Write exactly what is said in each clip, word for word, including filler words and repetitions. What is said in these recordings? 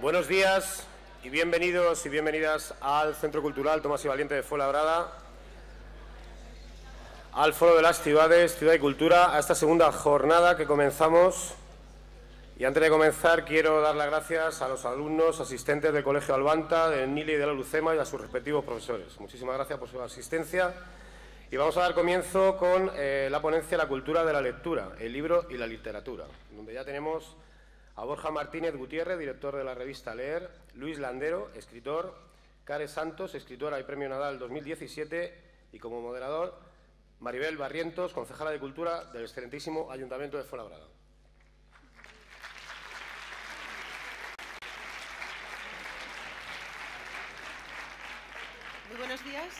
Buenos días y bienvenidos y bienvenidas al Centro Cultural Tomás y Valiente de Fuenlabrada, al Foro de las Ciudades, Ciudad y Cultura, a esta segunda jornada que comenzamos. Y antes de comenzar quiero dar las gracias a los alumnos asistentes del Colegio Albanta, del Nili y de la Lucema y a sus respectivos profesores. Muchísimas gracias por su asistencia y vamos a dar comienzo con eh, la ponencia La cultura de la lectura, el libro y la literatura, donde ya tenemos a Borja Martínez Gutiérrez, director de la revista Leer, Luis Landero, escritor, Care Santos, escritora y Premio Nadal dos mil diecisiete, y como moderador, Maribel Barrientos, concejala de Cultura del excelentísimo Ayuntamiento de Fuenlabrada. Muy buenos días,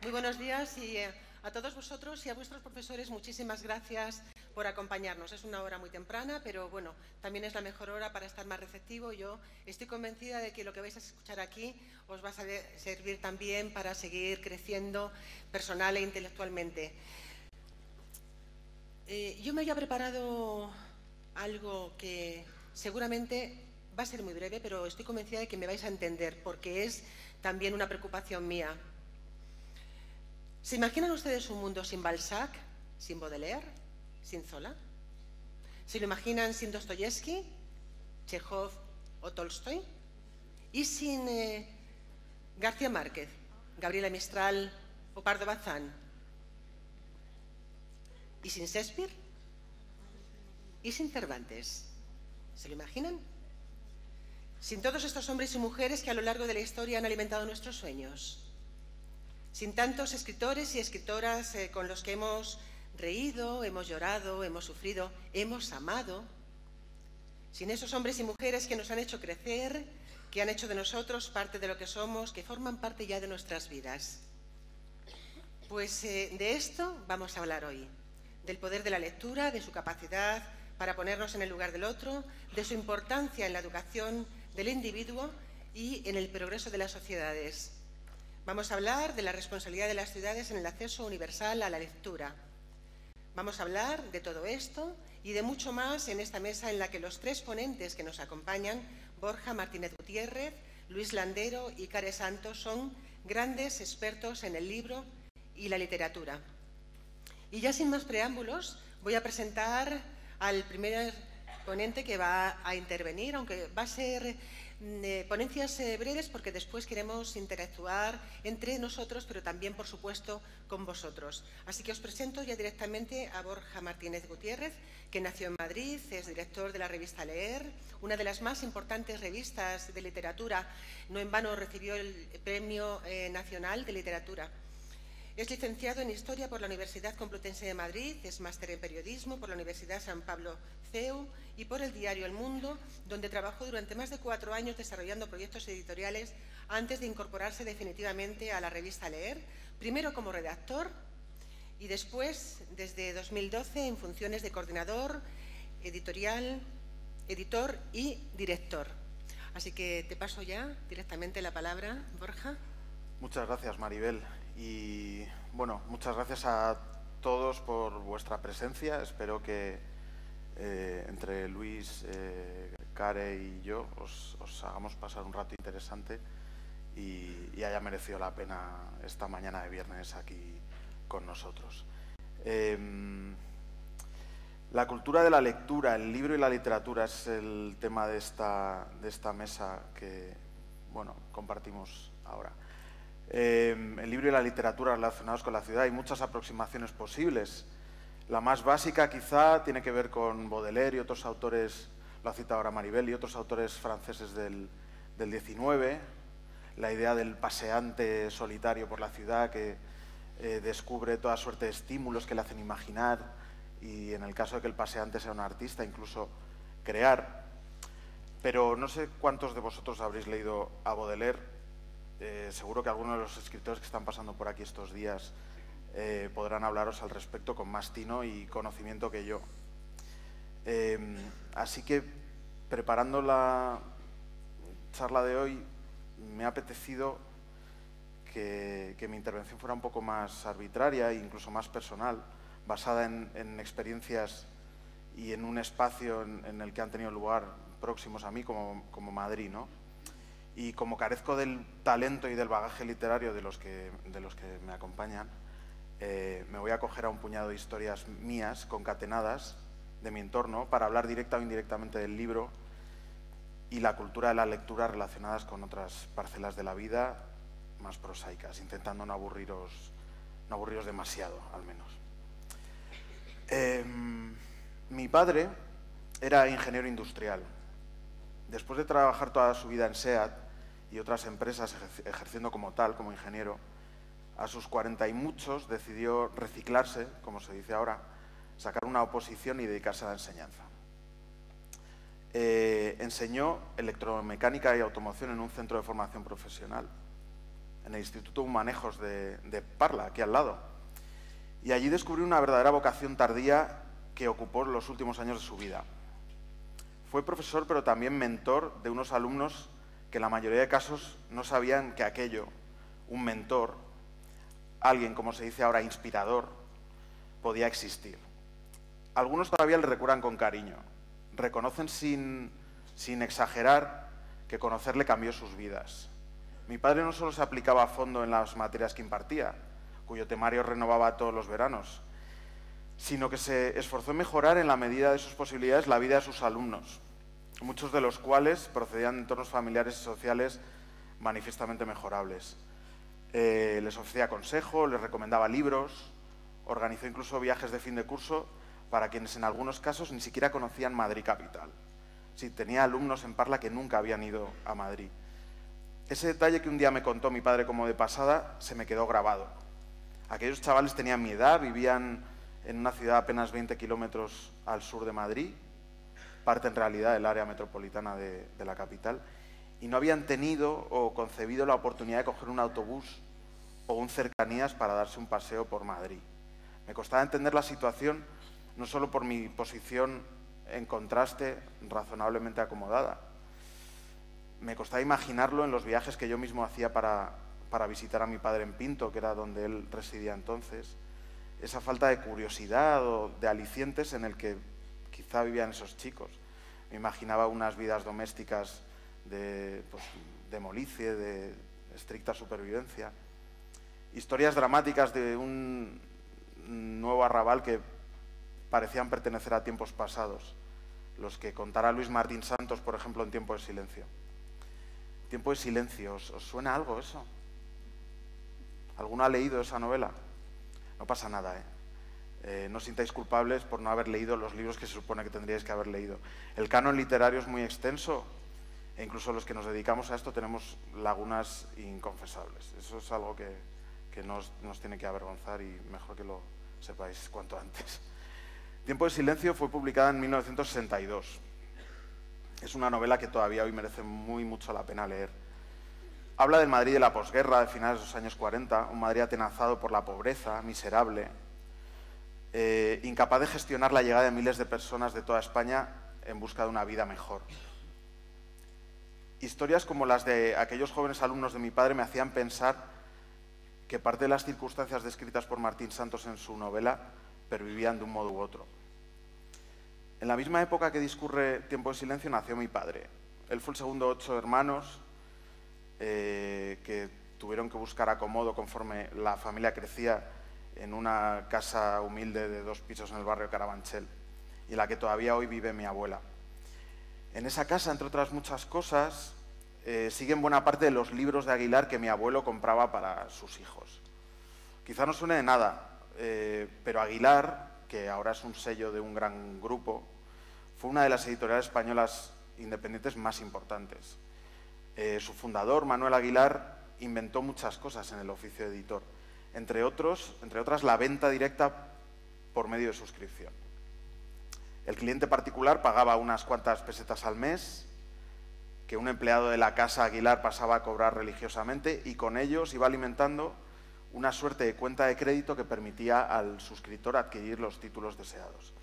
muy buenos días y a todos vosotros y a vuestros profesores muchísimas gracias por acompañarnos. Es una hora muy temprana, pero bueno, también es la mejor hora para estar más receptivo. Yo estoy convencida de que lo que vais a escuchar aquí os va a servir también para seguir creciendo personal e intelectualmente. Eh, yo me había preparado algo que seguramente va a ser muy breve, pero estoy convencida de que me vais a entender, porque es también una preocupación mía. ¿Se imaginan ustedes un mundo sin Balzac, sin Baudelaire, sin Zola? ¿Se lo imaginan sin Dostoyevsky, Chekhov o Tolstoy? ¿Y sin eh, García Márquez, Gabriela Mistral o Pardo Bazán? ¿Y sin Shakespeare? ¿Y sin Cervantes? ¿Se lo imaginan? ¿Sin todos estos hombres y mujeres que a lo largo de la historia han alimentado nuestros sueños? ¿Sin tantos escritores y escritoras eh, con los que hemos reído, hemos llorado, hemos sufrido, hemos amado? Sin esos hombres y mujeres que nos han hecho crecer, que han hecho de nosotros parte de lo que somos, que forman parte ya de nuestras vidas. Pues eh, de esto vamos a hablar hoy, del poder de la lectura, de su capacidad para ponernos en el lugar del otro, de su importancia en la educación del individuo y en el progreso de las sociedades. Vamos a hablar de la responsabilidad de las ciudades en el acceso universal a la lectura. Vamos a hablar de todo esto y de mucho más en esta mesa en la que los tres ponentes que nos acompañan, Borja Martínez Gutiérrez, Luis Landero y Care Santos, son grandes expertos en el libro y la literatura. Y ya sin más preámbulos, voy a presentar al primer ponente que va a intervenir, aunque va a ser eh, ponencias eh, breves, porque después queremos interactuar entre nosotros, pero también, por supuesto, con vosotros. Así que os presento ya directamente a Borja Martínez Gutiérrez, que nació en Madrid, es director de la revista Leer, una de las más importantes revistas de literatura. No en vano recibió el Premio eh, Nacional de Literatura. Es licenciado en Historia por la Universidad Complutense de Madrid, es máster en Periodismo por la Universidad San Pablo C E U y por el diario El Mundo, donde trabajó durante más de cuatro años desarrollando proyectos editoriales antes de incorporarse definitivamente a la revista Leer, primero como redactor y después, desde dos mil doce, en funciones de coordinador, editorial, editor y director. Así que te paso ya directamente la palabra, Borja. Muchas gracias, Maribel. Y bueno, muchas gracias a todos por vuestra presencia. Espero que eh, entre Luis, eh, Care y yo os, os hagamos pasar un rato interesante y, y haya merecido la pena esta mañana de viernes aquí con nosotros. Eh, la cultura de la lectura, el libro y la literatura es el tema de esta, de esta mesa que, bueno, compartimos ahora. Eh, el libro y la literatura relacionados con la ciudad, hay muchas aproximaciones posibles. La más básica quizá tiene que ver con Baudelaire y otros autores, lo ha citado ahora Maribel, y otros autores franceses del, del diecinueve, la idea del paseante solitario por la ciudad que eh, descubre toda suerte de estímulos que le hacen imaginar y en el caso de que el paseante sea un artista, incluso crear. Pero no sé cuántos de vosotros habréis leído a Baudelaire. Eh, seguro que algunos de los escritores que están pasando por aquí estos días eh, podrán hablaros al respecto con más tino y conocimiento que yo. Eh, así que, preparando la charla de hoy, me ha apetecido que, que mi intervención fuera un poco más arbitraria e incluso más personal, basada en, en experiencias y en un espacio en, en el que han tenido lugar próximos a mí como, como Madrid, ¿no? Y como carezco del talento y del bagaje literario de los que, de los que me acompañan, eh, me voy a coger a un puñado de historias mías concatenadas de mi entorno para hablar directa o indirectamente del libro y la cultura de la lectura relacionadas con otras parcelas de la vida más prosaicas, intentando no aburriros, no aburriros demasiado, al menos. Eh, mi padre era ingeniero industrial. Después de trabajar toda su vida en SEAT y otras empresas ejerciendo como tal, como ingeniero, a sus cuarenta y muchos decidió reciclarse, como se dice ahora, sacar una oposición y dedicarse a la enseñanza. Eh, enseñó electromecánica y automoción en un centro de formación profesional, en el Instituto Humanejos de, de Parla, aquí al lado. Y allí descubrió una verdadera vocación tardía que ocupó los últimos años de su vida. Fue profesor, pero también mentor de unos alumnos que en la mayoría de casos no sabían que aquello, un mentor, alguien, como se dice ahora, inspirador, podía existir. Algunos todavía le recuerdan con cariño. Reconocen sin, sin exagerar que conocerle cambió sus vidas. Mi padre no solo se aplicaba a fondo en las materias que impartía, cuyo temario renovaba todos los veranos, sino que se esforzó en mejorar en la medida de sus posibilidades la vida de sus alumnos, muchos de los cuales procedían de entornos familiares y sociales manifiestamente mejorables. Eh, les ofrecía consejo, les recomendaba libros, organizó incluso viajes de fin de curso para quienes en algunos casos ni siquiera conocían Madrid capital. Sí, tenía alumnos en Parla que nunca habían ido a Madrid. Ese detalle que un día me contó mi padre como de pasada se me quedó grabado. Aquellos chavales tenían mi edad, vivían en una ciudad apenas veinte kilómetros al sur de Madrid, parte en realidad del área metropolitana de, de la capital, y no habían tenido o concebido la oportunidad de coger un autobús o un cercanías para darse un paseo por Madrid. Me costaba entender la situación, no solo por mi posición en contraste razonablemente acomodada, me costaba imaginarlo en los viajes que yo mismo hacía para, para visitar a mi padre en Pinto, que era donde él residía entonces. Esa falta de curiosidad o de alicientes en el que quizá vivían esos chicos. Me imaginaba unas vidas domésticas de, pues, de molicie, de estricta supervivencia. Historias dramáticas de un nuevo arrabal que parecían pertenecer a tiempos pasados, los que contará Luis Martín Santos, por ejemplo, en Tiempo de Silencio. Tiempo de Silencio, ¿os, os suena algo eso? ¿Alguno ha leído esa novela? No pasa nada, ¿eh? Eh, no os sintáis culpables por no haber leído los libros que se supone que tendríais que haber leído. El canon literario es muy extenso e incluso los que nos dedicamos a esto tenemos lagunas inconfesables. Eso es algo que, que nos, nos tiene que avergonzar y mejor que lo sepáis cuanto antes. Tiempo de Silencio fue publicada en mil novecientos sesenta y dos. Es una novela que todavía hoy merece muy mucho la pena leer. Habla del Madrid de la posguerra, de finales de los años cuarenta, un Madrid atenazado por la pobreza, miserable, eh, incapaz de gestionar la llegada de miles de personas de toda España en busca de una vida mejor. Historias como las de aquellos jóvenes alumnos de mi padre me hacían pensar que parte de las circunstancias descritas por Martín Santos en su novela pervivían de un modo u otro. En la misma época que discurre Tiempo de Silencio nació mi padre. Él fue el segundo de ocho hermanos, Eh, que tuvieron que buscar acomodo conforme la familia crecía en una casa humilde de dos pisos en el barrio Carabanchel y en la que todavía hoy vive mi abuela. En esa casa, entre otras muchas cosas, eh, siguen buena parte de los libros de Aguilar que mi abuelo compraba para sus hijos. Quizá no suene de nada, eh, pero Aguilar, que ahora es un sello de un gran grupo, fue una de las editoriales españolas independientes más importantes. Eh, su fundador, Manuel Aguilar, inventó muchas cosas en el oficio de editor, entre, otros, entre otras la venta directa por medio de suscripción. El cliente particular pagaba unas cuantas pesetas al mes, que un empleado de la casa Aguilar pasaba a cobrar religiosamente y con ellos iba alimentando una suerte de cuenta de crédito que permitía al suscriptor adquirir los títulos deseados.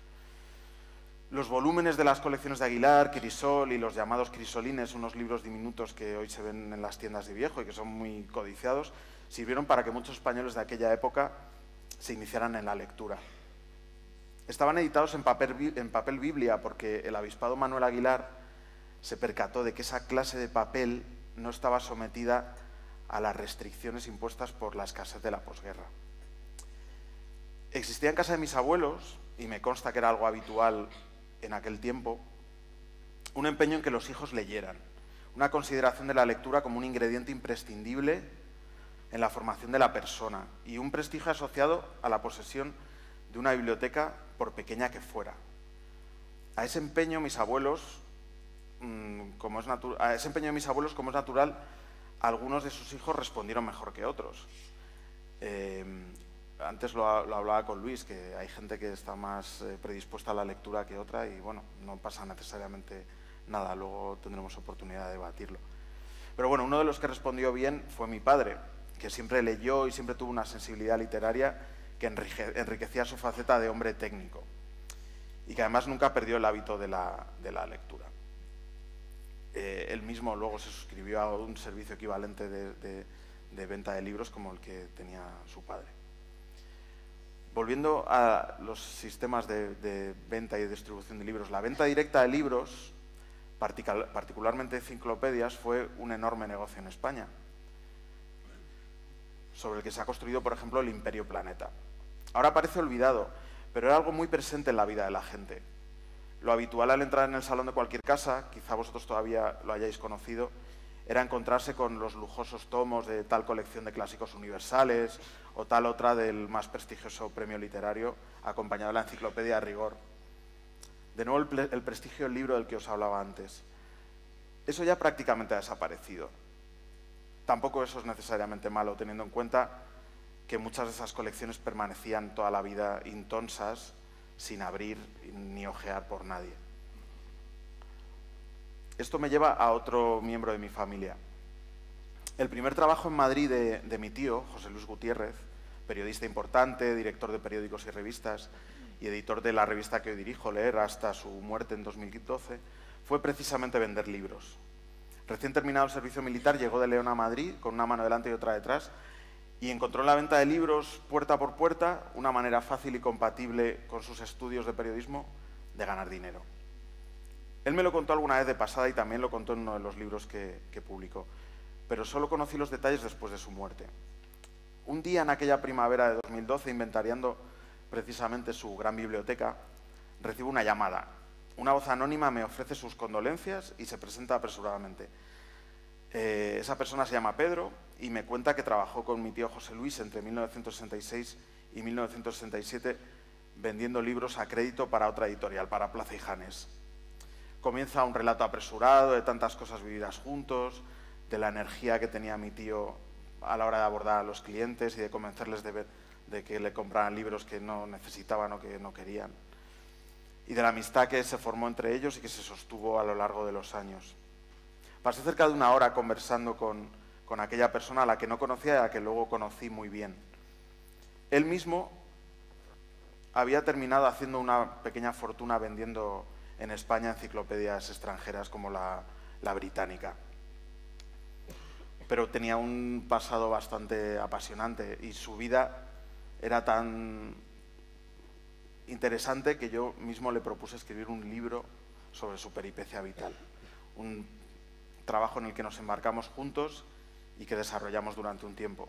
Los volúmenes de las colecciones de Aguilar, Crisol y los llamados Crisolines, unos libros diminutos que hoy se ven en las tiendas de viejo y que son muy codiciados, sirvieron para que muchos españoles de aquella época se iniciaran en la lectura. Estaban editados en papel, en papel Biblia porque el obispado Manuel Aguilar se percató de que esa clase de papel no estaba sometida a las restricciones impuestas por la escasez de la posguerra. Existía en casa de mis abuelos, y me consta que era algo habitual en aquel tiempo, un empeño en que los hijos leyeran, una consideración de la lectura como un ingrediente imprescindible en la formación de la persona y un prestigio asociado a la posesión de una biblioteca, por pequeña que fuera. A ese empeño mis abuelos, como es natural, a ese empeño de mis abuelos, como es natural, algunos de sus hijos respondieron mejor que otros. Eh, antes lo, lo hablaba con Luis, que hay gente que está más eh, predispuesta a la lectura que otra y, bueno, no pasa necesariamente nada, luego tendremos oportunidad de debatirlo. Pero, bueno, uno de los que respondió bien fue mi padre, que siempre leyó y siempre tuvo una sensibilidad literaria que enriquecía su faceta de hombre técnico y que, además, nunca perdió el hábito de la, de la lectura. Eh, él mismo luego se suscribió a un servicio equivalente de, de, de venta de libros como el que tenía su padre. Volviendo a los sistemas de, de venta y de distribución de libros, la venta directa de libros, particularmente enciclopedias, fue un enorme negocio en España, sobre el que se ha construido, por ejemplo, el Imperio Planeta. Ahora parece olvidado, pero era algo muy presente en la vida de la gente. Lo habitual al entrar en el salón de cualquier casa, quizá vosotros todavía lo hayáis conocido, era encontrarse con los lujosos tomos de tal colección de clásicos universales o tal otra del más prestigioso premio literario, acompañado de la enciclopedia de rigor. De nuevo, el, el prestigio del libro del que os hablaba antes. Eso ya prácticamente ha desaparecido. Tampoco eso es necesariamente malo, teniendo en cuenta que muchas de esas colecciones permanecían toda la vida intonsas, sin abrir ni ojear por nadie. Esto me lleva a otro miembro de mi familia. El primer trabajo en Madrid de, de mi tío, José Luis Gutiérrez, periodista importante, director de periódicos y revistas y editor de la revista que hoy dirijo, Leer, hasta su muerte en dos mil doce, fue precisamente vender libros. Recién terminado el servicio militar, llegó de León a Madrid, con una mano delante y otra detrás, y encontró en la venta de libros, puerta por puerta, una manera fácil y compatible con sus estudios de periodismo de ganar dinero. Él me lo contó alguna vez de pasada y también lo contó en uno de los libros que, que publicó, pero solo conocí los detalles después de su muerte. Un día, en aquella primavera de dos mil doce, inventariando precisamente su gran biblioteca, recibo una llamada. Una voz anónima me ofrece sus condolencias y se presenta apresuradamente. Eh, esa persona se llama Pedro y me cuenta que trabajó con mi tío José Luis entre mil novecientos sesenta y seis y mil novecientos sesenta y siete vendiendo libros a crédito para otra editorial, para Plaza y Janes. Comienza un relato apresurado de tantas cosas vividas juntos, de la energía que tenía mi tío a la hora de abordar a los clientes y de convencerles de, ver, de que le compraran libros que no necesitaban o que no querían, y de la amistad que se formó entre ellos y que se sostuvo a lo largo de los años. Pasé cerca de una hora conversando con, con aquella persona a la que no conocía y a la que luego conocí muy bien. Él mismo había terminado haciendo una pequeña fortuna vendiendo en España enciclopedias extranjeras como la, la británica. Pero tenía un pasado bastante apasionante y su vida era tan interesante que yo mismo le propuse escribir un libro sobre su peripecia vital. Un trabajo en el que nos embarcamos juntos y que desarrollamos durante un tiempo.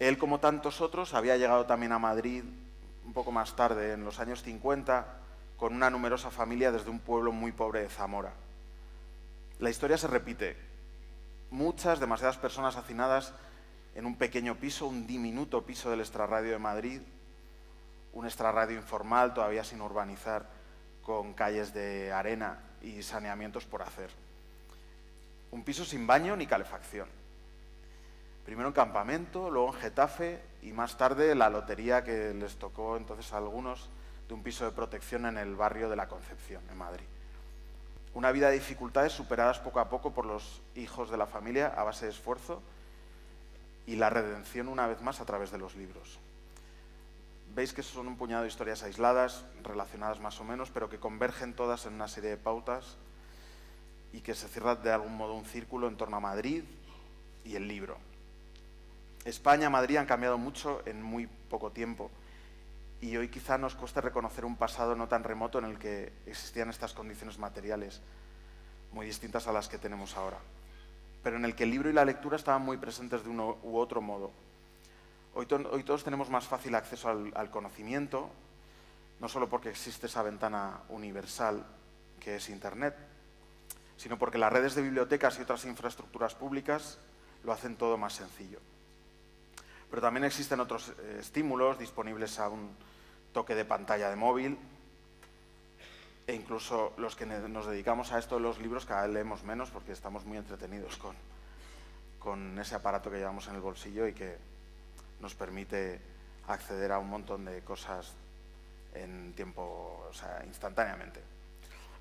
Él, como tantos otros, había llegado también a Madrid un poco más tarde, en los años cincuenta, con una numerosa familia desde un pueblo muy pobre de Zamora. La historia se repite. Muchas, demasiadas personas hacinadas en un pequeño piso, un diminuto piso del extrarradio de Madrid, un extrarradio informal todavía sin urbanizar, con calles de arena y saneamientos por hacer. Un piso sin baño ni calefacción. Primero en campamento, luego en Getafe y más tarde la lotería que les tocó entonces a algunos de un piso de protección en el barrio de la Concepción, en Madrid. Una vida de dificultades superadas poco a poco por los hijos de la familia a base de esfuerzo y la redención una vez más a través de los libros. Veis que son un puñado de historias aisladas, relacionadas más o menos, pero que convergen todas en una serie de pautas y que se cierra de algún modo un círculo en torno a Madrid y el libro. España y Madrid han cambiado mucho en muy poco tiempo y hoy quizá nos cueste reconocer un pasado no tan remoto en el que existían estas condiciones materiales, muy distintas a las que tenemos ahora, pero en el que el libro y la lectura estaban muy presentes de uno u otro modo. Hoy, to hoy todos tenemos más fácil acceso al, al conocimiento, no solo porque existe esa ventana universal que es Internet, sino porque las redes de bibliotecas y otras infraestructuras públicas lo hacen todo más sencillo. Pero también existen otros eh, estímulos disponibles a un toque de pantalla de móvil, e incluso los que nos dedicamos a esto de los libros cada vez leemos menos porque estamos muy entretenidos con, con ese aparato que llevamos en el bolsillo y que nos permite acceder a un montón de cosas en tiempo, o sea, instantáneamente.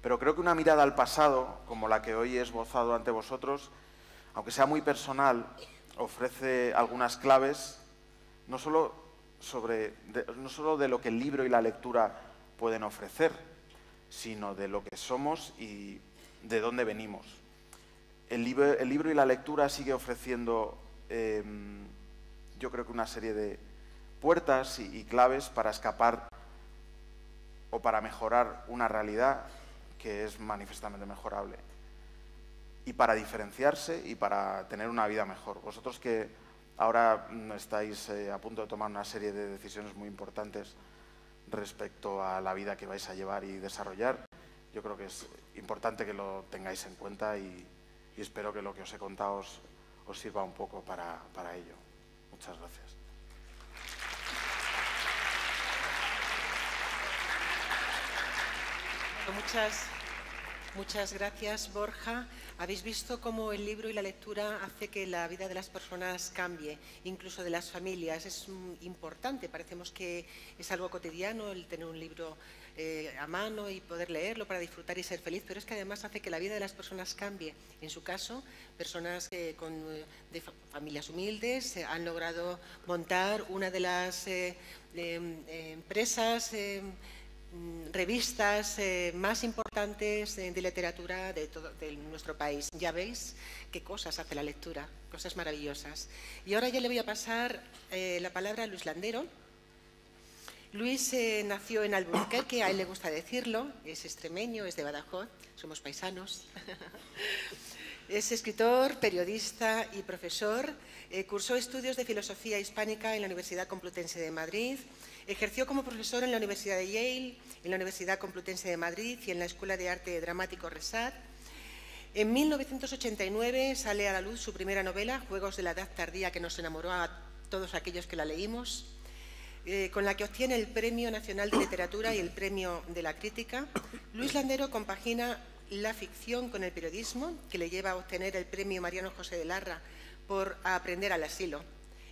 Pero creo que una mirada al pasado, como la que hoy he esbozado ante vosotros, aunque sea muy personal, ofrece algunas claves, no solo, sobre, de, no solo de lo que el libro y la lectura pueden ofrecer, sino de lo que somos y de dónde venimos. El libro, el libro y la lectura sigue ofreciendo, eh, yo creo que una serie de puertas y, y claves para escapar o para mejorar una realidad que es manifiestamente mejorable, y para diferenciarse y para tener una vida mejor. Vosotros que ahora estáis eh, a punto de tomar una serie de decisiones muy importantes respecto a la vida que vais a llevar y desarrollar, yo creo que es importante que lo tengáis en cuenta y, y espero que lo que os he contado os, os sirva un poco para, para ello. Muchas gracias. Muchas, muchas gracias, Borja. Habéis visto cómo el libro y la lectura hace que la vida de las personas cambie, incluso de las familias. Es importante, parecemos que es algo cotidiano el tener un libro eh, a mano y poder leerlo para disfrutar y ser feliz, pero es que además hace que la vida de las personas cambie. En su caso, personas que con, de familias humildes eh, han logrado montar una de las eh, eh, empresas, eh, revistas eh, más importantes de, de literatura de, todo, de nuestro país. Ya veis qué cosas hace la lectura, cosas maravillosas. Y ahora ya le voy a pasar eh, la palabra a Luis Landero. Luis eh, nació en Alburquerque, a él le gusta decirlo, es extremeño, es de Badajoz, somos paisanos. Es escritor, periodista y profesor. Eh, cursó estudios de filosofía hispánica en la Universidad Complutense de Madrid. Ejerció como profesor en la Universidad de Yale, en la Universidad Complutense de Madrid y en la Escuela de Arte Dramático Resat. En mil novecientos ochenta y nueve sale a la luz su primera novela, Juegos de la edad tardía, que nos enamoró a todos aquellos que la leímos, eh, con la que obtiene el Premio Nacional de Literatura y el Premio de la Crítica. Luis Landero compagina la ficción con el periodismo, que le lleva a obtener el Premio Mariano José de Larra por Aprender al asilo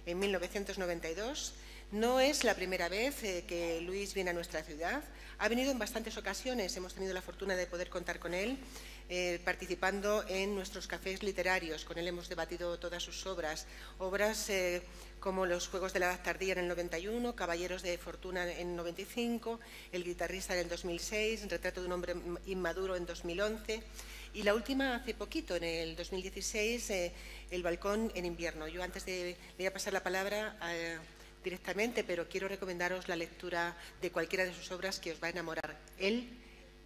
en mil novecientos noventa y dos. No es la primera vez que Luis viene a nuestra ciudad, ha venido en bastantes ocasiones, hemos tenido la fortuna de poder contar con él, eh, participando en nuestros cafés literarios, con él hemos debatido todas sus obras, obras eh, como Los Juegos de la edad tardía en el noventa y uno, Caballeros de Fortuna en el noventa y cinco, El guitarrista en el dos mil seis, Retrato de un hombre inmaduro en dos mil once… Y la última hace poquito, en el dos mil dieciséis, eh, El balcón en invierno. Yo antes de, le voy a pasar la palabra a, directamente, pero quiero recomendaros la lectura de cualquiera de sus obras que os va a enamorar él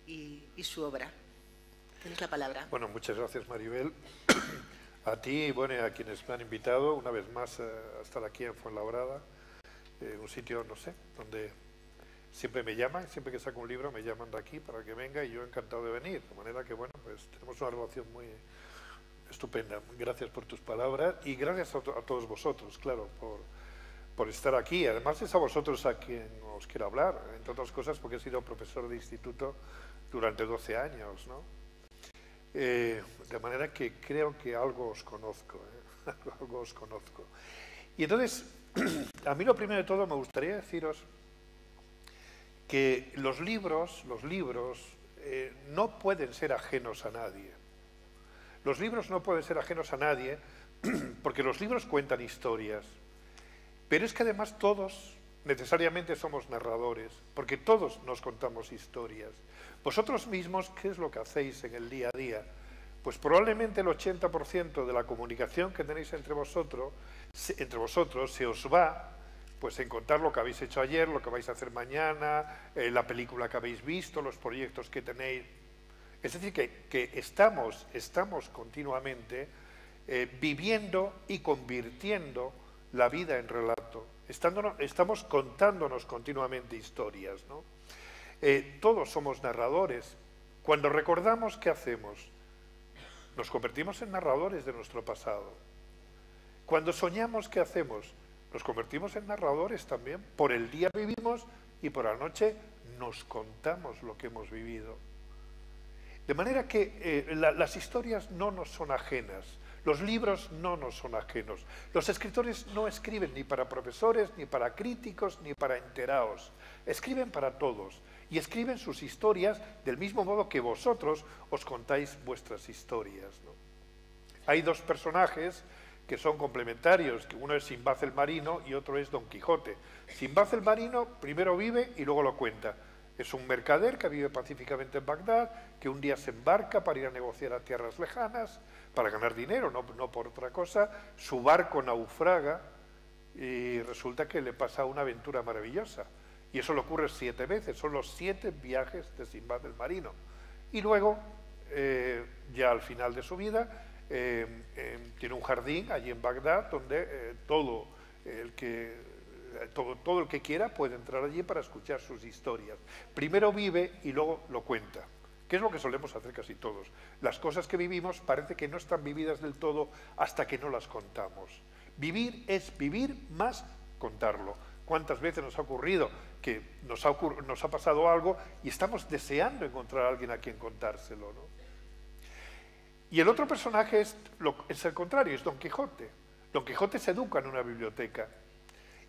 y, y su obra. Tienes la palabra. Bueno, muchas gracias, Maribel. A ti y bueno, a quienes me han invitado una vez más a estar aquí en Fuenlabrada, eh, un sitio, no sé, donde siempre me llaman, siempre que saco un libro me llaman de aquí para que venga y yo encantado de venir. De manera que, bueno, pues tenemos una relación muy estupenda. Gracias por tus palabras y gracias a, to a todos vosotros, claro, por, por estar aquí. Además es a vosotros a quien os quiero hablar, entre otras cosas porque he sido profesor de instituto durante doce años, ¿no? Eh, de manera que creo que algo os conozco, ¿eh? algo os conozco. Y entonces, a mí lo primero de todo me gustaría deciros que los libros, los libros eh, no pueden ser ajenos a nadie. Los libros no pueden ser ajenos a nadie porque los libros cuentan historias, pero es que además todos necesariamente somos narradores, porque todos nos contamos historias. Vosotros mismos, ¿qué es lo que hacéis en el día a día? Pues probablemente el ochenta por ciento de la comunicación que tenéis entre vosotros, entre vosotros se os va pues en contar lo que habéis hecho ayer, lo que vais a hacer mañana, eh, la película que habéis visto, los proyectos que tenéis Es decir, que, que estamos, estamos continuamente eh, viviendo y convirtiendo la vida en relato. Estándonos, estamos contándonos continuamente historias, ¿no? Eh, todos somos narradores. Cuando recordamos, ¿qué hacemos? Nos convertimos en narradores de nuestro pasado. Cuando soñamos, ¿qué hacemos? Nos convertimos en narradores también. Por el día vivimos y por la noche nos contamos lo que hemos vivido. De manera que eh, la, las historias no nos son ajenas, los libros no nos son ajenos. Los escritores no escriben ni para profesores, ni para críticos, ni para enterados. Escriben para todos y escriben sus historias del mismo modo que vosotros os contáis vuestras historias, ¿no? Hay dos personajes que son complementarios, que uno es Sinbad el Marino y otro es Don Quijote. Sinbad el Marino primero vive y luego lo cuenta. Es un mercader que vive pacíficamente en Bagdad, que un día se embarca para ir a negociar a tierras lejanas, para ganar dinero, no, no por otra cosa. Su barco naufraga y resulta que le pasa una aventura maravillosa. Y eso le ocurre siete veces, son los siete viajes de Sinbad el Marino. Y luego, eh, ya al final de su vida, Eh, eh, tiene un jardín allí en Bagdad donde eh, todo, el que, eh, todo, todo el que quiera puede entrar allí para escuchar sus historias. Primero vive y luego lo cuenta, que es lo que solemos hacer casi todos. Las cosas que vivimos parece que no están vividas del todo hasta que no las contamos. Vivir es vivir más contarlo. ¿Cuántas veces nos ha ocurrido que nos ha, ocur- nos ha pasado algo y estamos deseando encontrar a alguien a quien contárselo, ¿no? Y el otro personaje es, lo, es el contrario, es Don Quijote. Don Quijote se educa en una biblioteca.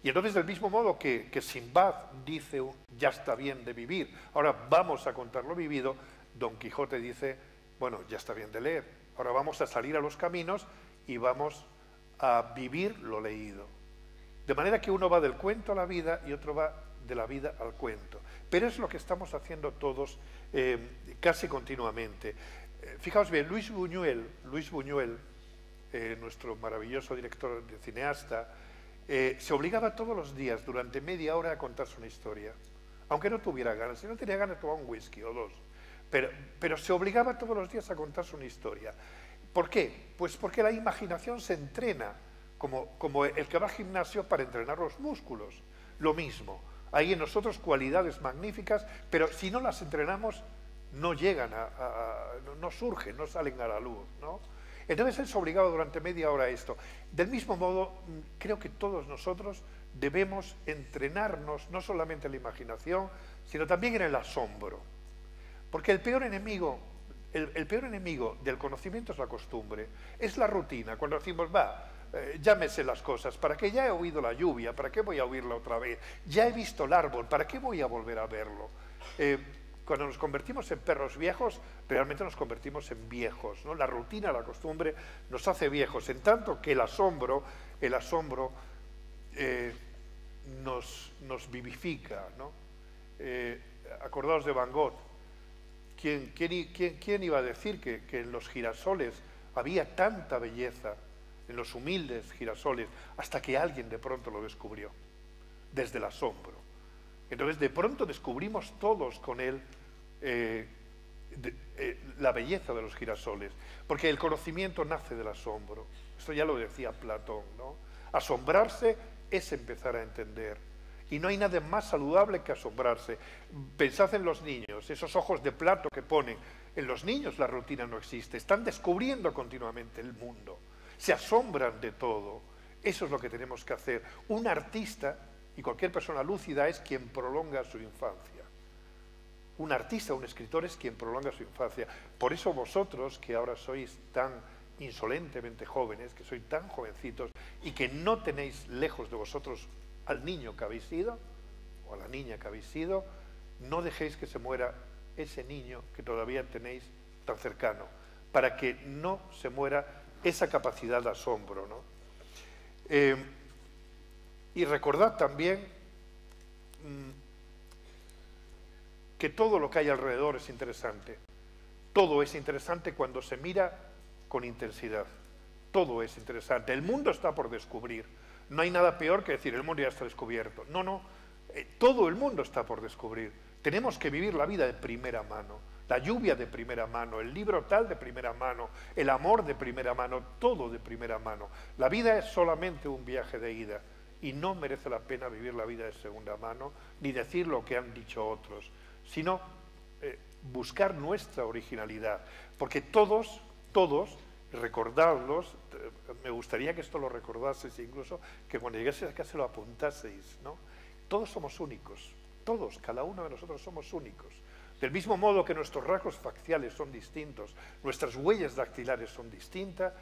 Y entonces, del mismo modo que, que Sinbad dice, ya está bien de vivir, ahora vamos a contar lo vivido, Don Quijote dice, bueno, ya está bien de leer, ahora vamos a salir a los caminos y vamos a vivir lo leído. De manera que uno va del cuento a la vida y otro va de la vida al cuento. Pero es lo que estamos haciendo todos eh, casi continuamente. Fijaos bien, Luis Buñuel, Luis Buñuel eh, nuestro maravilloso director de cineasta, eh, se obligaba todos los días, durante media hora, a contarse una historia. Aunque no tuviera ganas, si no tenía ganas tomaba un whisky o dos, pero, pero se obligaba todos los días a contarse una historia. ¿Por qué? Pues porque la imaginación se entrena, como, como el que va al gimnasio para entrenar los músculos. Lo mismo, hay en nosotros cualidades magníficas, pero si no las entrenamos, no llegan, a, a, no surgen, no salen a la luz, ¿no? Entonces es obligado durante media hora a esto. Del mismo modo, creo que todos nosotros debemos entrenarnos no solamente en la imaginación, sino también en el asombro. Porque el peor enemigo, el, el peor enemigo del conocimiento es la costumbre, es la rutina. Cuando decimos, va, eh, llámese las cosas, ¿para qué ya he oído la lluvia? ¿Para qué voy a oírla otra vez? Ya he visto el árbol, ¿para qué voy a volver a verlo? Eh, Cuando nos convertimos en perros viejos, realmente nos convertimos en viejos, ¿no? La rutina, la costumbre nos hace viejos, en tanto que el asombro, el asombro eh, nos, nos vivifica, ¿no? Eh, acordaos de Van Gogh. ¿Quién, quién, quién, quién iba a decir que, que en los girasoles había tanta belleza, en los humildes girasoles, hasta que alguien de pronto lo descubrió, desde el asombro? Entonces, de pronto descubrimos todos con él eh, de, eh, la belleza de los girasoles, porque el conocimiento nace del asombro. Esto ya lo decía Platón, ¿no? Asombrarse es empezar a entender. Y no hay nada más saludable que asombrarse. Pensad en los niños, esos ojos de plato que ponen. En los niños la rutina no existe, están descubriendo continuamente el mundo. Se asombran de todo. Eso es lo que tenemos que hacer. Un artista... y cualquier persona lúcida es quien prolonga su infancia. Un artista, un escritor es quien prolonga su infancia. Por eso vosotros, que ahora sois tan insolentemente jóvenes, que sois tan jovencitos, y que no tenéis lejos de vosotros al niño que habéis sido, o a la niña que habéis sido, no dejéis que se muera ese niño que todavía tenéis tan cercano, para que no se muera esa capacidad de asombro, ¿no? Eh, Y recordad también mmm, que todo lo que hay alrededor es interesante. Todo es interesante cuando se mira con intensidad. Todo es interesante. El mundo está por descubrir. No hay nada peor que decir, el mundo ya está descubierto. No, no. Eh, todo el mundo está por descubrir. Tenemos que vivir la vida de primera mano. La lluvia de primera mano, el libro tal de primera mano, el amor de primera mano, todo de primera mano. La vida es solamente un viaje de ida y no merece la pena vivir la vida de segunda mano ni decir lo que han dicho otros, sino eh, buscar nuestra originalidad, porque todos, todos, recordarlos, me gustaría que esto lo recordaseis incluso, que cuando llegaseis acá se lo apuntaseis, ¿no? Todos somos únicos, todos, cada uno de nosotros somos únicos. Del mismo modo que nuestros rasgos faciales son distintos, nuestras huellas dactilares son distintas,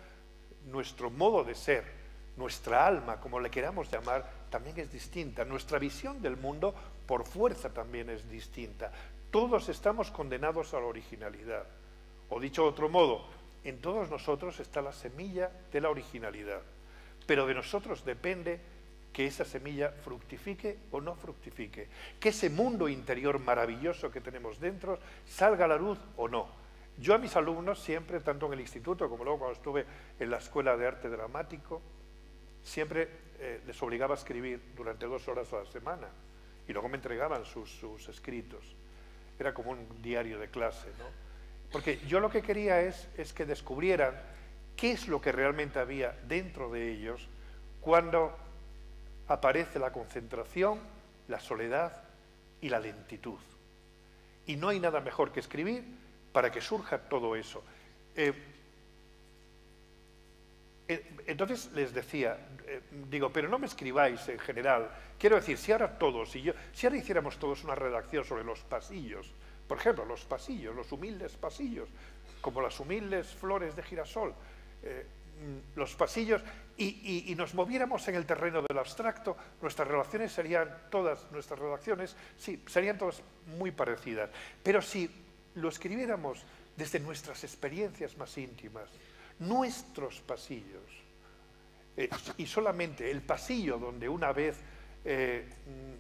nuestro modo de ser, nuestra alma, como le queramos llamar, también es distinta. Nuestra visión del mundo, por fuerza, también es distinta. Todos estamos condenados a la originalidad. O dicho de otro modo, en todos nosotros está la semilla de la originalidad. Pero de nosotros depende que esa semilla fructifique o no fructifique, que ese mundo interior maravilloso que tenemos dentro salga a la luz o no. Yo a mis alumnos siempre, tanto en el instituto como luego cuando estuve en la Escuela de Arte Dramático, siempre eh, les obligaba a escribir durante dos horas a la semana y luego me entregaban sus, sus escritos. Era como un diario de clase, ¿no? Porque yo lo que quería es, es que descubrieran qué es lo que realmente había dentro de ellos cuando aparece la concentración, la soledad y la lentitud. Y no hay nada mejor que escribir para que surja todo eso. Eh, eh, entonces les decía, eh, digo, pero no me escribáis en general. Quiero decir, si ahora todos, si, yo, si ahora hiciéramos todos una redacción sobre los pasillos, por ejemplo, los pasillos, los humildes pasillos, como las humildes flores de girasol, eh, los pasillos, y, y, y nos moviéramos en el terreno del abstracto, nuestras relaciones serían todas, nuestras relaciones, sí, serían todas muy parecidas. Pero si lo escribiéramos desde nuestras experiencias más íntimas, nuestros pasillos, eh, y solamente el pasillo donde una vez eh,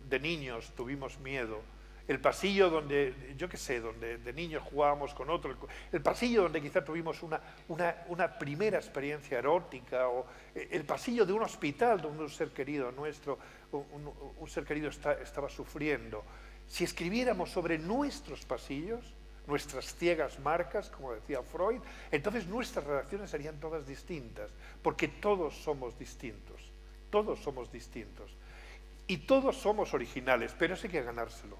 de niños tuvimos miedo, el pasillo donde, yo qué sé, donde de niños jugábamos con otro, el pasillo donde quizá tuvimos una, una, una primera experiencia erótica, o el pasillo de un hospital donde un ser querido nuestro, un, un ser querido está, estaba sufriendo. Si escribiéramos sobre nuestros pasillos, nuestras ciegas marcas, como decía Freud, entonces nuestras relaciones serían todas distintas, porque todos somos distintos, todos somos distintos. Y todos somos originales, pero eso hay que ganárselo.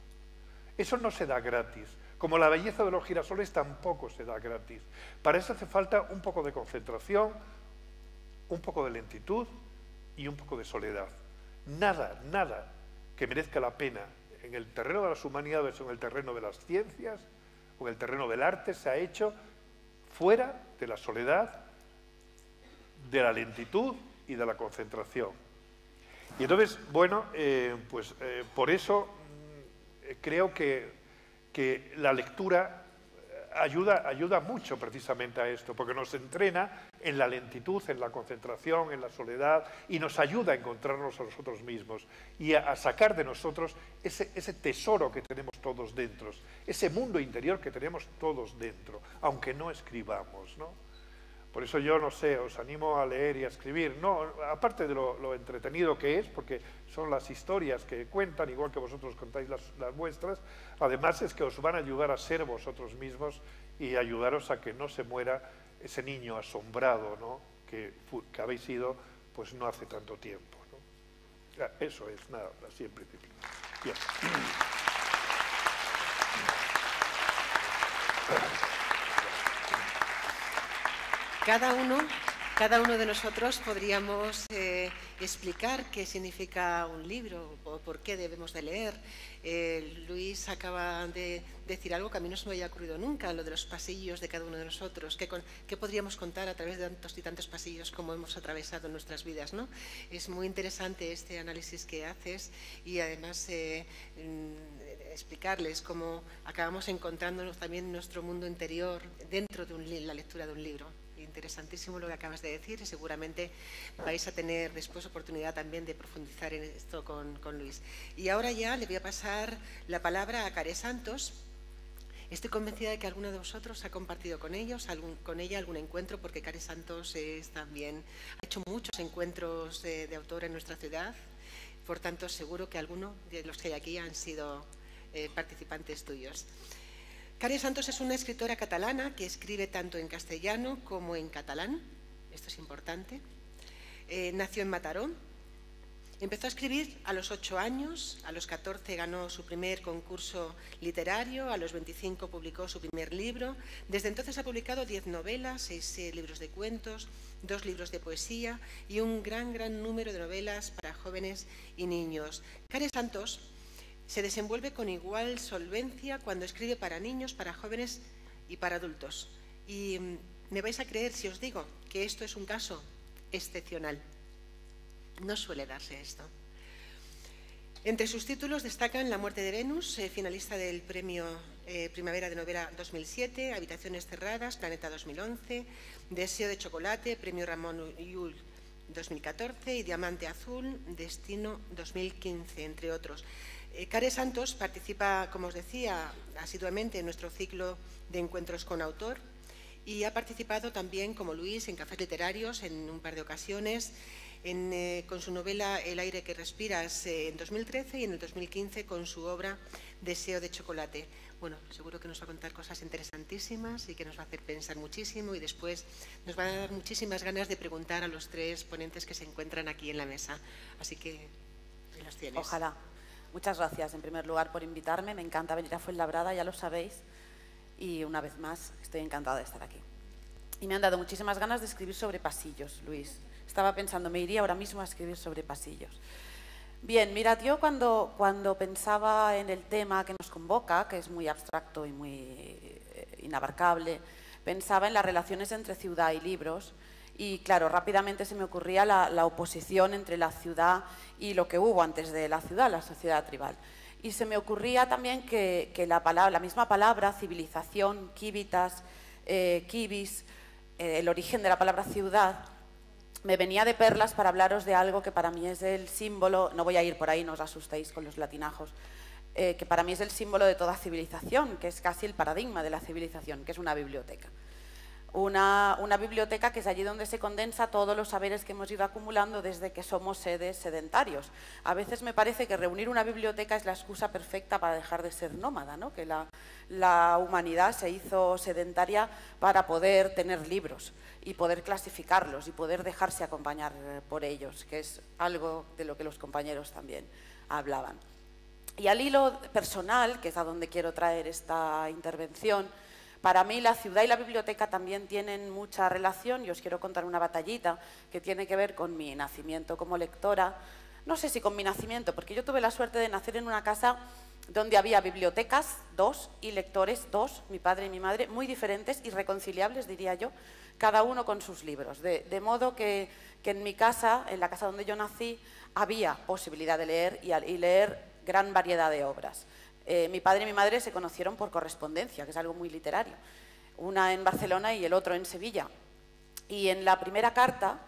Eso no se da gratis, como la belleza de los girasoles tampoco se da gratis. Para eso hace falta un poco de concentración, un poco de lentitud y un poco de soledad. Nada, nada que merezca la pena en el terreno de las humanidades o en el terreno de las ciencias o en el terreno del arte se ha hecho fuera de la soledad, de la lentitud y de la concentración. Y entonces, bueno, eh, pues eh, por eso creo que, que la lectura ayuda, ayuda mucho precisamente a esto, porque nos entrena en la lentitud, en la concentración, en la soledad, y nos ayuda a encontrarnos a nosotros mismos y a, a sacar de nosotros ese, ese tesoro que tenemos todos dentro, ese mundo interior que tenemos todos dentro, aunque no escribamos, ¿no? Por eso yo, no sé, os animo a leer y a escribir. No, aparte de lo, lo entretenido que es, porque son las historias que cuentan, igual que vosotros contáis las, las vuestras, además es que os van a ayudar a ser vosotros mismos y ayudaros a que no se muera ese niño asombrado, ¿no?, que, que habéis sido pues no hace tanto tiempo, ¿no? Eso es, nada, así en principio. Bien. Cada uno, cada uno de nosotros podríamos eh, explicar qué significa un libro o por qué debemos de leer. Eh, Luis acaba de decir algo que a mí no se me había ocurrido nunca, lo de los pasillos de cada uno de nosotros. ¿Qué, con, qué podríamos contar a través de tantos y tantos pasillos como hemos atravesado en nuestras vidas, ¿no? Es muy interesante este análisis que haces y además eh, explicarles cómo acabamos encontrándonos también en nuestro mundo interior dentro de un, la lectura de un libro. Interesantísimo lo que acabas de decir y seguramente vais a tener después oportunidad también de profundizar en esto con, con Luis. Y ahora ya le voy a pasar la palabra a Care Santos. Estoy convencida de que alguno de vosotros ha compartido con ellos, algún, con ella algún encuentro, porque Care Santos es también, ha hecho muchos encuentros de, de autor en nuestra ciudad, por tanto seguro que algunos de los que hay aquí han sido eh, participantes tuyos. Care Santos es una escritora catalana que escribe tanto en castellano como en catalán, esto es importante. Eh, nació en Mataró, empezó a escribir a los ocho años, a los catorce ganó su primer concurso literario, a los veinticinco publicó su primer libro. Desde entonces ha publicado diez novelas, seis eh, libros de cuentos, dos libros de poesía y un gran, gran número de novelas para jóvenes y niños. Care Santos se desenvuelve con igual solvencia cuando escribe para niños, para jóvenes y para adultos. Y me vais a creer si os digo que esto es un caso excepcional. No suele darse esto. Entre sus títulos destacan La muerte de Venus, eh, finalista del premio eh, Primavera de Novela dos mil siete, Habitaciones cerradas, Planeta dos mil once, Deseo de chocolate, premio Ramón Llull dos mil catorce y Diamante azul, Destino dos mil quince, entre otros. Eh, Care Santos participa, como os decía, asiduamente en nuestro ciclo de encuentros con autor y ha participado también, como Luis, en cafés literarios en un par de ocasiones. En, eh, con su novela El aire que respiras eh, en dos mil trece y en el dos mil quince con su obra Deseo de chocolate. Bueno, seguro que nos va a contar cosas interesantísimas y que nos va a hacer pensar muchísimo y después nos va a dar muchísimas ganas de preguntar a los tres ponentes que se encuentran aquí en la mesa. Así que los tienes. Ojalá. Muchas gracias en primer lugar por invitarme. Me encanta venir a Fuenlabrada, ya lo sabéis. Y una vez más estoy encantada de estar aquí. Y me han dado muchísimas ganas de escribir sobre pasillos, Luis. Estaba pensando, me iría ahora mismo a escribir sobre pasillos. Bien, mirad, yo cuando, cuando pensaba en el tema que nos convoca, que es muy abstracto y muy inabarcable, pensaba en las relaciones entre ciudad y libros y, claro, rápidamente se me ocurría la, la oposición entre la ciudad y lo que hubo antes de la ciudad, la sociedad tribal. Y se me ocurría también que, que la, palabra, la misma palabra, civilización, kibitas, eh, kibis, eh, el origen de la palabra ciudad, me venía de perlas para hablaros de algo que para mí es el símbolo, no voy a ir por ahí, no os asustéis con los latinajos, eh, que para mí es el símbolo de toda civilización, que es casi el paradigma de la civilización, que es una biblioteca. Una, una biblioteca que es allí donde se condensa todos los saberes que hemos ido acumulando desde que somos seres sedentarios. A veces me parece que reunir una biblioteca es la excusa perfecta para dejar de ser nómada, ¿no? Que la, la humanidad se hizo sedentaria para poder tener libros y poder clasificarlos y poder dejarse acompañar por ellos, que es algo de lo que los compañeros también hablaban. Y al hilo personal, que es a donde quiero traer esta intervención, para mí la ciudad y la biblioteca también tienen mucha relación y os quiero contar una batallita que tiene que ver con mi nacimiento como lectora. No sé si con mi nacimiento, porque yo tuve la suerte de nacer en una casa donde había bibliotecas, dos, y lectores, dos, mi padre y mi madre, muy diferentes, irreconciliables, diría yo, cada uno con sus libros. De, de modo que, que en mi casa, en la casa donde yo nací, había posibilidad de leer y, y leer gran variedad de obras. Eh, mi padre y mi madre se conocieron por correspondencia, que es algo muy literario. Una en Barcelona y el otro en Sevilla. Y en la primera carta,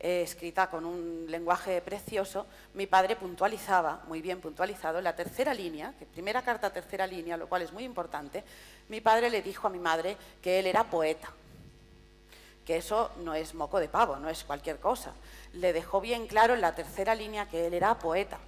eh, escrita con un lenguaje precioso, mi padre puntualizaba, muy bien puntualizado, la tercera línea, que primera carta, tercera línea, lo cual es muy importante, mi padre le dijo a mi madre que él era poeta. Que eso no es moco de pavo, no es cualquier cosa. Le dejó bien claro en la tercera línea que él era poeta.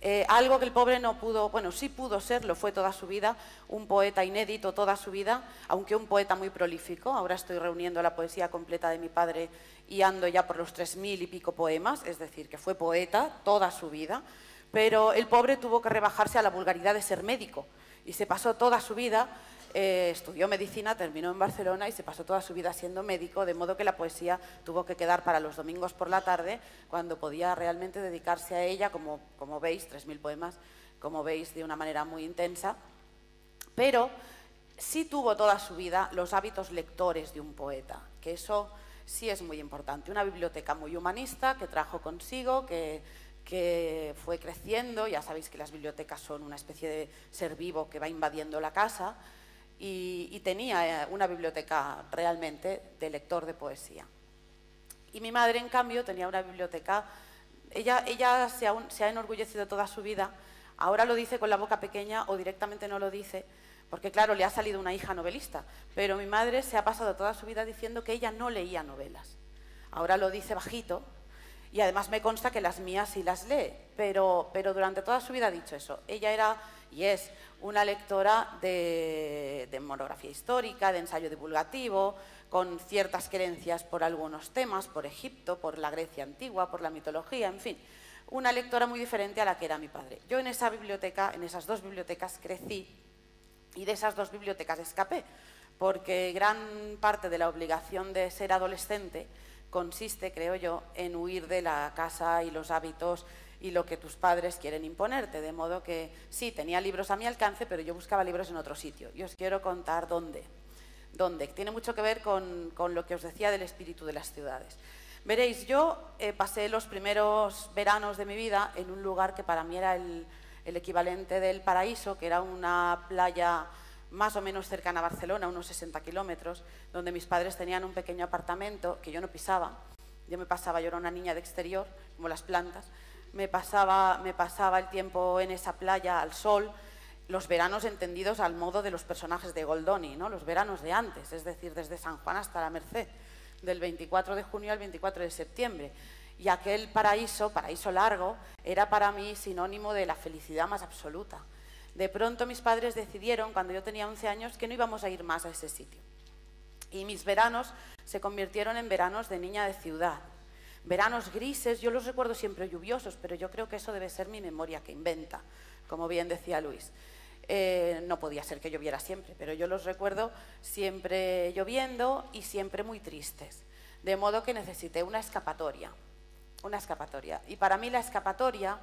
Eh, algo que el pobre no pudo, bueno, sí pudo ser, lo fue toda su vida, un poeta inédito toda su vida, aunque un poeta muy prolífico. Ahora estoy reuniendo la poesía completa de mi padre y ando ya por los tres mil y pico poemas, es decir, que fue poeta toda su vida, pero el pobre tuvo que rebajarse a la vulgaridad de ser médico y se pasó toda su vida, eh, estudió medicina, terminó en Barcelona y se pasó toda su vida siendo médico, de modo que la poesía tuvo que quedar para los domingos por la tarde, cuando podía realmente dedicarse a ella, como, como veis, tres mil poemas, como veis, de una manera muy intensa, pero sí tuvo toda su vida los hábitos lectores de un poeta, que eso sí es muy importante. Una biblioteca muy humanista que trajo consigo, que... que fue creciendo, ya sabéis que las bibliotecas son una especie de ser vivo que va invadiendo la casa, y, y tenía una biblioteca realmente de lector de poesía. Y mi madre, en cambio, tenía una biblioteca, ella, ella se, ha, se ha enorgullecido toda su vida, ahora lo dice con la boca pequeña o directamente no lo dice, porque claro, le ha salido una hija novelista, pero mi madre se ha pasado toda su vida diciendo que ella no leía novelas, ahora lo dice bajito. Y además me consta que las mías sí las lee, pero, pero durante toda su vida ha dicho eso. Ella era y es una lectora de, de monografía histórica, de ensayo divulgativo, con ciertas creencias por algunos temas, por Egipto, por la Grecia antigua, por la mitología, en fin, una lectora muy diferente a la que era mi padre. Yo en esa biblioteca, en esas dos bibliotecas crecí y de esas dos bibliotecas escapé, porque gran parte de la obligación de ser adolescente consiste, creo yo, en huir de la casa y los hábitos y lo que tus padres quieren imponerte, de modo que sí, tenía libros a mi alcance, pero yo buscaba libros en otro sitio. Y os quiero contar dónde. ¿Dónde? Tiene mucho que ver con, con lo que os decía del espíritu de las ciudades. Veréis, yo eh, pasé los primeros veranos de mi vida en un lugar que para mí era el, el equivalente del paraíso, que era una playa más o menos cercana a Barcelona, unos sesenta kilómetros, donde mis padres tenían un pequeño apartamento que yo no pisaba. Yo me pasaba, yo era una niña de exterior, como las plantas, me pasaba, me pasaba el tiempo en esa playa, al sol, los veranos entendidos al modo de los personajes de Goldoni, ¿no? Los veranos de antes, es decir, desde San Juan hasta la Merced, del veinticuatro de junio al veinticuatro de septiembre. Y aquel paraíso, paraíso largo, era para mí sinónimo de la felicidad más absoluta. De pronto mis padres decidieron, cuando yo tenía once años, que no íbamos a ir más a ese sitio. Y mis veranos se convirtieron en veranos de niña de ciudad. Veranos grises, yo los recuerdo siempre lluviosos, pero yo creo que eso debe ser mi memoria que inventa, como bien decía Luis. Eh, no podía ser que lloviera siempre, pero yo los recuerdo siempre lloviendo y siempre muy tristes. De modo que necesité una escapatoria, una escapatoria. Y para mí la escapatoria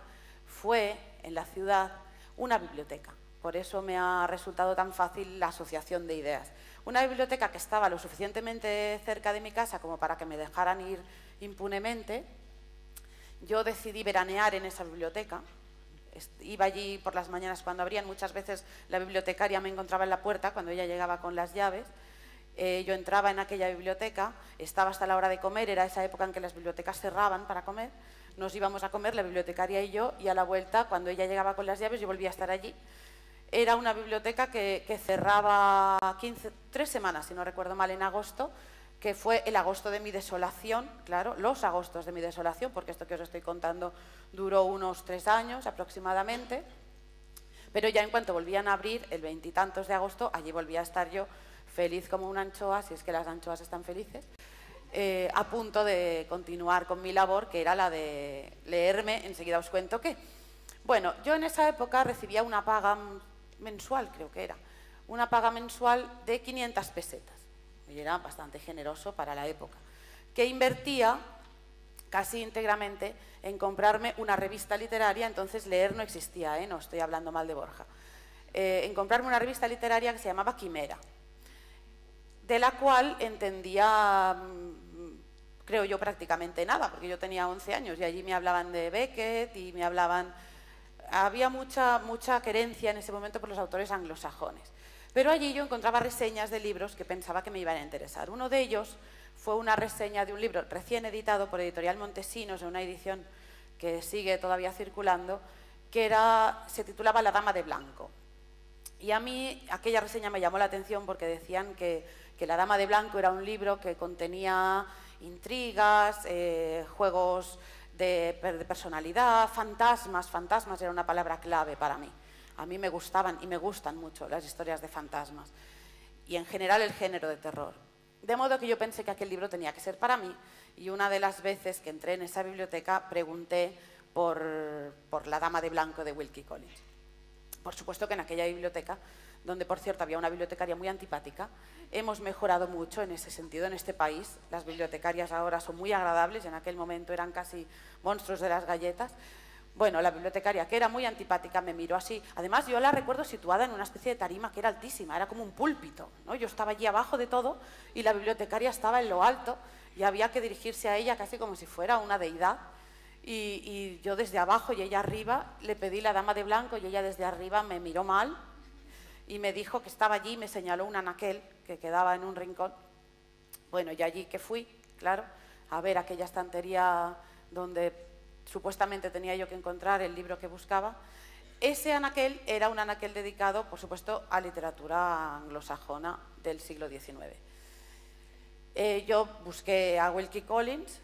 fue, en la ciudad, una biblioteca. Por eso me ha resultado tan fácil la asociación de ideas. Una biblioteca que estaba lo suficientemente cerca de mi casa como para que me dejaran ir impunemente. Yo decidí veranear en esa biblioteca. Iba allí por las mañanas cuando abrían. Muchas veces la bibliotecaria me encontraba en la puerta cuando ella llegaba con las llaves. Eh, yo entraba en aquella biblioteca, estaba hasta la hora de comer, era esa época en que las bibliotecas cerraban para comer. Nos íbamos a comer, la bibliotecaria y yo, y a la vuelta, cuando ella llegaba con las llaves, yo volvía a estar allí. Era una biblioteca que, que cerraba quince, tres semanas, si no recuerdo mal, en agosto, que fue el agosto de mi desolación, claro, los agostos de mi desolación, porque esto que os estoy contando duró unos tres años aproximadamente, pero ya en cuanto volvían a abrir, el veintitantos de agosto, allí volvía a estar yo feliz como una anchoa, si es que las anchoas están felices, Eh, a punto de continuar con mi labor, que era la de leerme, enseguida os cuento qué. Bueno, yo en esa época recibía una paga mensual, creo que era, una paga mensual de quinientas pesetas, y era bastante generoso para la época, que invertía casi íntegramente en comprarme una revista literaria, entonces Leer no existía, ¿eh? No estoy hablando mal de Borja, eh, en comprarme una revista literaria que se llamaba Quimera, de la cual entendía, creo yo, prácticamente nada, porque yo tenía once años y allí me hablaban de Beckett y me hablaban... Había mucha, mucha querencia en ese momento por los autores anglosajones. Pero allí yo encontraba reseñas de libros que pensaba que me iban a interesar. Uno de ellos fue una reseña de un libro recién editado por Editorial Montesinos, en una edición que sigue todavía circulando, que era, se titulaba La dama de blanco. Y a mí aquella reseña me llamó la atención porque decían que, que La dama de blanco era un libro que contenía intrigas, eh, juegos de, de personalidad, fantasmas. Fantasmas era una palabra clave para mí. A mí me gustaban y me gustan mucho las historias de fantasmas y en general el género de terror. De modo que yo pensé que aquel libro tenía que ser para mí y una de las veces que entré en esa biblioteca pregunté por, por La dama de blanco de Wilkie Collins. Por supuesto que en aquella biblioteca, donde por cierto había una bibliotecaria muy antipática, hemos mejorado mucho en ese sentido en este país. Las bibliotecarias ahora son muy agradables, en aquel momento eran casi monstruos de las galletas. Bueno, la bibliotecaria, que era muy antipática, me miró así. Además, yo la recuerdo situada en una especie de tarima que era altísima, era como un púlpito, ¿no? Yo estaba allí abajo de todo y la bibliotecaria estaba en lo alto y había que dirigirse a ella casi como si fuera una deidad. Y, y yo desde abajo y ella arriba, le pedí La dama de blanco y ella desde arriba me miró mal y me dijo que estaba allí y me señaló un anaquel que quedaba en un rincón. Bueno, y allí que fui, claro, a ver aquella estantería donde supuestamente tenía yo que encontrar el libro que buscaba. Ese anaquel era un anaquel dedicado, por supuesto, a literatura anglosajona del siglo diecinueve. Eh, yo busqué a Wilkie Collins.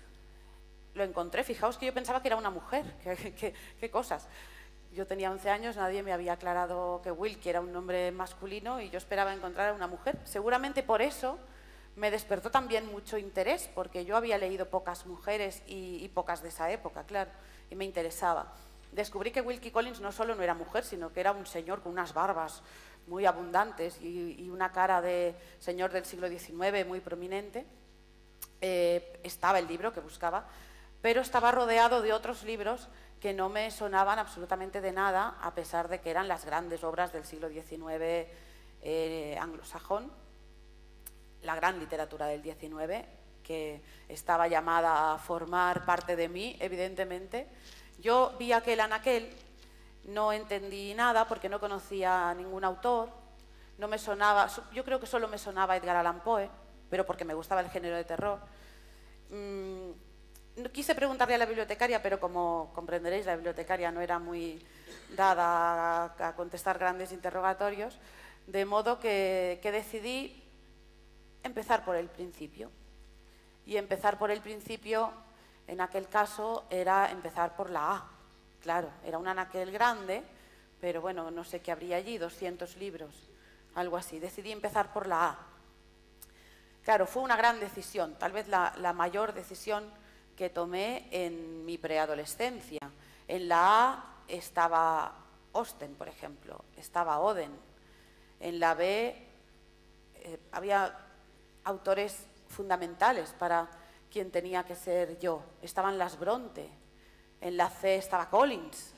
Lo encontré, fijaos que yo pensaba que era una mujer, qué cosas. Yo tenía once años, nadie me había aclarado que Wilkie era un nombre masculino y yo esperaba encontrar a una mujer. Seguramente por eso me despertó también mucho interés, porque yo había leído pocas mujeres y, y pocas de esa época, claro, y me interesaba. Descubrí que Wilkie Collins no solo no era mujer, sino que era un señor con unas barbas muy abundantes y, y una cara de señor del siglo diecinueve muy prominente. Eh, estaba el libro que buscaba, pero estaba rodeado de otros libros que no me sonaban absolutamente de nada, a pesar de que eran las grandes obras del siglo diecinueve eh, anglosajón, la gran literatura del diecinueve, que estaba llamada a formar parte de mí, evidentemente. Yo vi aquel anaquel, no entendí nada porque no conocía a ningún autor, no me sonaba, yo creo que solo me sonaba Edgar Allan Poe, pero porque me gustaba el género de terror. Mm, Quise preguntarle a la bibliotecaria, pero como comprenderéis, la bibliotecaria no era muy dada a contestar grandes interrogatorios, de modo que, que decidí empezar por el principio. Y empezar por el principio, en aquel caso, era empezar por la A. Claro, era un anaquel grande, pero bueno, no sé qué habría allí, doscientos libros, algo así. Decidí empezar por la A. Claro, fue una gran decisión, tal vez la, la mayor decisión que tomé en mi preadolescencia. En la A estaba Austen, por ejemplo, estaba Oden. En la B eh, había autores fundamentales para quien tenía que ser yo. Estaban las Bronte. En la C estaba Collins.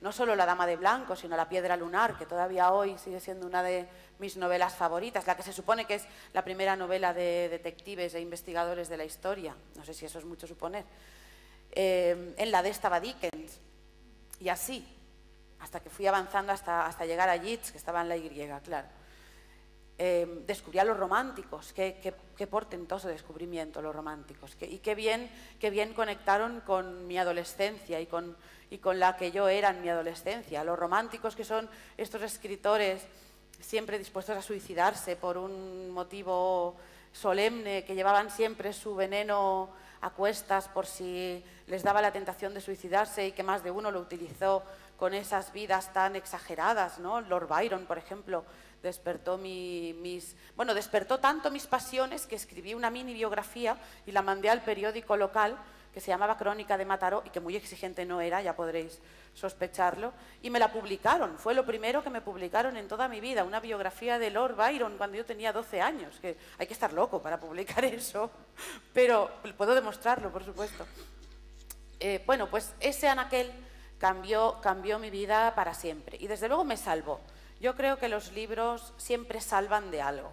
No solo La dama de blanco, sino La piedra lunar, que todavía hoy sigue siendo una de mis novelas favoritas, la que se supone que es la primera novela de detectives e investigadores de la historia. No sé si eso es mucho suponer. Eh, en la D estaba Dickens, y así, hasta que fui avanzando hasta, hasta llegar a Yeats, que estaba en la Y, claro. Eh, descubrí a los románticos, qué, qué, qué portentoso descubrimiento los románticos, qué, y qué bien, qué bien conectaron con mi adolescencia y con, y con la que yo era en mi adolescencia. Los románticos, que son estos escritores siempre dispuestos a suicidarse por un motivo solemne, que llevaban siempre su veneno a cuestas por si les daba la tentación de suicidarse, y que más de uno lo utilizó con esas vidas tan exageradas, ¿no? Lord Byron, por ejemplo, despertó mi, mis, bueno, despertó tanto mis pasiones que escribí una mini biografía y la mandé al periódico local, que se llamaba Crónica de Mataró, y que muy exigente no era, ya podréis sospecharlo, y me la publicaron. Fue lo primero que me publicaron en toda mi vida, una biografía de Lord Byron cuando yo tenía doce años, que hay que estar loco para publicar eso, pero puedo demostrarlo, por supuesto. Eh, bueno, pues ese anaquel cambió, cambió mi vida para siempre, y desde luego me salvó. Yo creo que los libros siempre salvan de algo.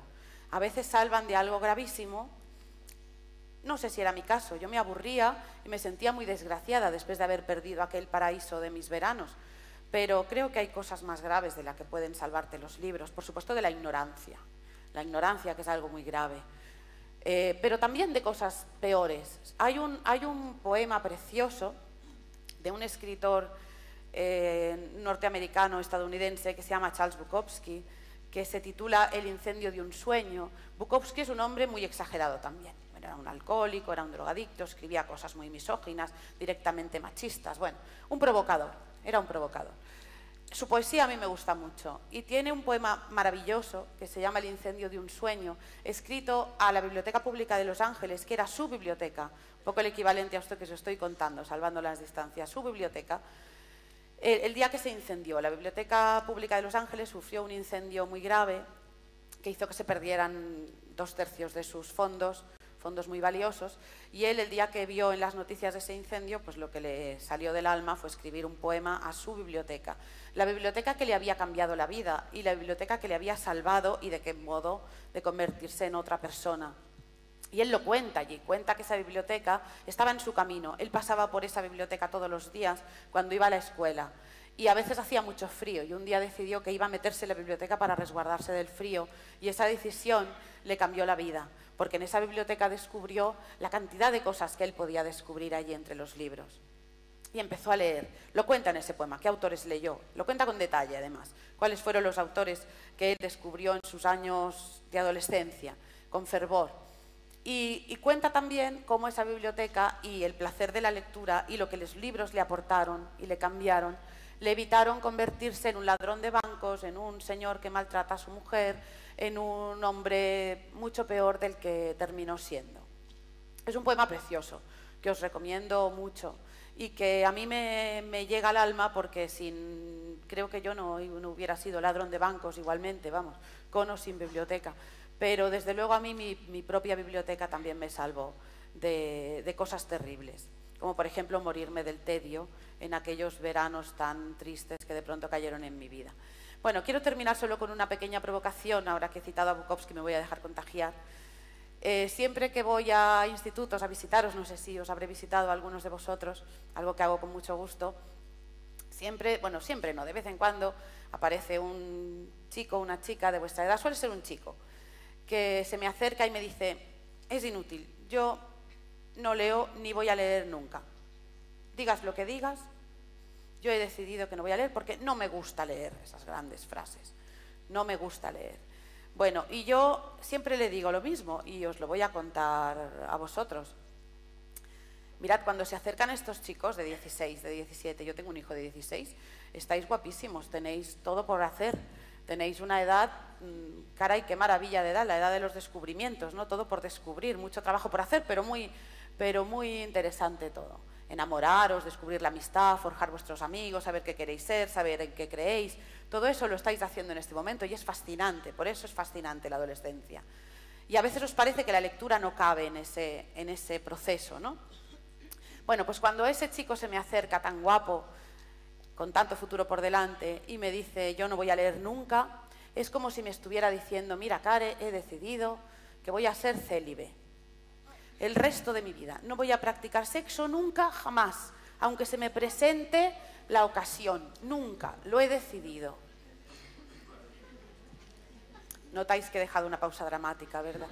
A veces salvan de algo gravísimo. No sé si era mi caso. Yo me aburría y me sentía muy desgraciada después de haber perdido aquel paraíso de mis veranos. Pero creo que hay cosas más graves de las que pueden salvarte los libros. Por supuesto, de la ignorancia. La ignorancia, que es algo muy grave. Eh, pero también de cosas peores. Hay un, hay un poema precioso de un escritor Eh, norteamericano, estadounidense, que se llama Charles Bukowski, que se titula El incendio de un sueño. Bukowski es un hombre muy exagerado también. Bueno, era un alcohólico, era un drogadicto, escribía cosas muy misóginas, directamente machistas. Bueno, un provocador, era un provocador. Su poesía a mí me gusta mucho, y tiene un poema maravilloso que se llama El incendio de un sueño, escrito a la Biblioteca Pública de Los Ángeles, que era su biblioteca, un poco el equivalente a esto que os estoy contando, salvando las distancias, su biblioteca. El día que se incendió, la Biblioteca Pública de Los Ángeles sufrió un incendio muy grave que hizo que se perdieran dos tercios de sus fondos, fondos muy valiosos, y él, el día que vio en las noticias de ese incendio, pues lo que le salió del alma fue escribir un poema a su biblioteca. La biblioteca que le había cambiado la vida y la biblioteca que le había salvado, y de qué modo, de convertirse en otra persona. Y él lo cuenta allí, cuenta que esa biblioteca estaba en su camino. Él pasaba por esa biblioteca todos los días cuando iba a la escuela. Y a veces hacía mucho frío, y un día decidió que iba a meterse en la biblioteca para resguardarse del frío. Y esa decisión le cambió la vida, porque en esa biblioteca descubrió la cantidad de cosas que él podía descubrir allí entre los libros. Y empezó a leer. Lo cuenta en ese poema, qué autores leyó. Lo cuenta con detalle, además, cuáles fueron los autores que él descubrió en sus años de adolescencia, con fervor. Y, y cuenta también cómo esa biblioteca y el placer de la lectura y lo que los libros le aportaron y le cambiaron, le evitaron convertirse en un ladrón de bancos, en un señor que maltrata a su mujer, en un hombre mucho peor del que terminó siendo. Es un poema precioso, que os recomiendo mucho y que a mí me, me llega al alma porque sin, creo que yo no, no hubiera sido ladrón de bancos igualmente, vamos, con o sin biblioteca. Pero desde luego a mí mi, mi propia biblioteca también me salvó de, de cosas terribles, como por ejemplo morirme del tedio en aquellos veranos tan tristes que de pronto cayeron en mi vida. Bueno, quiero terminar solo con una pequeña provocación, ahora que he citado a Bukowski me voy a dejar contagiar. Eh, siempre que voy a institutos a visitaros, no sé si os habré visitado a algunos de vosotros, algo que hago con mucho gusto, siempre, bueno, siempre no, de vez en cuando aparece un chico, una chica de vuestra edad, suele ser un chico, que se me acerca y me dice, es inútil, yo no leo ni voy a leer nunca. Digas lo que digas, yo he decidido que no voy a leer porque no me gusta leer, esas grandes frases, no me gusta leer. Bueno, y yo siempre le digo lo mismo y os lo voy a contar a vosotros. Mirad, cuando se acercan estos chicos de dieciséis, de diecisiete, yo tengo un hijo de dieciséis, estáis guapísimos, tenéis todo por hacer. Tenéis una edad, caray, qué maravilla de edad, la edad de los descubrimientos, ¿no? Todo por descubrir, mucho trabajo por hacer, pero muy, pero muy interesante todo. Enamoraros, descubrir la amistad, forjar vuestros amigos, saber qué queréis ser, saber en qué creéis. Todo eso lo estáis haciendo en este momento y es fascinante, por eso es fascinante la adolescencia. Y a veces os parece que la lectura no cabe en ese, en ese proceso, ¿no? Bueno, pues cuando ese chico se me acerca tan guapo, con tanto futuro por delante, y me dice, yo no voy a leer nunca, es como si me estuviera diciendo, mira, Care, he decidido que voy a ser célibe el resto de mi vida. No voy a practicar sexo nunca, jamás, aunque se me presente la ocasión. Nunca, lo he decidido. Notáis que he dejado una pausa dramática, ¿verdad?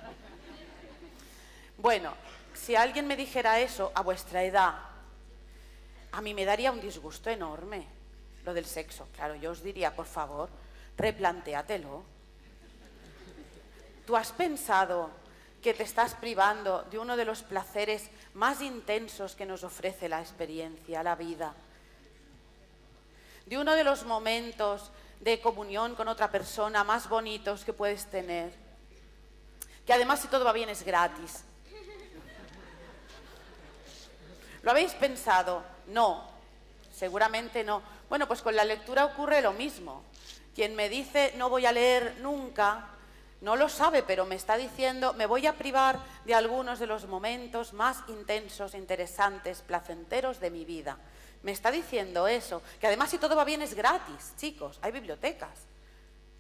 Bueno, si alguien me dijera eso a vuestra edad, a mí me daría un disgusto enorme lo del sexo. Claro, yo os diría, por favor, replantéatelo. ¿Tú has pensado que te estás privando de uno de los placeres más intensos que nos ofrece la experiencia, la vida? De uno de los momentos de comunión con otra persona más bonitos que puedes tener. Que además, si todo va bien, es gratis. ¿Lo habéis pensado? No, seguramente no. Bueno, pues con la lectura ocurre lo mismo. Quien me dice no voy a leer nunca, no lo sabe, pero me está diciendo me voy a privar de algunos de los momentos más intensos, interesantes, placenteros de mi vida. Me está diciendo eso, que además si todo va bien es gratis, chicos, hay bibliotecas.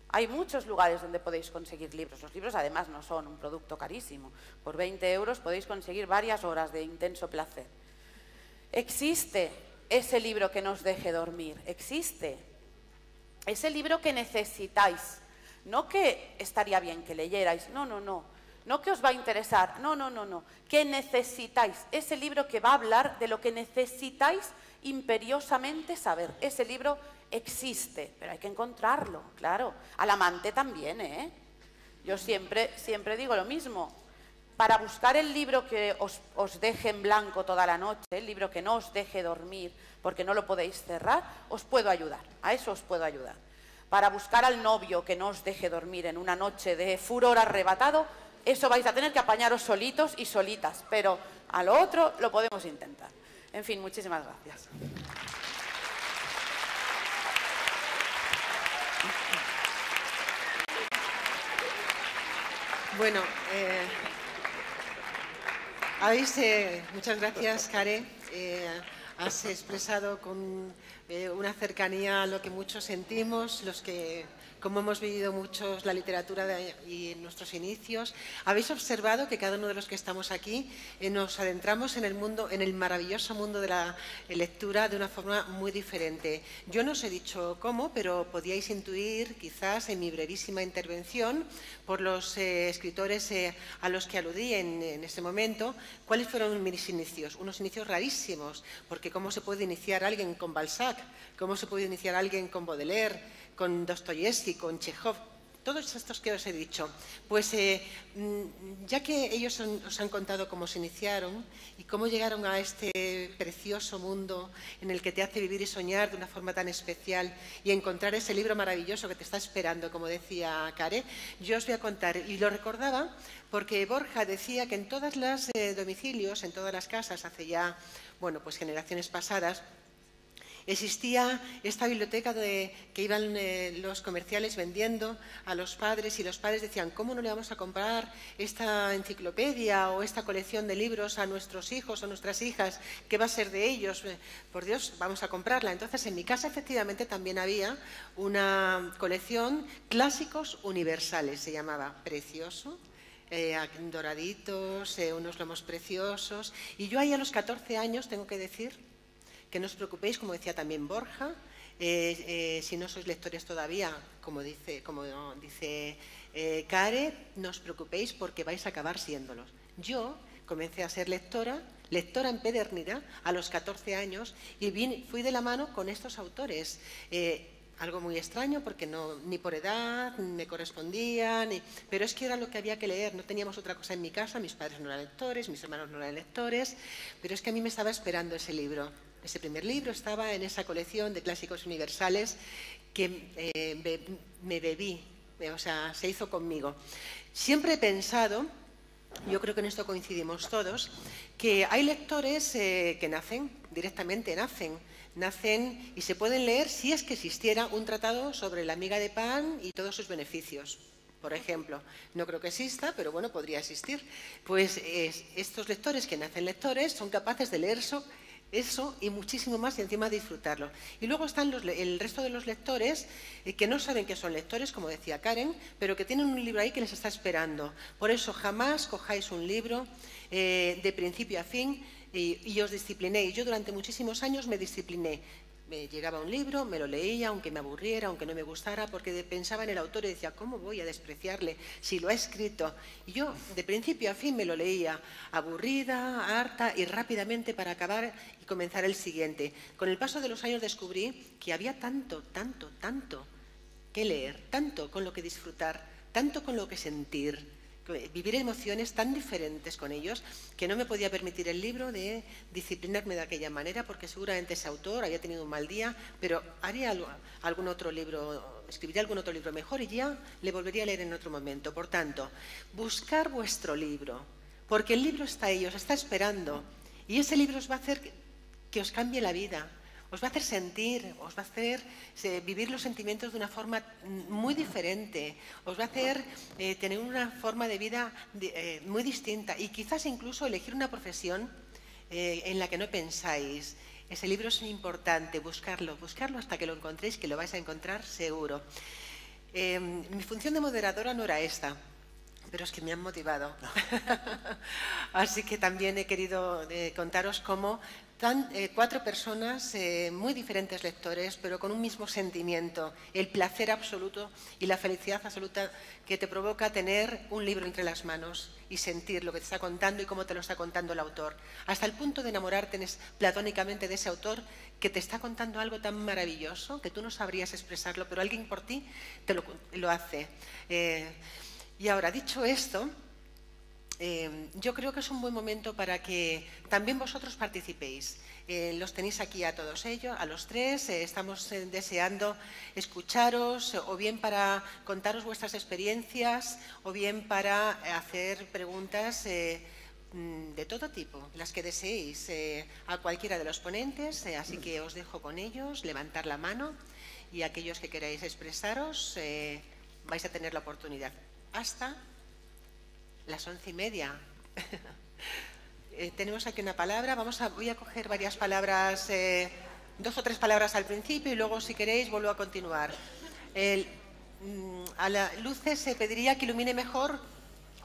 Hay muchos lugares donde podéis conseguir libros. Los libros además no son un producto carísimo. Por veinte euros podéis conseguir varias horas de intenso placer. Existe ese libro que nos deje dormir, existe ese libro que necesitáis. No que estaría bien que leyerais, no, no, no. No que os va a interesar, no, no, no, no. Que necesitáis, ese libro que va a hablar de lo que necesitáis imperiosamente saber. Ese libro existe, pero hay que encontrarlo, claro. Al amante también, ¿eh? Yo siempre, siempre digo lo mismo. Para buscar el libro que os, os deje en blanco toda la noche, el libro que no os deje dormir porque no lo podéis cerrar, os puedo ayudar, a eso os puedo ayudar. Para buscar al novio que no os deje dormir en una noche de furor arrebatado, eso vais a tener que apañaros solitos y solitas, pero a lo otro lo podemos intentar. En fin, muchísimas gracias. Bueno, eh... Habéis, eh, muchas gracias, Care. Eh, has expresado con eh, una cercanía a lo que muchos sentimos, los que, como hemos vivido muchos la literatura de, y nuestros inicios. Habéis observado que cada uno de los que estamos aquí eh, nos adentramos en el mundo, en el maravilloso mundo de la lectura de una forma muy diferente. Yo no os he dicho cómo, pero podíais intuir, quizás en mi brevísima intervención, por los eh, escritores eh, a los que aludí en, en ese momento, cuáles fueron mis inicios. Unos inicios rarísimos, porque cómo se puede iniciar alguien con Balzac, cómo se puede iniciar alguien con Baudelaire, con Dostoyevsky, con Chekhov. todos estos que os he dicho, pues eh, ya que ellos os han contado cómo se iniciaron y cómo llegaron a este precioso mundo en el que te hace vivir y soñar de una forma tan especial y encontrar ese libro maravilloso que te está esperando, como decía Care, yo os voy a contar, y lo recordaba porque Borja decía que en todas las eh, domicilios, en todas las casas, hace ya, bueno, pues generaciones pasadas, existía esta biblioteca de, que iban eh, los comerciales vendiendo a los padres, y los padres decían, ¿cómo no le vamos a comprar esta enciclopedia o esta colección de libros a nuestros hijos o nuestras hijas? ¿Qué va a ser de ellos? Por Dios, vamos a comprarla. Entonces, en mi casa efectivamente también había una colección, Clásicos Universales, se llamaba, precioso. Eh, doraditos, eh, unos lomos preciosos. Y yo ahí a los catorce años, tengo que decir, que no os preocupéis, como decía también Borja, eh, eh, si no sois lectores todavía, como dice, como dice eh, Care, no os preocupéis porque vais a acabar siéndolos. Yo comencé a ser lectora, lectora empedernida, a los catorce años, y vine, fui de la mano con estos autores. Eh, Algo muy extraño porque no, ni por edad me correspondía, ni, pero es que era lo que había que leer. No teníamos otra cosa en mi casa, mis padres no eran lectores, mis hermanos no eran lectores, pero es que a mí me estaba esperando ese libro. Ese primer libro estaba en esa colección de Clásicos Universales que eh, be, me bebí, o sea, se hizo conmigo. Siempre he pensado, yo creo que en esto coincidimos todos, que hay lectores eh, que nacen, directamente nacen, Nacen y se pueden leer si es que existiera un tratado sobre la miga de pan y todos sus beneficios, por ejemplo. No creo que exista, pero bueno, podría existir. Pues es, estos lectores que nacen lectores son capaces de leer eso, eso y muchísimo más, y encima disfrutarlo. Y luego están los, el resto de los lectores que no saben que son lectores, como decía Karen, pero que tienen un libro ahí que les está esperando. Por eso jamás cojáis un libro eh, de principio a fin. Y, y os discipliné, y yo durante muchísimos años me discipliné. Me llegaba un libro, me lo leía, aunque me aburriera, aunque no me gustara, porque pensaba en el autor y decía, ¿cómo voy a despreciarle si lo ha escrito? Y yo, de principio a fin, me lo leía, aburrida, harta, y rápidamente para acabar y comenzar el siguiente. Con el paso de los años descubrí que había tanto, tanto, tanto que leer, tanto con lo que disfrutar, tanto con lo que sentir, vivir emociones tan diferentes con ellos, que no me podía permitir el libro de disciplinarme de aquella manera, porque seguramente ese autor había tenido un mal día, pero haría algún otro libro, escribiría algún otro libro mejor y ya le volvería a leer en otro momento. Por tanto, buscar vuestro libro, porque el libro está ahí, os está esperando, y ese libro os va a hacer que os cambie la vida. Os va a hacer sentir, os va a hacer vivir los sentimientos de una forma muy diferente, os va a hacer eh, tener una forma de vida de, eh, muy distinta, y quizás incluso elegir una profesión eh, en la que no pensáis. Ese libro es importante, buscarlo, buscarlo hasta que lo encontréis, que lo vais a encontrar seguro. Eh, mi función de moderadora no era esta, pero es que me han motivado. Así que también he querido eh, contaros cómo Tan, eh, cuatro personas, eh, muy diferentes lectores, pero con un mismo sentimiento, el placer absoluto y la felicidad absoluta que te provoca tener un libro entre las manos y sentir lo que te está contando y cómo te lo está contando el autor, hasta el punto de enamorarte platónicamente de ese autor que te está contando algo tan maravilloso que tú no sabrías expresarlo, pero alguien por ti te lo, lo hace. Eh, y ahora, dicho esto, Eh, yo creo que es un buen momento para que también vosotros participéis. Eh, los tenéis aquí a todos ellos, a los tres. Eh, estamos eh, deseando escucharos, o bien para contaros vuestras experiencias, o bien para hacer preguntas eh, de todo tipo, las que deseéis, eh, a cualquiera de los ponentes. Eh, así que os dejo con ellos, levantar la mano, y aquellos que queráis expresaros eh, vais a tener la oportunidad. Hasta las once y media. eh, tenemos aquí una palabra. Vamos a, voy a coger varias palabras, eh, dos o tres palabras al principio, y luego, si queréis, vuelvo a continuar. El, mm, a las luces se eh, pediría que ilumine mejor.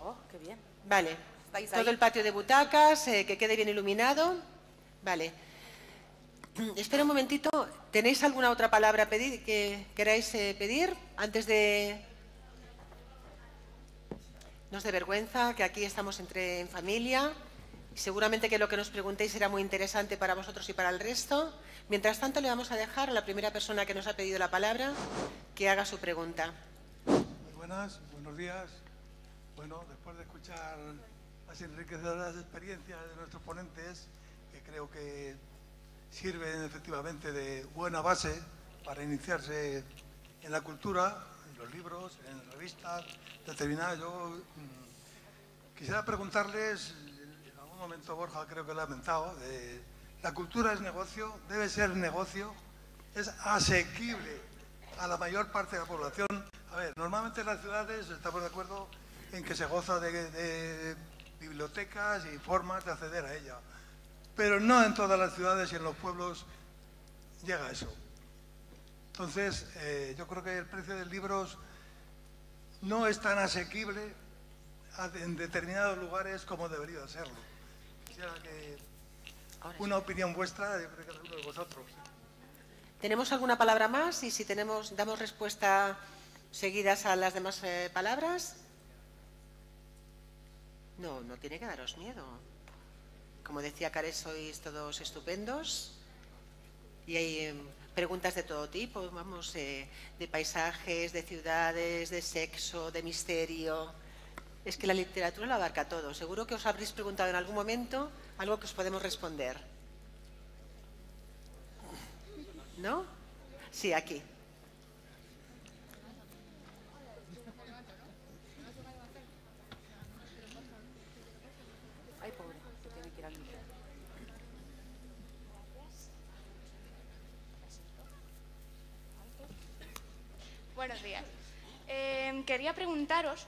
Oh, qué bien. Vale. Todo el patio de butacas, eh, que quede bien iluminado. Vale. Espera un momentito. ¿Tenéis alguna otra palabra pedir, que queráis eh, pedir antes de...? No es de vergüenza, que aquí estamos entre en familia, y seguramente que lo que nos preguntéis será muy interesante para vosotros y para el resto. Mientras tanto, le vamos a dejar a la primera persona que nos ha pedido la palabra que haga su pregunta. buenas, buenos días. Bueno, después de escuchar las enriquecedoras experiencias de nuestros ponentes, que creo que sirven efectivamente de buena base para iniciarse en la cultura, en los libros, en revistas determinadas, yo mmm, quisiera preguntarles, en algún momento Borja creo que lo ha comentado, de, la cultura es negocio, debe ser negocio, es asequible a la mayor parte de la población. A ver, normalmente en las ciudades estamos de acuerdo en que se goza de, de bibliotecas y formas de acceder a ella, pero no en todas las ciudades y en los pueblos llega eso. Entonces, eh, yo creo que el precio de libros no es tan asequible en determinados lugares como debería serlo. Quisiera que una opinión vuestra, yo creo que alguno de vosotros. ¿Tenemos alguna palabra más? Y si tenemos, damos respuesta seguidas a las demás eh, palabras. No, no tiene que daros miedo. Como decía Care, sois todos estupendos. Y hay eh, preguntas de todo tipo, vamos, eh, de paisajes, de ciudades, de sexo, de misterio. Es que la literatura lo abarca todo. Seguro que os habréis preguntado en algún momento algo que os podemos responder. ¿No? Sí, aquí. Buenos días. Eh, quería preguntaros,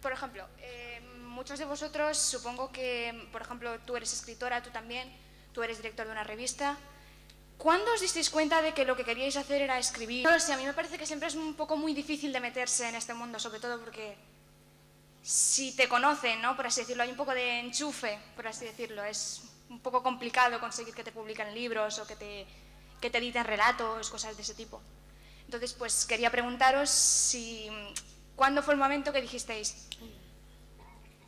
por ejemplo, eh, muchos de vosotros, supongo que, por ejemplo, tú eres escritora, tú también, tú eres director de una revista. ¿Cuándo os disteis cuenta de que lo que queríais hacer era escribir? No lo sé, a mí me parece que siempre es un poco muy difícil de meterse en este mundo, sobre todo porque si te conocen, ¿no?, por así decirlo, hay un poco de enchufe, por así decirlo. Es un poco complicado conseguir que te publiquen libros o que te... que te editen relatos, cosas de ese tipo. Entonces, pues quería preguntaros si, ¿cuándo fue el momento que dijisteis,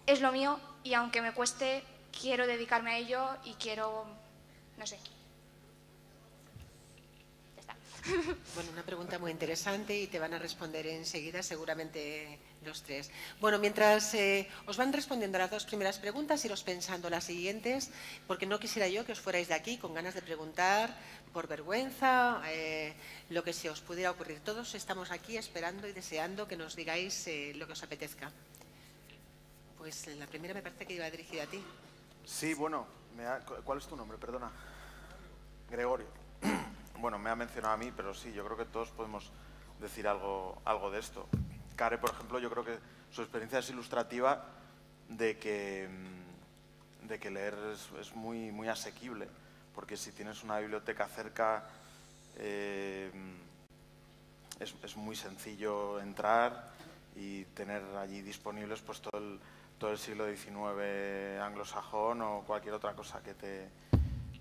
es lo mío y aunque me cueste, quiero dedicarme a ello y quiero, no sé? Ya está. Bueno, una pregunta muy interesante y te van a responder enseguida seguramente los tres. Bueno, mientras eh, os van respondiendo las dos primeras preguntas, iros pensando las siguientes, porque no quisiera yo que os fuerais de aquí con ganas de preguntar, por vergüenza, eh, lo que se os pudiera ocurrir. Todos estamos aquí esperando y deseando que nos digáis eh, lo que os apetezca. Pues la primera me parece que iba dirigida a ti. Sí, bueno, me ha, ¿cuál es tu nombre? Perdona. Gregorio. Bueno, me ha mencionado a mí, pero sí, yo creo que todos podemos decir algo, algo de esto. Care, por ejemplo, yo creo que su experiencia es ilustrativa de que, de que leer es, es muy, muy asequible. Porque si tienes una biblioteca cerca, eh, es, es muy sencillo entrar y tener allí disponibles pues todo el, todo el siglo diecinueve anglosajón o cualquier otra cosa que te,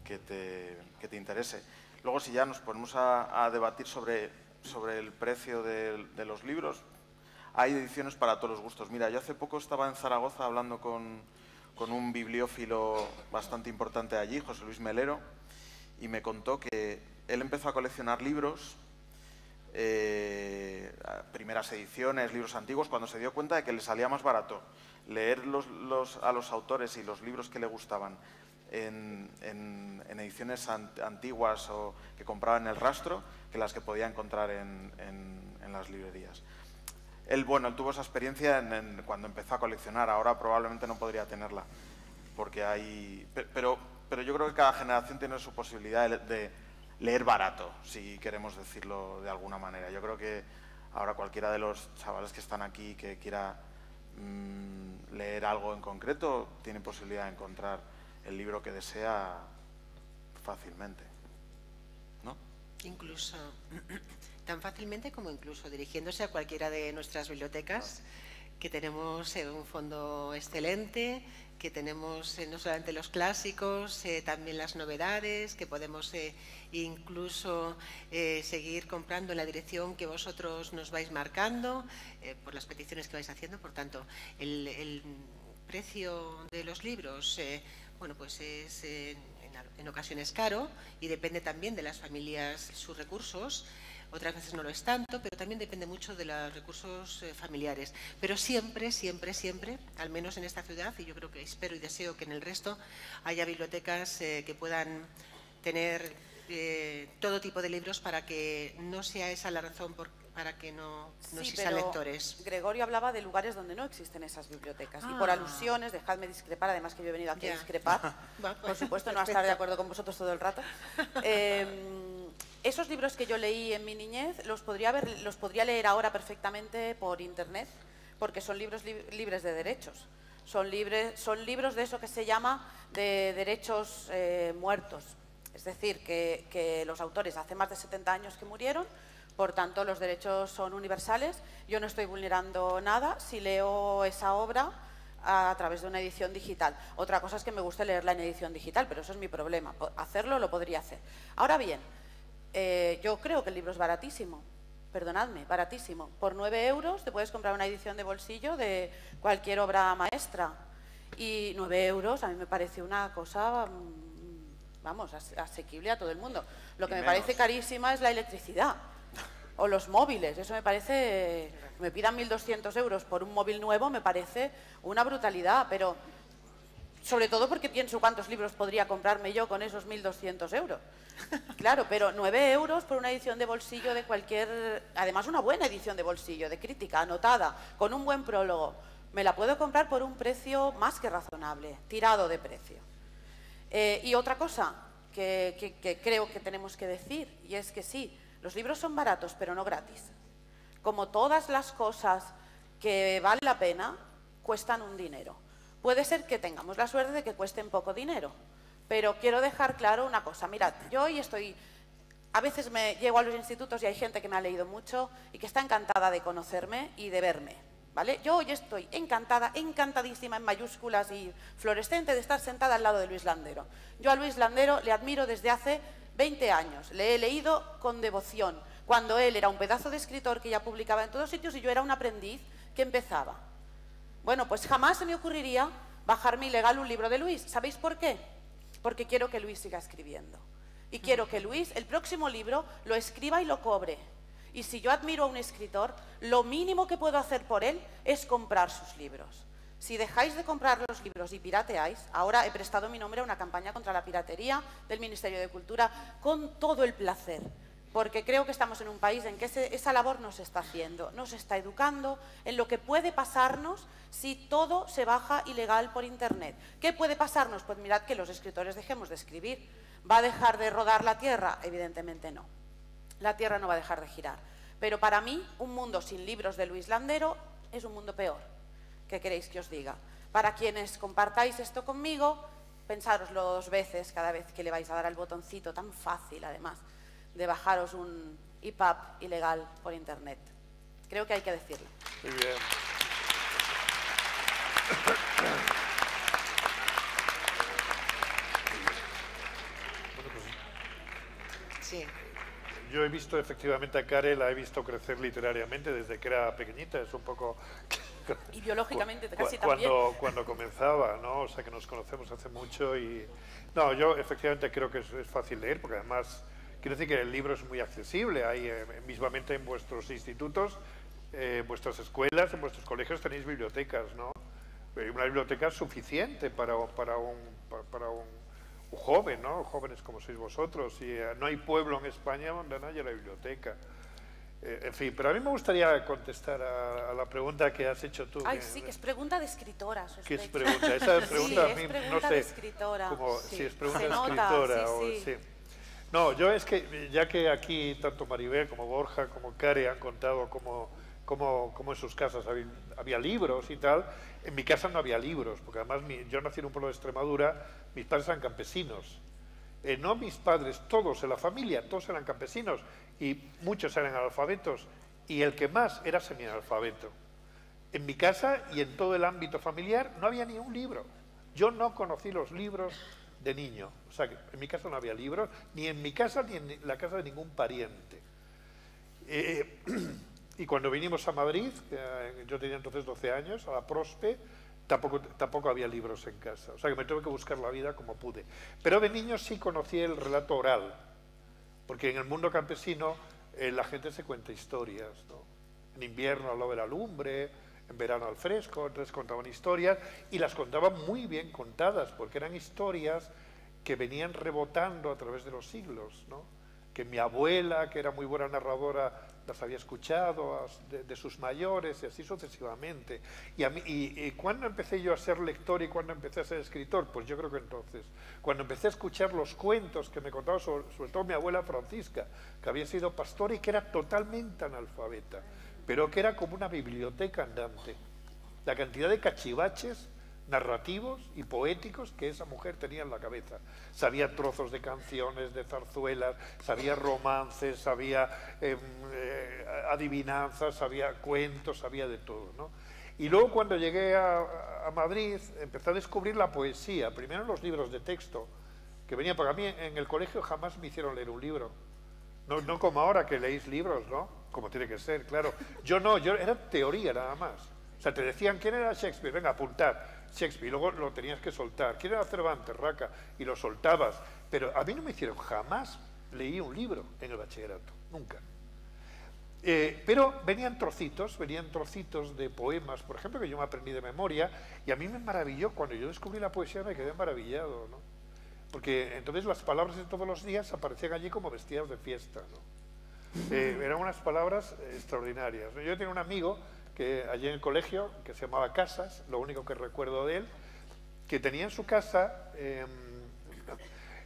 que te, que te interese. Luego, si ya nos ponemos a, a debatir sobre, sobre el precio de, de los libros, hay ediciones para todos los gustos. Mira, yo hace poco estaba en Zaragoza hablando con... con un bibliófilo bastante importante allí, José Luis Melero, y me contó que él empezó a coleccionar libros, eh, primeras ediciones, libros antiguos, cuando se dio cuenta de que le salía más barato leer los, los, a los autores y los libros que le gustaban en, en, en ediciones antiguas o que compraba en el rastro, que las que podía encontrar en, en, en las librerías. Él, bueno, él tuvo esa experiencia en, en, cuando empezó a coleccionar, ahora probablemente no podría tenerla, porque hay... Pero, pero yo creo que cada generación tiene su posibilidad de, de leer barato, si queremos decirlo de alguna manera. Yo creo que ahora cualquiera de los chavales que están aquí que quiera mmm, leer algo en concreto, tiene posibilidad de encontrar el libro que desea fácilmente, ¿no? Incluso... tan fácilmente como incluso dirigiéndose a cualquiera de nuestras bibliotecas, que tenemos eh, un fondo excelente, que tenemos eh, no solamente los clásicos, eh, también las novedades, que podemos eh, incluso eh, seguir comprando en la dirección que vosotros nos vais marcando, eh, por las peticiones que vais haciendo. Por tanto, el, el precio de los libros, eh, bueno, pues es eh, en, en ocasiones caro y depende también de las familias, sus recursos. otras veces no lo es tanto, pero también depende mucho de los recursos eh, familiares. Pero siempre, siempre, siempre, al menos en esta ciudad, y yo creo que espero y deseo que en el resto haya bibliotecas eh, que puedan tener eh, todo tipo de libros para que no sea esa la razón por para que no, no sí, sean lectores. Gregorio hablaba de lugares donde no existen esas bibliotecas. Ah. Y por alusiones, dejadme discrepar, además que yo he venido aquí yeah. a discrepar, Va, por supuesto no a estar de acuerdo con vosotros todo el rato. Eh, esos libros que yo leí en mi niñez los podría, ver, los podría leer ahora perfectamente por internet, porque son libros li libres de derechos. Son, libres, son libros de eso que se llama de derechos eh, muertos. Es decir, que, que los autores hace más de setenta años que murieron. Por tanto, los derechos son universales. Yo no estoy vulnerando nada si leo esa obra a través de una edición digital. Otra cosa es que me guste leerla en edición digital, pero eso es mi problema. Hacerlo lo podría hacer. Ahora bien, eh, yo creo que el libro es baratísimo. Perdonadme, baratísimo. Por nueve euros te puedes comprar una edición de bolsillo de cualquier obra maestra. Y nueve euros a mí me parece una cosa, vamos, asequible a todo el mundo. Lo que me parece carísima es la electricidad. O los móviles, eso me parece, me pidan mil doscientos euros por un móvil nuevo, me parece una brutalidad, pero sobre todo porque pienso cuántos libros podría comprarme yo con esos mil doscientos euros. Claro, pero nueve euros por una edición de bolsillo de cualquier, además una buena edición de bolsillo, de crítica, anotada, con un buen prólogo, me la puedo comprar por un precio más que razonable, tirado de precio. Eh, y otra cosa que, que, que creo que tenemos que decir, y es que sí, los libros son baratos, pero no gratis. Como todas las cosas que valen la pena, cuestan un dinero. Puede ser que tengamos la suerte de que cuesten poco dinero, pero quiero dejar claro una cosa. Mirad, yo hoy estoy... A veces me llego a los institutos y hay gente que me ha leído mucho y que está encantada de conocerme y de verme, ¿vale? Yo hoy estoy encantada, encantadísima en mayúsculas y fluorescente de estar sentada al lado de Luis Landero. Yo a Luis Landero le admiro desde hace veinte años, le he leído con devoción, cuando él era un pedazo de escritor que ya publicaba en todos sitios y yo era un aprendiz que empezaba. Bueno, pues jamás se me ocurriría bajarme ilegal un libro de Luis. ¿Sabéis por qué? Porque quiero que Luis siga escribiendo. Y quiero que Luis, el próximo libro, lo escriba y lo cobre. Y si yo admiro a un escritor, lo mínimo que puedo hacer por él es comprar sus libros. Si dejáis de comprar los libros y pirateáis, ahora he prestado mi nombre a una campaña contra la piratería del Ministerio de Cultura con todo el placer, porque creo que estamos en un país en que ese, esa labor no se está haciendo, no se está educando en lo que puede pasarnos si todo se baja ilegal por Internet. ¿Qué puede pasarnos? Pues mirad que los escritores dejemos de escribir. ¿Va a dejar de rodar la Tierra? Evidentemente no. La Tierra no va a dejar de girar. Pero para mí, un mundo sin libros de Luis Landero es un mundo peor. ¿Qué queréis que os diga? Para quienes compartáis esto conmigo, pensároslo dos veces cada vez que le vais a dar al botoncito tan fácil, además, de bajaros un E P U B ilegal por Internet. Creo que hay que decirlo. Muy bien. Sí. Yo he visto efectivamente a Care, la he visto crecer literariamente desde que era pequeñita, es un poco... Y biológicamente casi también. Cuando, cuando comenzaba, ¿no? O sea, que nos conocemos hace mucho y... No, yo efectivamente creo que es, es fácil leer, porque además, quiero decir que el libro es muy accesible. Hay, eh, mismamente en vuestros institutos, eh, vuestras escuelas, en vuestros colegios tenéis bibliotecas, ¿no? Una biblioteca suficiente para, para, un, para, para un, un joven, ¿no? Jóvenes como sois vosotros. Y eh, no hay pueblo en España donde no haya la biblioteca. En fin, pero a mí me gustaría contestar a, a la pregunta que has hecho tú. Ay, que, sí, que es pregunta de escritora. Sospecho. Que es pregunta, esa es pregunta sí, a mí, es pregunta no sé, de escritora. Como sí. Si es pregunta Se de nota, escritora. Sí, sí. O, sí. No, yo es que, ya que aquí tanto Maribel como Borja como Care han contado cómo, cómo, cómo en sus casas había, había libros y tal, en mi casa no había libros, porque además mi, yo nací en un pueblo de Extremadura, mis padres eran campesinos. Eh, no mis padres, todos en la familia, todos eran campesinos y muchos eran analfabetos y el que más era semianalfabeto. En mi casa y en todo el ámbito familiar no había ni un libro. Yo no conocí los libros de niño, o sea, que en mi casa no había libros, ni en mi casa ni en la casa de ningún pariente. Eh, y cuando vinimos a Madrid, eh, yo tenía entonces doce años, a la Prospe, Tampoco, tampoco había libros en casa, o sea que me tuve que buscar la vida como pude. Pero de niño sí conocí el relato oral, porque en el mundo campesino eh, la gente se cuenta historias, ¿no? En invierno hablaba de la lumbre, en verano al fresco, entonces contaban historias y las contaban muy bien contadas, porque eran historias que venían rebotando a través de los siglos, ¿no? Que mi abuela, que era muy buena narradora, las había escuchado de, de sus mayores y así sucesivamente. Y, a mí, y, y cuando empecé yo a ser lector y cuando empecé a ser escritor, pues yo creo que entonces, cuando empecé a escuchar los cuentos que me contaba sobre, sobre todo mi abuela Francisca, que había sido pastora y que era totalmente analfabeta, pero que era como una biblioteca andante. La cantidad de cachivaches narrativos y poéticos que esa mujer tenía en la cabeza. Sabía trozos de canciones, de zarzuelas, sabía romances, sabía eh, eh, adivinanzas, sabía cuentos, sabía de todo, ¿no? Y luego cuando llegué a, a Madrid empecé a descubrir la poesía, primero en los libros de texto, que venía para mí en el colegio jamás me hicieron leer un libro. No, no como ahora que leéis libros, ¿no? Como tiene que ser, claro. Yo no, yo era teoría nada más. O sea, te decían, ¿quién era Shakespeare? Venga, apuntar. Shakespeare, y luego lo tenías que soltar. ¿Quién era Cervantes? Raca. Y lo soltabas. Pero a mí no me hicieron, jamás leí un libro en el bachillerato, nunca. Eh, pero venían trocitos, venían trocitos de poemas, por ejemplo, que yo me aprendí de memoria, y a mí me maravilló, cuando yo descubrí la poesía me quedé maravillado, ¿no? Porque entonces las palabras de todos los días aparecían allí como vestidas de fiesta, ¿no? Eh, eran unas palabras extraordinarias, ¿no? Yo tenía un amigo que allí en el colegio, que se llamaba Casas, lo único que recuerdo de él, que tenía en su casa eh,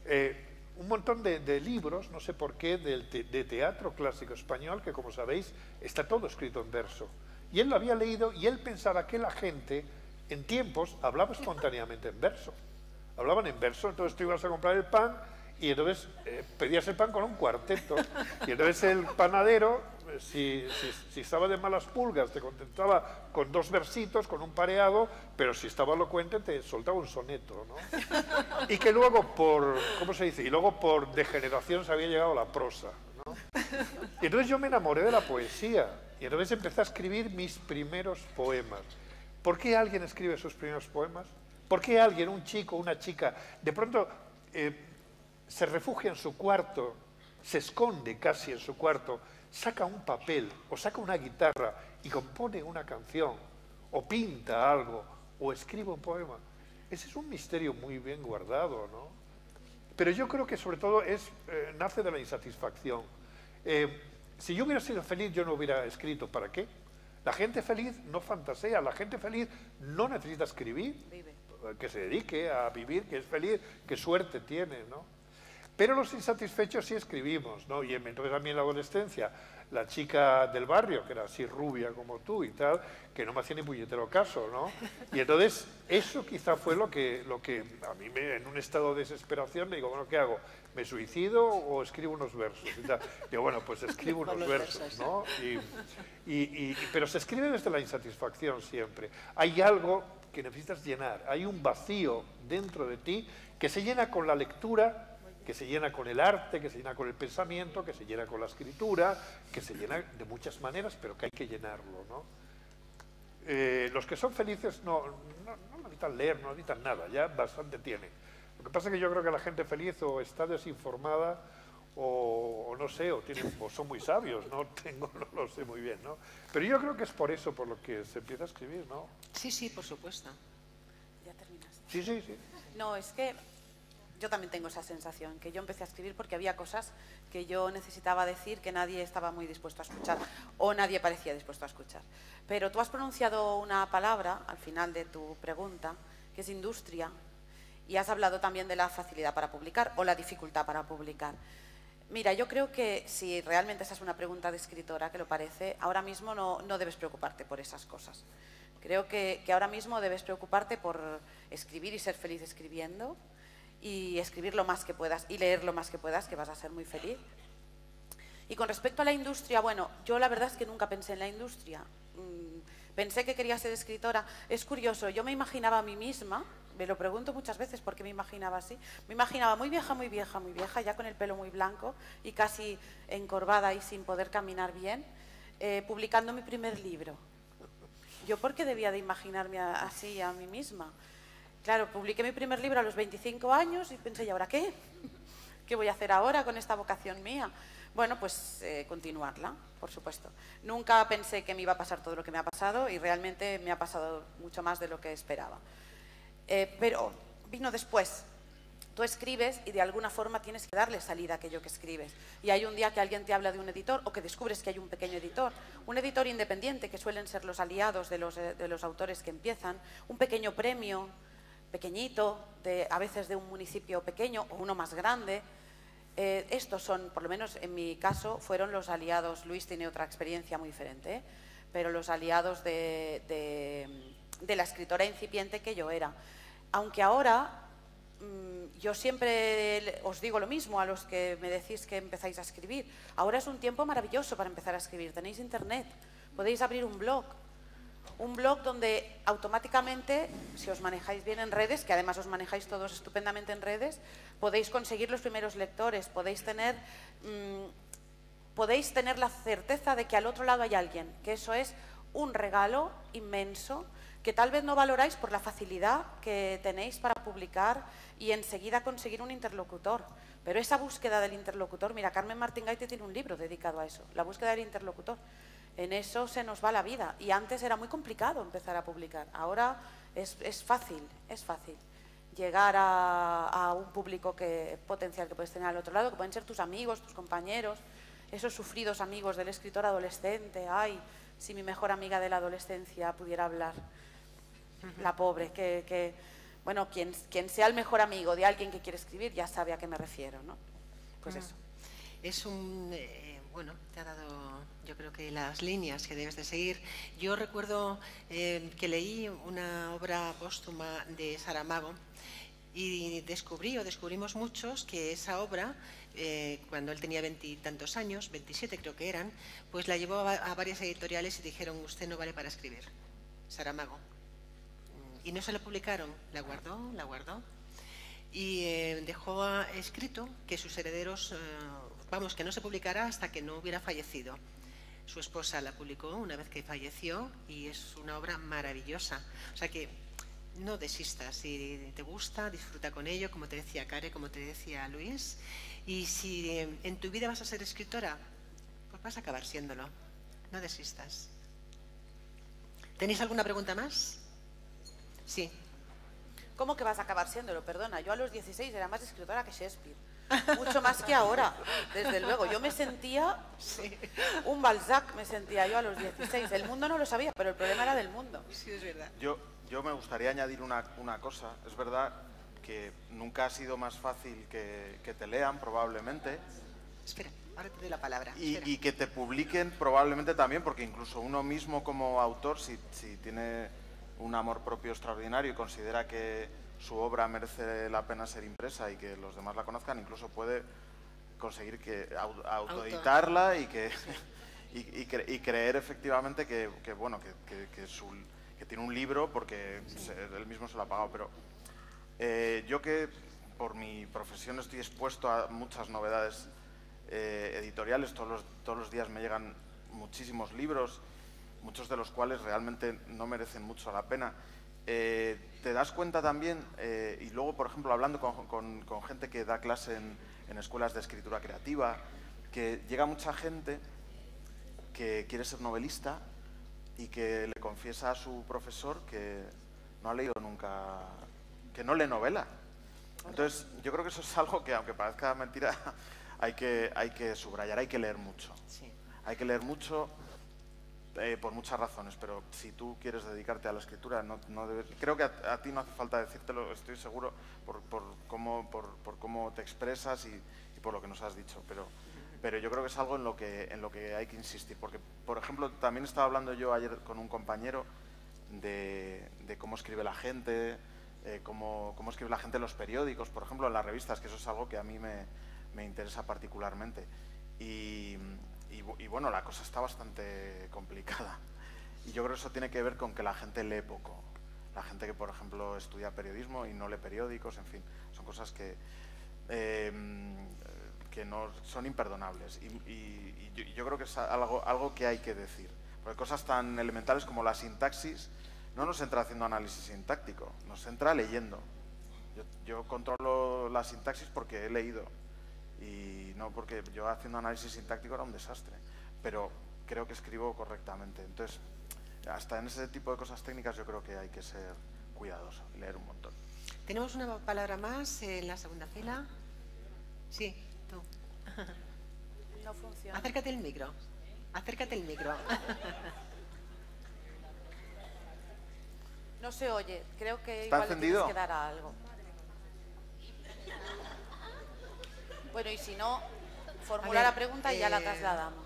eh, un montón de, de libros, no sé por qué, de, de teatro clásico español, que como sabéis está todo escrito en verso. Y él lo había leído y él pensaba que la gente en tiempos hablaba espontáneamente en verso. Hablaban en verso, entonces tú ibas a comprar el pan y entonces eh, pedías el pan con un cuarteto. Y entonces el panadero, si, si, si estaba de malas pulgas, te contentaba con dos versitos, con un pareado, pero si estaba elocuente te soltaba un soneto, ¿no? Y que luego por, ¿cómo se dice? Y luego por degeneración se había llegado la prosa, ¿no? Y entonces yo me enamoré de la poesía y entonces empecé a escribir mis primeros poemas. ¿Por qué alguien escribe sus primeros poemas? ¿Por qué alguien, un chico, una chica, de pronto eh, se refugia en su cuarto, se esconde casi en su cuarto, saca un papel o saca una guitarra y compone una canción, o pinta algo, o escribe un poema? Ese es un misterio muy bien guardado, ¿no? Pero yo creo que sobre todo es, eh, nace de la insatisfacción. Eh, si yo hubiera sido feliz, yo no hubiera escrito. ¿Para qué? La gente feliz no fantasea, la gente feliz no necesita escribir. Vive. Que se dedique a vivir, que es feliz, que suerte tiene, ¿no? Pero los insatisfechos sí escribimos, ¿no? Y entonces a mí en la adolescencia, la chica del barrio, que era así rubia como tú y tal, que no me hacía ni puñetero caso, ¿no? Y entonces eso quizá fue lo que, lo que a mí me, en un estado de desesperación me digo, bueno, ¿qué hago? ¿Me suicido o escribo unos versos? Y tal. Digo, bueno, pues escribo unos versos, ¿no? Y, y, y, pero se escribe desde la insatisfacción siempre. Hay algo que necesitas llenar, hay un vacío dentro de ti que se llena con la lectura, que se llena con el arte, que se llena con el pensamiento, que se llena con la escritura, que se llena de muchas maneras, pero que hay que llenarlo, ¿no? Eh, los que son felices no, no, no necesitan leer, no necesitan nada, ya bastante tienen. Lo que pasa es que yo creo que la gente feliz o está desinformada o, o no sé, o, tienen, o son muy sabios, no tengo, no lo sé muy bien, ¿no? Pero yo creo que es por eso por lo que se empieza a escribir, ¿no? Sí, sí, por supuesto. ¿Ya terminaste? Sí, sí, sí. No, es que yo también tengo esa sensación, que yo empecé a escribir porque había cosas que yo necesitaba decir que nadie estaba muy dispuesto a escuchar o nadie parecía dispuesto a escuchar. Pero tú has pronunciado una palabra al final de tu pregunta, que es industria, y has hablado también de la facilidad para publicar o la dificultad para publicar. Mira, yo creo que si realmente esa es una pregunta de escritora, que lo parece, ahora mismo no, no debes preocuparte por esas cosas. Creo que, que ahora mismo debes preocuparte por escribir y ser feliz escribiendo, y escribir lo más que puedas y leer lo más que puedas, que vas a ser muy feliz. Y con respecto a la industria, bueno, yo la verdad es que nunca pensé en la industria. Pensé que quería ser escritora. Es curioso, yo me imaginaba a mí misma, me lo pregunto muchas veces por qué me imaginaba así. Me imaginaba muy vieja, muy vieja, muy vieja, ya con el pelo muy blanco y casi encorvada y sin poder caminar bien, eh, publicando mi primer libro. ¿Yo por qué debía de imaginarme así a mí misma? Claro, publiqué mi primer libro a los veinticinco años y pensé, ¿y ahora qué? ¿Qué voy a hacer ahora con esta vocación mía? Bueno, pues eh, continuarla, por supuesto. Nunca pensé que me iba a pasar todo lo que me ha pasado y realmente me ha pasado mucho más de lo que esperaba. Eh, pero vino después. Tú escribes y de alguna forma tienes que darle salida a aquello que escribes. Y hay un día que alguien te habla de un editor o que descubres que hay un pequeño editor, un editor independiente que suelen ser los aliados de los, de los autores que empiezan, un pequeño premio, pequeñito, de, a veces de un municipio pequeño o uno más grande. Eh, estos son, por lo menos en mi caso, fueron los aliados. Luis tiene otra experiencia muy diferente, ¿eh? Pero los aliados de, de, de la escritora incipiente que yo era. Aunque ahora... Yo siempre os digo lo mismo a los que me decís que empezáis a escribir. Ahora es un tiempo maravilloso para empezar a escribir. Tenéis internet, podéis abrir un blog. Un blog donde automáticamente, si os manejáis bien en redes, que además os manejáis todos estupendamente en redes, podéis conseguir los primeros lectores, podéis tener, mmm, podéis tener la certeza de que al otro lado hay alguien, que eso es un regalo inmenso que tal vez no valoráis por la facilidad que tenéis para publicar y enseguida conseguir un interlocutor. Pero esa búsqueda del interlocutor, mira, Carmen Martín Gaite tiene un libro dedicado a eso, la búsqueda del interlocutor. En eso se nos va la vida y antes era muy complicado empezar a publicar. Ahora es, es fácil, es fácil llegar a, a un público que, potencial que puedes tener al otro lado, que pueden ser tus amigos, tus compañeros, esos sufridos amigos del escritor adolescente. Ay, si mi mejor amiga de la adolescencia pudiera hablar. La pobre, que, que bueno, quien, quien sea el mejor amigo de alguien que quiere escribir ya sabe a qué me refiero, ¿no? Pues eso. Es un, eh, bueno, te ha dado, yo creo que las líneas que debes de seguir. Yo recuerdo eh, que leí una obra póstuma de Saramago y descubrí, o descubrimos muchos, que esa obra, eh, cuando él tenía veintitantos años, veintisiete creo que eran, pues la llevó a, a varias editoriales y dijeron, usted no vale para escribir, Saramago. Y no se la publicaron, la guardó, la guardó y eh, dejó escrito que sus herederos, eh, vamos, que no se publicara hasta que no hubiera fallecido. Su esposa la publicó una vez que falleció y es una obra maravillosa. O sea que no desistas, si te gusta, disfruta con ello, como te decía Care, como te decía Luis. Y si eh, en tu vida vas a ser escritora, pues vas a acabar siéndolo, no desistas. ¿Tenéis alguna pregunta más? Sí. ¿Cómo que vas a acabar siéndolo? Perdona, yo a los dieciséis era más escritora que Shakespeare. Mucho más que ahora, desde luego. Yo me sentía sí. un Balzac, me sentía yo a los dieciséis. El mundo no lo sabía, pero el problema era del mundo. Sí, es verdad. Yo, yo me gustaría añadir una, una cosa. Es verdad que nunca ha sido más fácil que, que te lean, probablemente. Espera, ahora te doy la palabra. Y, y que te publiquen, probablemente también, porque incluso uno mismo como autor, si, si tiene... un amor propio extraordinario y considera que su obra merece la pena ser impresa y que los demás la conozcan, incluso puede conseguir que autoeditarla y que sí. y, y, cre, y creer efectivamente que, que bueno que, que, que, su, que tiene un libro porque sí. se, él mismo se lo ha pagado. Pero eh, yo que por mi profesión estoy expuesto a muchas novedades eh, editoriales, todos los, todos los días me llegan muchísimos libros, muchos de los cuales realmente no merecen mucho la pena. Eh, te das cuenta también, eh, y luego, por ejemplo, hablando con, con, con gente que da clase en, en escuelas de escritura creativa, que llega mucha gente que quiere ser novelista y que le confiesa a su profesor que no ha leído nunca, que no lee novela. Entonces, yo creo que eso es algo que, aunque parezca mentira, hay que, hay que subrayar, hay que leer mucho. Sí. Hay que leer mucho... Eh, por muchas razones, pero si tú quieres dedicarte a la escritura, no, no debes, creo que a, a ti no hace falta decírtelo, estoy seguro, por, por, cómo, por, por cómo te expresas y, y por lo que nos has dicho, pero, pero yo creo que es algo en lo que, en lo que hay que insistir, porque, por ejemplo, también estaba hablando yo ayer con un compañero de, de cómo escribe la gente, eh, cómo, cómo escribe la gente en los periódicos, por ejemplo, en las revistas, que eso es algo que a mí me, me interesa particularmente. Y... Y, y bueno, la cosa está bastante complicada. Y yo creo que eso tiene que ver con que la gente lee poco. La gente que, por ejemplo, estudia periodismo y no lee periódicos, en fin, son cosas que, eh, que no son imperdonables. Y, y, y, yo, y yo creo que es algo, algo que hay que decir. Porque cosas tan elementales como la sintaxis no nos entra haciendo análisis sintáctico, nos entra leyendo. Yo, yo controlo la sintaxis porque he leído. y no porque yo haciendo análisis sintáctico era un desastre, pero creo que escribo correctamente. Entonces, hasta en ese tipo de cosas técnicas yo creo que hay que ser cuidadoso, leer un montón. Tenemos una palabra más en la segunda fila. Sí, tú. No funciona. Acércate el micro. Acércate el micro. No se oye. Creo que igual le tienes que dar a algo. Bueno, y si no, formula la pregunta y eh... ya la trasladamos.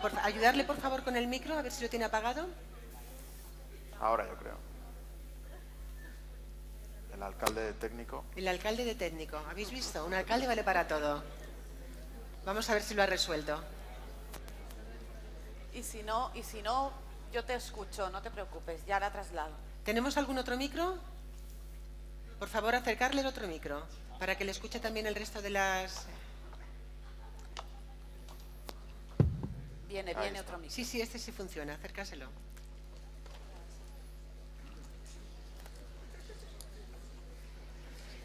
Por, ayudarle, por favor, con el micro, a ver si lo tiene apagado. Ahora, yo creo. El alcalde de técnico. El alcalde de técnico. ¿Habéis visto? Un alcalde vale para todo. Vamos a ver si lo ha resuelto. Y si no, y si no, yo te escucho, no te preocupes, ya la traslado. ¿Tenemos algún otro micro? Por favor, acercarle el otro micro, para que le escuche también el resto de las... Viene, viene otro micro. Sí, sí, este sí funciona, acércaselo.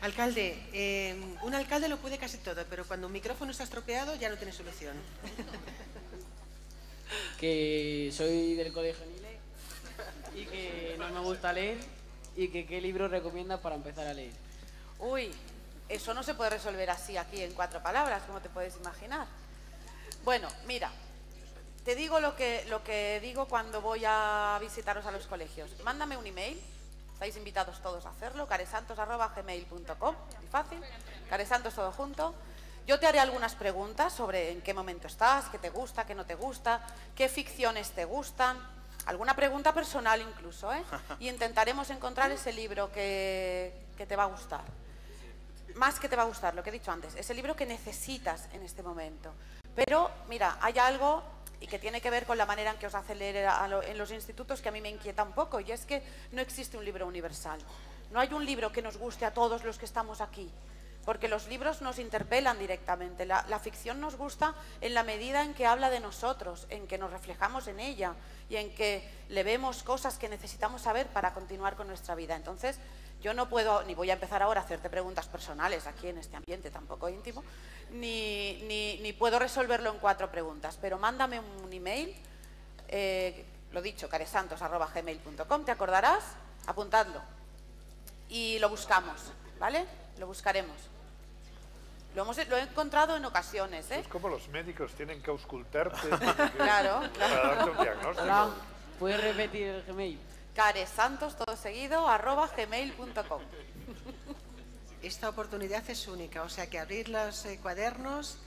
Alcalde, eh, un alcalde lo puede casi todo, pero cuando un micrófono está estropeado ya no tiene solución. Que soy del Colegio Nile y que no me gusta leer y que qué libro recomiendas para empezar a leer. Uy, eso no se puede resolver así aquí en cuatro palabras, como te puedes imaginar. Bueno, mira, te digo lo que, lo que digo cuando voy a visitaros a los colegios. Mándame un email, estáis invitados todos a hacerlo, caresantos arroba gmail punto com, muy fácil, caresantos todo junto. Yo te haré algunas preguntas sobre en qué momento estás, qué te gusta, qué no te gusta, qué ficciones te gustan, alguna pregunta personal incluso, ¿eh? Y intentaremos encontrar ese libro que, que te va a gustar. Más que te va a gustar, lo que he dicho antes, ese libro que necesitas en este momento. Pero, mira, hay algo... y que tiene que ver con la manera en que os hace leer a lo, en los institutos, que a mí me inquieta un poco, y es que no existe un libro universal. No hay un libro que nos guste a todos los que estamos aquí, porque los libros nos interpelan directamente. La, la ficción nos gusta en la medida en que habla de nosotros, en que nos reflejamos en ella y en que le vemos cosas que necesitamos saber para continuar con nuestra vida. Entonces, yo no puedo, ni voy a empezar ahora a hacerte preguntas personales aquí en este ambiente tampoco íntimo, ni, ni, ni puedo resolverlo en cuatro preguntas, pero mándame un email, eh, lo dicho, caresantos arroba gmail punto com, te acordarás, apuntadlo y lo buscamos, ¿vale? Lo buscaremos. Lo, hemos, lo he encontrado en ocasiones, ¿eh? Es como los médicos tienen que auscultarte claro, para claro. darte un diagnóstico. Hola. ¿Puedes repetir el Gmail? Caresantos, todo seguido, arroba gmail punto com. Esta oportunidad es única, o sea que abrir los eh, cuadernos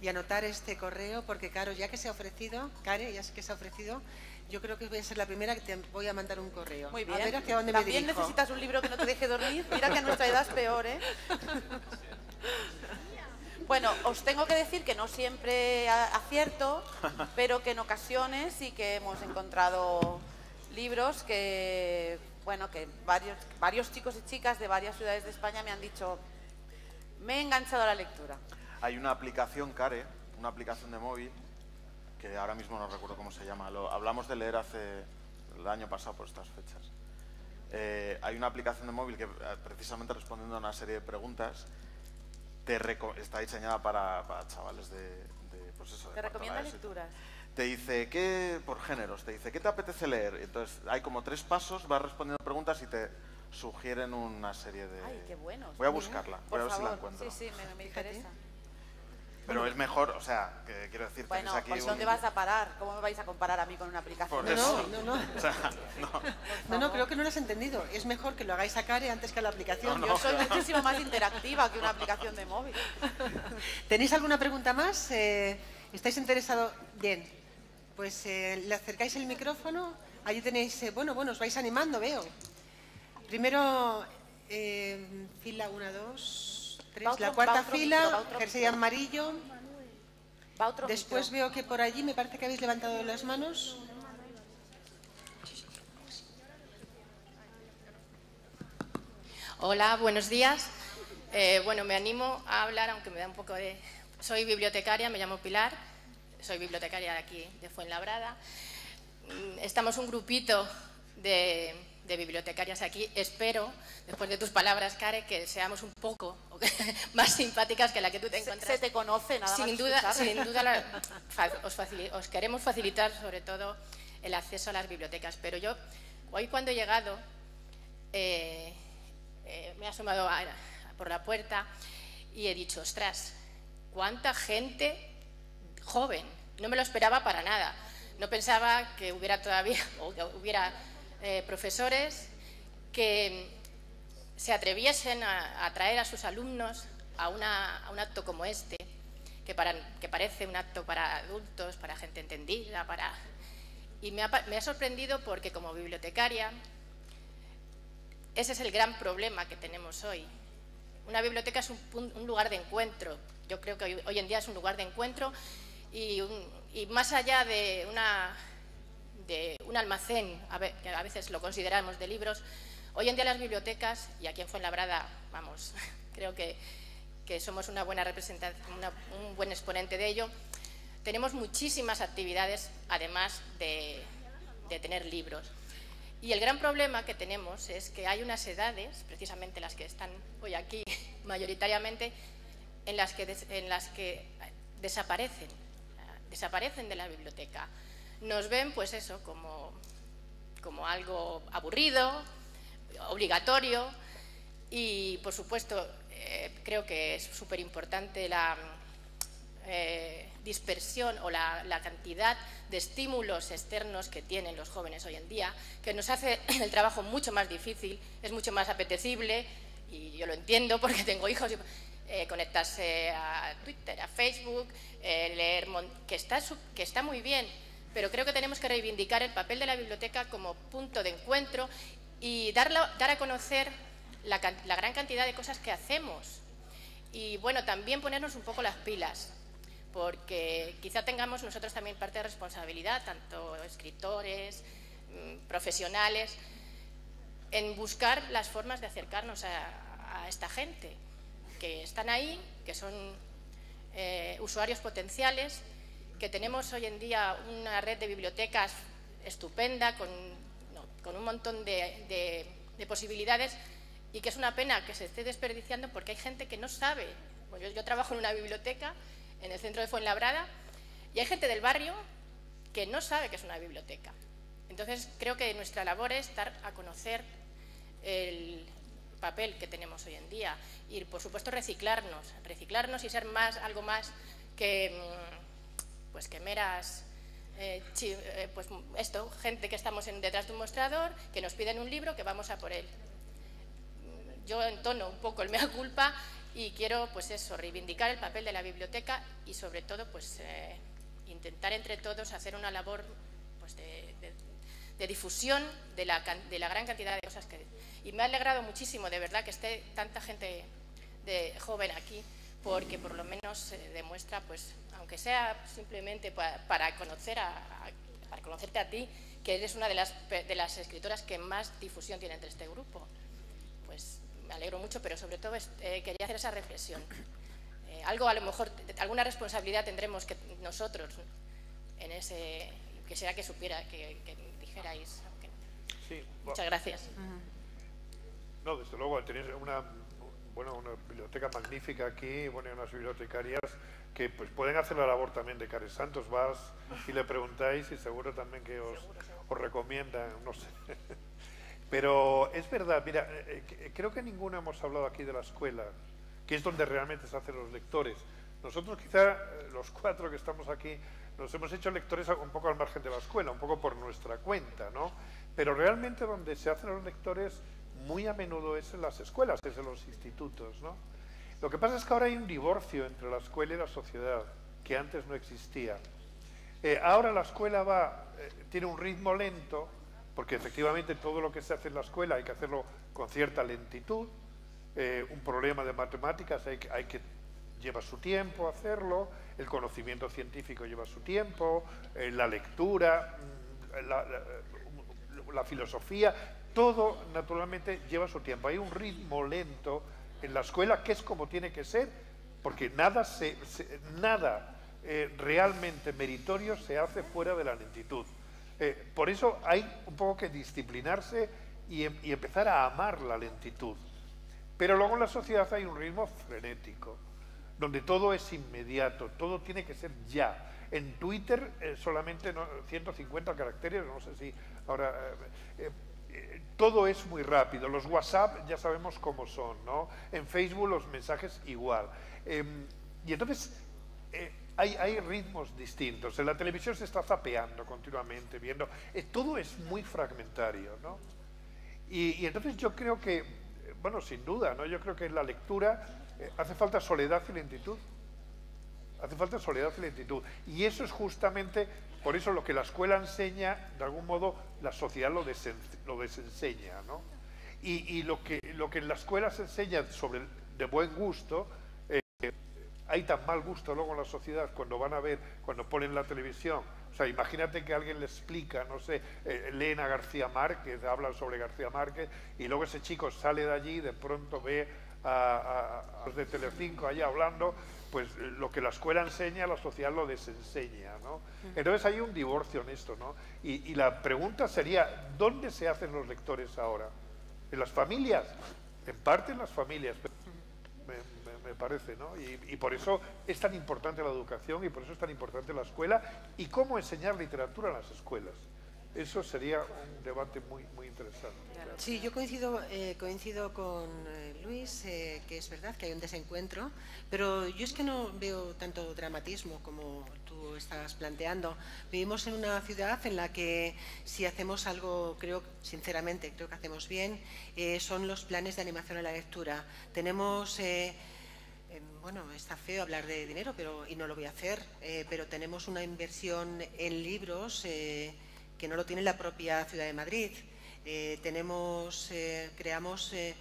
y anotar este correo, porque claro, ya que se ha ofrecido, Care, ya que se ha ofrecido, yo creo que voy a ser la primera que te voy a mandar un correo. Muy bien. A ver hacia dónde también me dirijo. Necesitas un libro que no te deje dormir, mira que a nuestra edad es peor, ¿eh? Bueno, os tengo que decir que no siempre acierto, pero que en ocasiones sí que hemos encontrado... libros que, bueno, que varios, varios chicos y chicas de varias ciudades de España me han dicho, me he enganchado a la lectura. Hay una aplicación, Care, una aplicación de móvil, que ahora mismo no recuerdo cómo se llama, lo, hablamos de leer hace el año pasado por estas fechas. Eh, hay una aplicación de móvil que, precisamente respondiendo a una serie de preguntas, te está diseñada para, para chavales de, de pues eso, de ¿te recomienda lecturas? Te dice, ¿qué por géneros? Te dice, ¿qué te apetece leer? Entonces, hay como tres pasos, vas respondiendo preguntas y te sugieren una serie de... ¡Ay, qué bueno! Voy a buscarla, voy a ver si la encuentro. Sí, sí, me, me interesa. Pero es mejor, o sea, que quiero decir... Bueno, aquí pues un... ¿dónde vas a parar? ¿Cómo me vais a comparar a mí con una aplicación? Por eso. No, no, no. O sea, no. no, no, creo que no lo has entendido. Es mejor que lo hagáis a Care antes que a la aplicación. No, no, Yo soy claro. muchísimo más interactiva que una aplicación de móvil. ¿Tenéis alguna pregunta más? Eh, ¿Estáis interesados? Bien. Pues eh, le acercáis el micrófono, allí tenéis, eh, bueno, bueno, os vais animando, veo. Primero, eh, fila uno, dos, tres, la cuarta fila, jersey amarillo. Después veo que por allí me parece que habéis levantado las manos. Hola, buenos días. Eh, bueno, me animo a hablar, aunque me da un poco de... Soy bibliotecaria, me llamo Pilar. Soy bibliotecaria de aquí, de Fuenlabrada. Estamos un grupito de de bibliotecarias aquí. Espero, después de tus palabras, Care, que seamos un poco más simpáticas que la que tú te encuentras. Se, se te conoce, nada sin más duda, sin duda la, os, facil, os queremos facilitar, sobre todo, el acceso a las bibliotecas. Pero yo, hoy cuando he llegado, eh, eh, me he asomado a, a, por la puerta y he dicho, ostras, cuánta gente joven. No me lo esperaba para nada. No pensaba que hubiera todavía, o que hubiera eh, profesores que se atreviesen a, a traer a sus alumnos a, una, a un acto como este, que, para, que parece un acto para adultos, para gente entendida, para... Y me ha, me ha sorprendido porque, como bibliotecaria, ese es el gran problema que tenemos hoy. Una biblioteca es un, un lugar de encuentro. Yo creo que hoy, hoy en día es un lugar de encuentro y, un, y más allá de, una, de un almacén, a ver, que a veces lo consideramos de libros, hoy en día las bibliotecas, y aquí en Fuenlabrada, vamos, creo que, que somos una buena representación, una, un buen exponente de ello, tenemos muchísimas actividades además de, de tener libros. Y el gran problema que tenemos es que hay unas edades, precisamente las que están hoy aquí mayoritariamente, en las que, des, en las que desaparecen, desaparecen de la biblioteca. Nos ven, pues eso, como, como algo aburrido, obligatorio y, por supuesto, eh, creo que es súper importante la eh, dispersión o la, la cantidad de estímulos externos que tienen los jóvenes hoy en día, que nos hace el trabajo mucho más difícil, es mucho más apetecible, y yo lo entiendo porque tengo hijos... Y, Eh, conectarse a Twitter, a Facebook, eh, leer, que está, que está muy bien, pero creo que tenemos que reivindicar el papel de la biblioteca como punto de encuentro y darla, dar a conocer la, la gran cantidad de cosas que hacemos. Y bueno, también ponernos un poco las pilas, porque quizá tengamos nosotros también parte de responsabilidad, tanto escritores, mmm, profesionales, en buscar las formas de acercarnos a, a esta gente que están ahí, que son eh, usuarios potenciales, que tenemos hoy en día una red de bibliotecas estupenda, con, no, con un montón de, de, de posibilidades y que es una pena que se esté desperdiciando porque hay gente que no sabe. Pues yo, yo trabajo en una biblioteca en el centro de Fuenlabrada y hay gente del barrio que no sabe que es una biblioteca. Entonces, creo que nuestra labor es dar a conocer el... papel que tenemos hoy en día y, por supuesto, reciclarnos, reciclarnos y ser más algo más que, pues, que meras, eh, chi, eh, pues esto, gente que estamos en, detrás de un mostrador, que nos piden un libro, que vamos a por él. Yo entono un poco el mea culpa y quiero, pues eso, reivindicar el papel de la biblioteca y, sobre todo, pues eh, intentar entre todos hacer una labor, pues, de, de, de difusión de la, de la gran cantidad de cosas que... Y me ha alegrado muchísimo, de verdad, que esté tanta gente de, joven aquí, porque por lo menos eh, demuestra, pues, aunque sea simplemente pa, para, conocer a, a, para conocerte a ti, que eres una de las, de las escritoras que más difusión tiene entre este grupo. Pues me alegro mucho, pero sobre todo eh, quería hacer esa reflexión. Eh, algo, a lo mejor, alguna responsabilidad tendremos que nosotros en ese... que será que supiera, que, que dijerais. Okay. Sí, bueno. Muchas gracias. Uh-huh. No, desde luego, tenéis una, bueno, una biblioteca magnífica aquí, bueno, y unas bibliotecarias que pues pueden hacer la labor también de Care Santos. Vas y le preguntáis y seguro también que os, seguro, seguro. os recomiendan, no sé. Pero es verdad, mira, eh, creo que ninguna hemos hablado aquí de la escuela, que es donde realmente se hacen los lectores. Nosotros quizá, los cuatro que estamos aquí, nos hemos hecho lectores un poco al margen de la escuela, un poco por nuestra cuenta, ¿no? Pero realmente donde se hacen los lectores... muy a menudo es en las escuelas, es en los institutos, ¿no? Lo que pasa es que ahora hay un divorcio entre la escuela y la sociedad, que antes no existía. Eh, ahora la escuela va, eh, tiene un ritmo lento, porque efectivamente todo lo que se hace en la escuela hay que hacerlo con cierta lentitud. Eh, un problema de matemáticas hay, hay que lleva su tiempo hacerlo, el conocimiento científico lleva su tiempo, eh, la lectura, la, la, la filosofía... Todo, naturalmente, lleva su tiempo. Hay un ritmo lento en la escuela, que es como tiene que ser, porque nada, se, se, nada eh, realmente meritorio se hace fuera de la lentitud. Eh, por eso hay un poco que disciplinarse y, y empezar a amar la lentitud. Pero luego en la sociedad hay un ritmo frenético, donde todo es inmediato, todo tiene que ser ya. En Twitter eh, solamente no, ciento cincuenta caracteres, no sé si ahora... Eh, eh, todo es muy rápido. Los WhatsApp ya sabemos cómo son, ¿no? En Facebook los mensajes igual. Eh, y entonces... Eh, Hay, hay ritmos distintos. En la televisión se está zapeando continuamente, viendo. Eh, todo es muy fragmentario, ¿no? Y, y entonces yo creo que, bueno, sin duda, ¿no? Yo creo que en la lectura eh, hace falta soledad y lentitud. Hace falta soledad y lentitud. Y eso es justamente, por eso lo que la escuela enseña, de algún modo, la sociedad lo, desen, lo desenseña, ¿no? Y, y lo, que, lo que en la escuela se enseña sobre de buen gusto... Eh, hay tan mal gusto luego en la sociedad cuando van a ver, cuando ponen la televisión. O sea, imagínate que alguien le explica, no sé, eh, leen a García Márquez, hablan sobre García Márquez, y luego ese chico sale de allí y de pronto ve a, a, a los de Telecinco allá hablando, pues lo que la escuela enseña, la sociedad lo desenseña, ¿no? Entonces hay un divorcio en esto, ¿no? Y, y la pregunta sería, ¿dónde se hacen los lectores ahora? ¿En las familias? En parte en las familias, pero Me, me, me parece, ¿no? Y, y por eso es tan importante la educación y por eso es tan importante la escuela y cómo enseñar literatura en las escuelas. Eso sería un debate muy, muy interesante. Claro. Sí, yo coincido, eh, coincido con eh, Luis, eh, que es verdad que hay un desencuentro, pero yo es que no veo tanto dramatismo como tú estás planteando. Vivimos en una ciudad en la que si hacemos algo, creo, sinceramente, creo que hacemos bien, eh, son los planes de animación a la lectura. Tenemos... Eh, Bueno, está feo hablar de dinero, pero y no lo voy a hacer, eh, pero tenemos una inversión en libros eh, que no lo tiene la propia Ciudad de Madrid. Eh, tenemos, eh, creamos eh,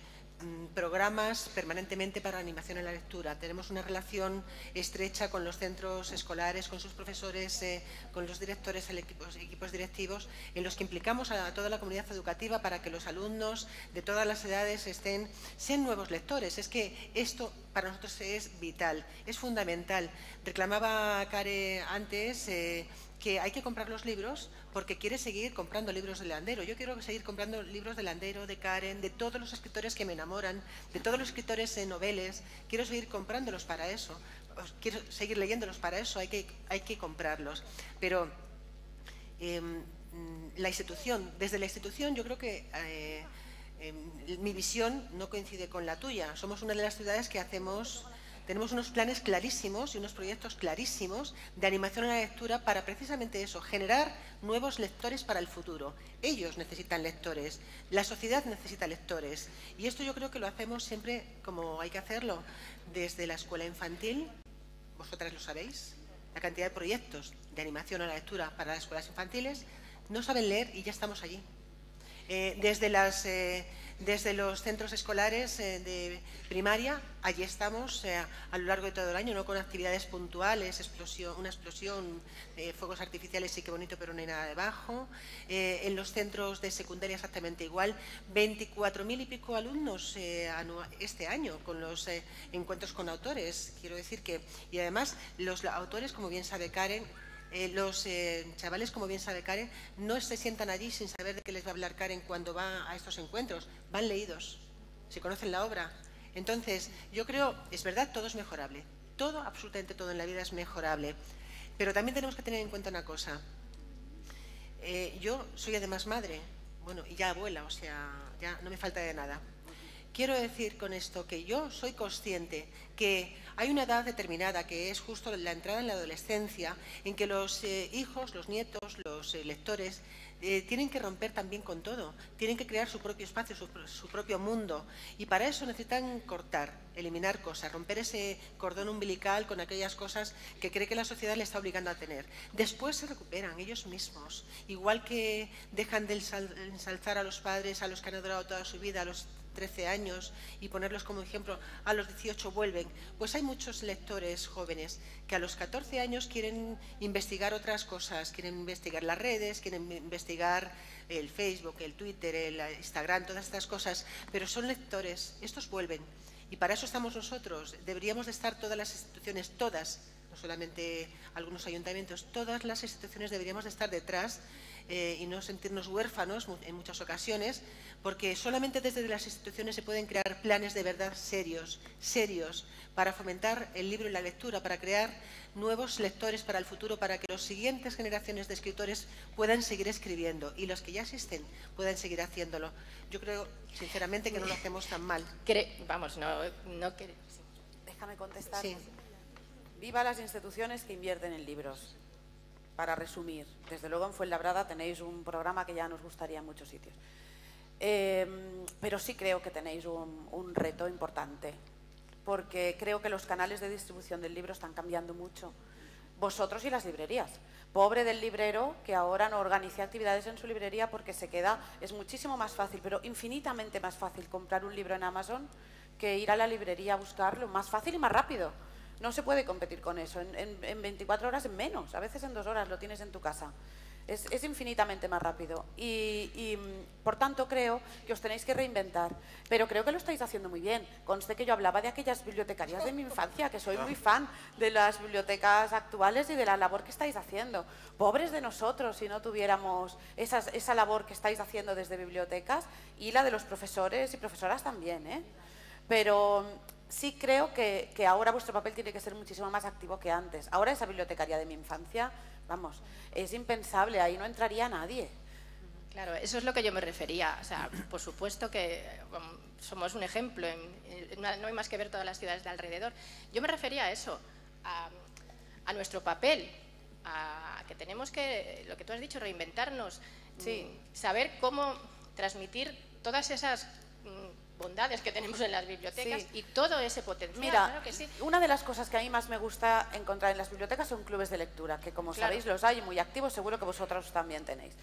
programas permanentemente para animación en la lectura. Tenemos una relación estrecha con los centros escolares, con sus profesores, eh, con los directores, equipos, equipos directivos, en los que implicamos a toda la comunidad educativa para que los alumnos de todas las edades estén, sean nuevos lectores. Es que esto para nosotros es vital, es fundamental. Reclamaba Care antes... Eh, que hay que comprar los libros porque quiere seguir comprando libros de Landero. Yo quiero seguir comprando libros de Landero, de Karen, de todos los escritores que me enamoran, de todos los escritores de novelas. Quiero seguir comprándolos para eso, quiero seguir leyéndolos para eso, hay que, hay que comprarlos. Pero eh, la institución, desde la institución yo creo que... Eh, eh, mi visión no coincide con la tuya. Somos una de las ciudades que hacemos... Tenemos unos planes clarísimos y unos proyectos clarísimos de animación a la lectura para precisamente eso, generar nuevos lectores para el futuro. Ellos necesitan lectores, la sociedad necesita lectores. Y esto yo creo que lo hacemos siempre como hay que hacerlo, desde la escuela infantil, vosotras lo sabéis, la cantidad de proyectos de animación a la lectura para las escuelas infantiles, no saben leer y ya estamos allí. Eh, desde las... Eh, Desde los centros escolares eh, de primaria, allí estamos eh, a lo largo de todo el año, no con actividades puntuales, explosión, una explosión, eh, fuegos artificiales, sí que bonito, pero no hay nada debajo. Eh, en los centros de secundaria exactamente igual, veinticuatro mil y pico alumnos eh, este año con los eh, encuentros con autores, quiero decir que, y además los autores, como bien sabe Karen, Eh, los eh, chavales, como bien sabe Karen, no se sientan allí sin saber de qué les va a hablar Karen cuando va a estos encuentros. Van leídos, se conocen la obra. Entonces, yo creo, es verdad, todo es mejorable. Todo, absolutamente todo en la vida es mejorable. Pero también tenemos que tener en cuenta una cosa. Eh, yo soy además madre, bueno, y ya abuela, o sea, ya no me falta de nada. Quiero decir con esto que yo soy consciente que hay una edad determinada, que es justo la entrada en la adolescencia, en que los eh, hijos, los nietos, los eh, lectores eh, tienen que romper también con todo, tienen que crear su propio espacio, su, su propio mundo, y para eso necesitan cortar, eliminar cosas, romper ese cordón umbilical con aquellas cosas que cree que la sociedad le está obligando a tener. Después se recuperan ellos mismos, igual que dejan de ensalzar a los padres, a los que han adorado toda su vida, a los trece años y ponerlos como ejemplo, a los dieciocho vuelven. Pues hay muchos lectores jóvenes que a los catorce años quieren investigar otras cosas, quieren investigar las redes, quieren investigar el Facebook, el Twitter, el Instagram, todas estas cosas, pero son lectores, estos vuelven. Y para eso estamos nosotros, deberíamos de estar todas las instituciones, todas, no solamente algunos ayuntamientos, todas las instituciones deberíamos de estar detrás eh, y no sentirnos huérfanos en muchas ocasiones, porque solamente desde las instituciones se pueden crear planes de verdad serios, serios, para fomentar el libro y la lectura, para crear nuevos lectores para el futuro, para que las siguientes generaciones de escritores puedan seguir escribiendo y los que ya existen puedan seguir haciéndolo. Yo creo, sinceramente, que no lo hacemos tan mal. Cre Vamos, no, no queremos. Déjame contestar. Sí. Viva las instituciones que invierten en libros. Para resumir, desde luego en Fuenlabrada tenéis un programa que ya nos gustaría en muchos sitios. Eh, pero sí creo que tenéis un, un reto importante, porque creo que los canales de distribución del libro están cambiando mucho. Vosotros y las librerías. Pobre del librero que ahora no organiza actividades en su librería porque se queda, es muchísimo más fácil, pero infinitamente más fácil comprar un libro en Amazon que ir a la librería a buscarlo, más fácil y más rápido. No se puede competir con eso, en, en, en veinticuatro horas, en menos, a veces en dos horas lo tienes en tu casa. Es, es infinitamente más rápido y, y, por tanto, creo que os tenéis que reinventar, pero creo que lo estáis haciendo muy bien. Conste que yo hablaba de aquellas bibliotecarias de mi infancia, que soy muy fan de las bibliotecas actuales y de la labor que estáis haciendo. Pobres de nosotros si no tuviéramos esas, esa labor que estáis haciendo desde bibliotecas y la de los profesores y profesoras también, ¿eh? Pero sí creo que, que ahora vuestro papel tiene que ser muchísimo más activo que antes. Ahora esa bibliotecaria de mi infancia, vamos, es impensable, ahí no entraría nadie. Claro, eso es lo que yo me refería. O sea, por supuesto que um, somos un ejemplo, en, en, no hay más que ver todas las ciudades de alrededor. Yo me refería a eso, a, a nuestro papel, a que tenemos que, lo que tú has dicho, reinventarnos, sí. Saber cómo transmitir todas esas Mm, bondades que tenemos en las bibliotecas, sí. Y todo ese potencial. Mira, claro que sí. Una de las cosas que a mí más me gusta encontrar en las bibliotecas son clubes de lectura, que como claro. sabéis los hay muy activos, seguro que vosotros también tenéis.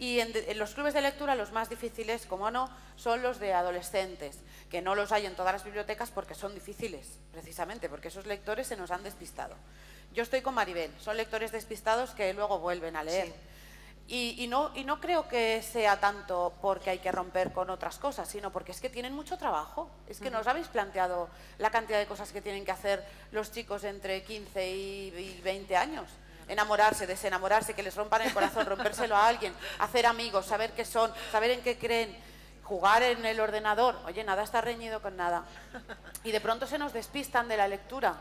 Y en, de, en los clubes de lectura los más difíciles, como no, son los de adolescentes, que no los hay en todas las bibliotecas porque son difíciles, precisamente, porque esos lectores se nos han despistado. Yo estoy con Maribel, son lectores despistados que luego vuelven a leer. Sí. Y, y, no, y no creo que sea tanto porque hay que romper con otras cosas, sino porque es que tienen mucho trabajo. Es que uh-huh. no os habéis planteado la cantidad de cosas que tienen que hacer los chicos entre quince y veinte años. Enamorarse, desenamorarse, que les rompan el corazón, rompérselo a alguien, hacer amigos, saber qué son, saber en qué creen, jugar en el ordenador. Oye, nada está reñido con nada. Y de pronto se nos despistan de la lectura,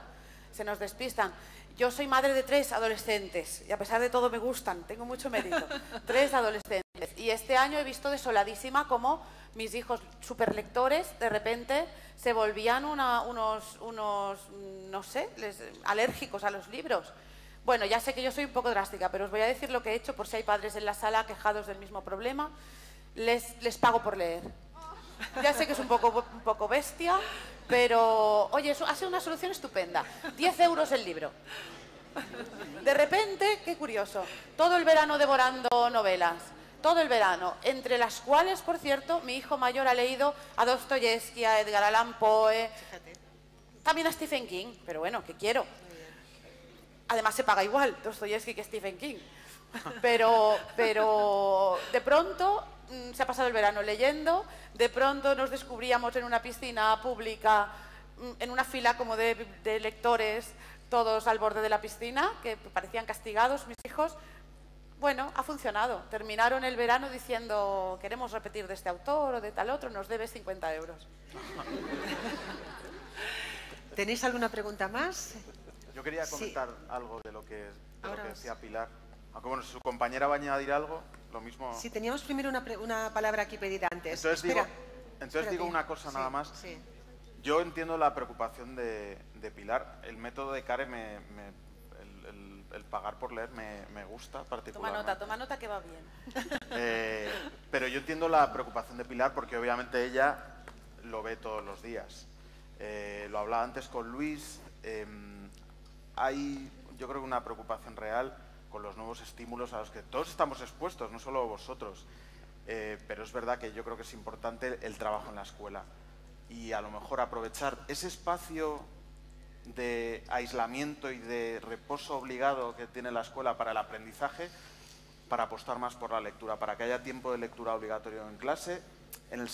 se nos despistan. Yo soy madre de tres adolescentes y a pesar de todo me gustan, tengo mucho mérito. Tres adolescentes. Y este año he visto desoladísima cómo mis hijos superlectores de repente se volvían una, unos, unos, no sé, les, alérgicos a los libros. Bueno, ya sé que yo soy un poco drástica, pero os voy a decir lo que he hecho por si hay padres en la sala quejados del mismo problema. Les, les pago por leer. Ya sé que es un poco, un poco bestia, pero, oye, eso ha sido una solución estupenda. diez euros el libro. De repente, qué curioso, todo el verano devorando novelas, todo el verano, entre las cuales, por cierto, mi hijo mayor ha leído a Dostoyevsky, a Edgar Allan Poe, también a Stephen King, pero bueno, ¿qué quiero? Además se paga igual Dostoyevsky que Stephen King. Pero, pero de pronto se ha pasado el verano leyendo, de pronto nos descubríamos en una piscina pública, en una fila como de, de lectores, todos al borde de la piscina, que parecían castigados mis hijos. Bueno, ha funcionado. Terminaron el verano diciendo, queremos repetir de este autor o de tal otro, nos debes cincuenta euros. ¿Tenéis alguna pregunta más? Yo quería comentar sí. algo de lo que, de lo que decía Pilar. Aunque bueno, si su compañera va a añadir algo, lo mismo. Sí, teníamos primero una, pre una palabra aquí pedida antes. Entonces Espera. digo, entonces digo una cosa sí, nada más. Sí. Yo entiendo la preocupación de, de Pilar. El método de Care, me, me, el, el, el pagar por leer, me, me gusta particularmente. Toma nota, toma nota que va bien. Eh, pero yo entiendo la preocupación de Pilar porque obviamente ella lo ve todos los días. Eh, lo hablaba antes con Luis. Eh, hay, yo creo que una preocupación real con los nuevos estímulos a los que todos estamos expuestos, no solo vosotros. Eh, pero es verdad que yo creo que es importante el trabajo en la escuela y a lo mejor aprovechar ese espacio de aislamiento y de reposo obligado que tiene la escuela para el aprendizaje, para apostar más por la lectura, para que haya tiempo de lectura obligatorio en clase, en el,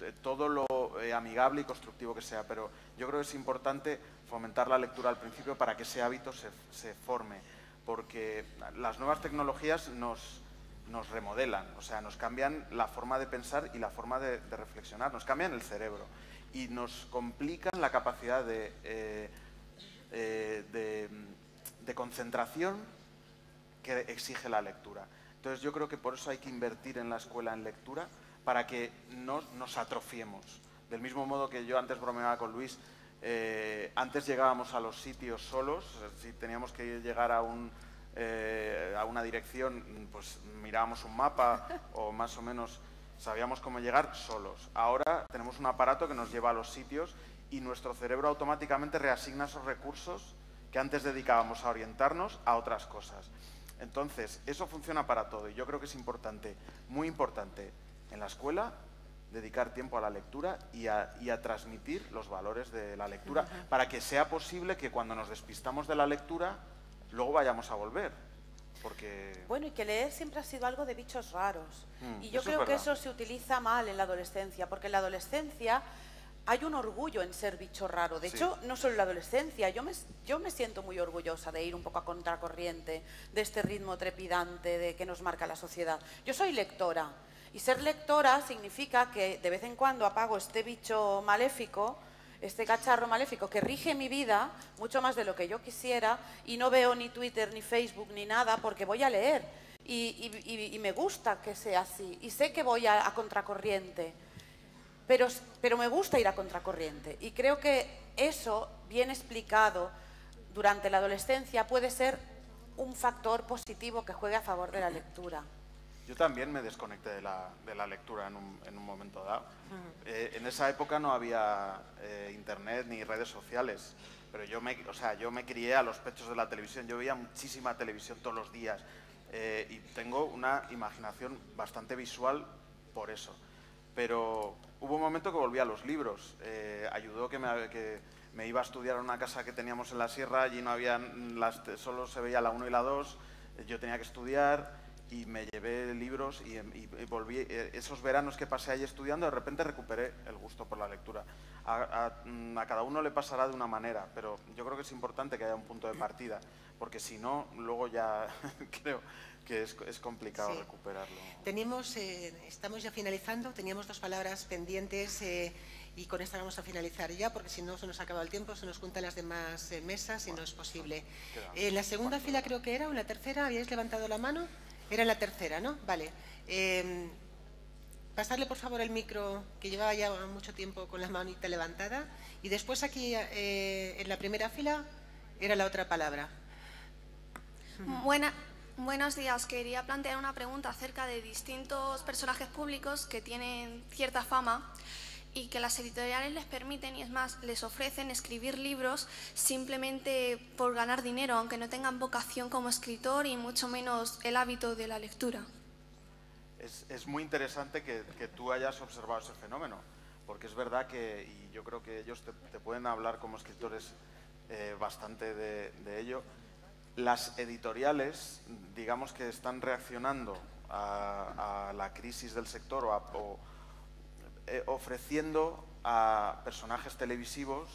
eh, todo lo eh, amigable y constructivo que sea. Pero yo creo que es importante fomentar la lectura al principio para que ese hábito se, se forme. Porque las nuevas tecnologías nos, nos remodelan, o sea, nos cambian la forma de pensar y la forma de, de reflexionar, nos cambian el cerebro y nos complican la capacidad de, eh, eh, de, de concentración que exige la lectura. Entonces yo creo que por eso hay que invertir en la escuela en lectura, para que no nos atrofiemos. Del mismo modo que yo antes bromeaba con Luis, eh, antes llegábamos a los sitios solos, si teníamos que llegar a un... Eh, a una dirección, pues mirábamos un mapa o más o menos sabíamos cómo llegar solos. Ahora tenemos un aparato que nos lleva a los sitios y nuestro cerebro automáticamente reasigna esos recursos que antes dedicábamos a orientarnos a otras cosas. Entonces, eso funciona para todo y yo creo que es importante, muy importante, en la escuela dedicar tiempo a la lectura y a, y a transmitir los valores de la lectura para que sea posible que cuando nos despistamos de la lectura luego vayamos a volver, porque... Bueno, y que leer siempre ha sido algo de bichos raros. Mm, y yo creo que eso se utiliza mal en la adolescencia, porque en la adolescencia hay un orgullo en ser bicho raro. De sí. hecho, no solo en la adolescencia, yo me, yo me siento muy orgullosa de ir un poco a contracorriente, de este ritmo trepidante de que nos marca la sociedad. Yo soy lectora, y ser lectora significa que de vez en cuando apago este bicho maléfico, este cacharro maléfico que rige mi vida mucho más de lo que yo quisiera y no veo ni Twitter, ni Facebook, ni nada porque voy a leer y, y, y, y me gusta que sea así y sé que voy a, a contracorriente, pero, pero me gusta ir a contracorriente y creo que eso, bien explicado durante la adolescencia, puede ser un factor positivo que juegue a favor de la lectura. Yo también me desconecté de la, de la lectura en un, en un momento dado. Eh, en esa época no había eh, internet ni redes sociales, pero yo me, o sea, yo me crié a los pechos de la televisión. Yo veía muchísima televisión todos los días eh, y tengo una imaginación bastante visual por eso. Pero hubo un momento que volví a los libros. Eh, ayudó que me, que me iba a estudiar a una casa que teníamos en la sierra, allí no había las, solo se veía la uno y la dos, yo tenía que estudiar. Y me llevé libros y, y, y volví, esos veranos que pasé ahí estudiando, de repente recuperé el gusto por la lectura. A, a, a cada uno le pasará de una manera, pero yo creo que es importante que haya un punto de partida, porque si no, luego ya creo que es, es complicado sí. recuperarlo. Tenemos, eh, estamos ya finalizando, teníamos dos palabras pendientes eh, y con esta vamos a finalizar ya, porque si no se nos acaba el tiempo, se nos juntan las demás eh, mesas y bueno, no es posible. Eh, la segunda fila creo que era, o la tercera, ¿habíais levantado la mano? Era la tercera, ¿no? Vale. Eh, pasarle, por favor, el micro, que llevaba ya mucho tiempo con la manita levantada. Y después aquí, eh, en la primera fila, era la otra palabra. Buena, buenos días. Os quería plantear una pregunta acerca de distintos personajes públicos que tienen cierta fama y que las editoriales les permiten, y es más, les ofrecen escribir libros simplemente por ganar dinero, aunque no tengan vocación como escritor y mucho menos el hábito de la lectura. Es, es muy interesante que, que tú hayas observado ese fenómeno, porque es verdad que, y yo creo que ellos te, te pueden hablar como escritores eh, bastante de, de ello, las editoriales, digamos que están reaccionando a, a la crisis del sector o a... O, ofreciendo a personajes televisivos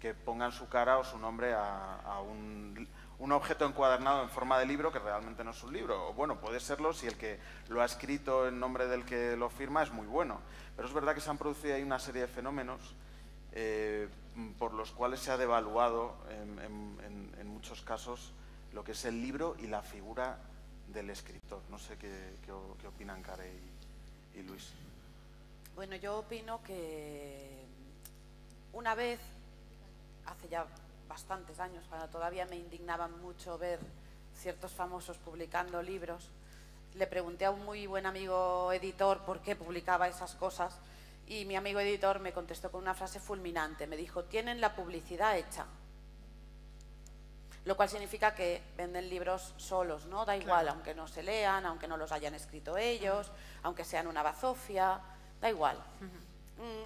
que pongan su cara o su nombre a, a un, un objeto encuadernado en forma de libro que realmente no es un libro. O bueno, puede serlo si el que lo ha escrito en nombre del que lo firma es muy bueno. Pero es verdad que se han producido ahí una serie de fenómenos eh, por los cuales se ha devaluado en, en, en muchos casos lo que es el libro y la figura del escritor. No sé qué, qué, qué opinan Care y, y Luis. Bueno, yo opino que una vez, hace ya bastantes años, cuando todavía me indignaba mucho ver ciertos famosos publicando libros, le pregunté a un muy buen amigo editor por qué publicaba esas cosas y mi amigo editor me contestó con una frase fulminante. Me dijo, tienen la publicidad hecha, lo cual significa que venden libros solos, ¿no? Da igual, claro. Aunque no se lean, aunque no los hayan escrito ellos, aunque sean una bazofia... Da igual.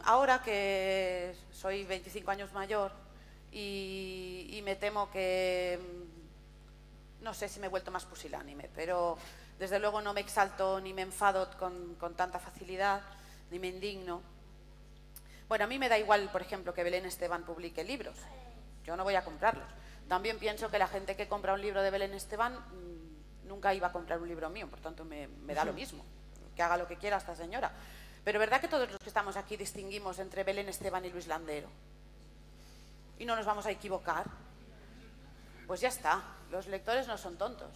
Ahora que soy veinticinco años mayor y, y me temo que, no sé si me he vuelto más pusilánime, pero desde luego no me exalto ni me enfado con, con tanta facilidad, ni me indigno. Bueno, a mí me da igual, por ejemplo, que Belén Esteban publique libros. Yo no voy a comprarlos. También pienso que la gente que compra un libro de Belén Esteban nunca iba a comprar un libro mío, por tanto me, me da lo mismo, que haga lo que quiera esta señora. Pero ¿verdad que todos los que estamos aquí distinguimos entre Belén Esteban y Luis Landero? ¿Y no nos vamos a equivocar? Pues ya está, los lectores no son tontos.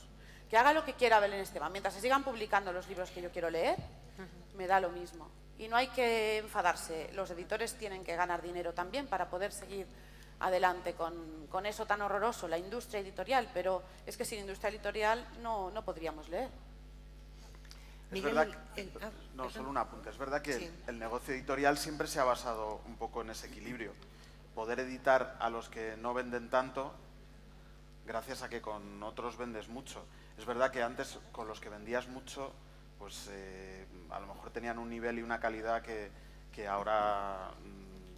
Que haga lo que quiera Belén Esteban, mientras se sigan publicando los libros que yo quiero leer, me da lo mismo. Y no hay que enfadarse, los editores tienen que ganar dinero también para poder seguir adelante con, con eso tan horroroso, la industria editorial, pero es que sin industria editorial no, no podríamos leer. Es verdad que, el, el, ah, no, solo un apunte. Es verdad que sí. el, el negocio editorial siempre se ha basado un poco en ese equilibrio. Poder editar a los que no venden tanto, gracias a que con otros vendes mucho. Es verdad que antes con los que vendías mucho, pues eh, a lo mejor tenían un nivel y una calidad que, que ahora,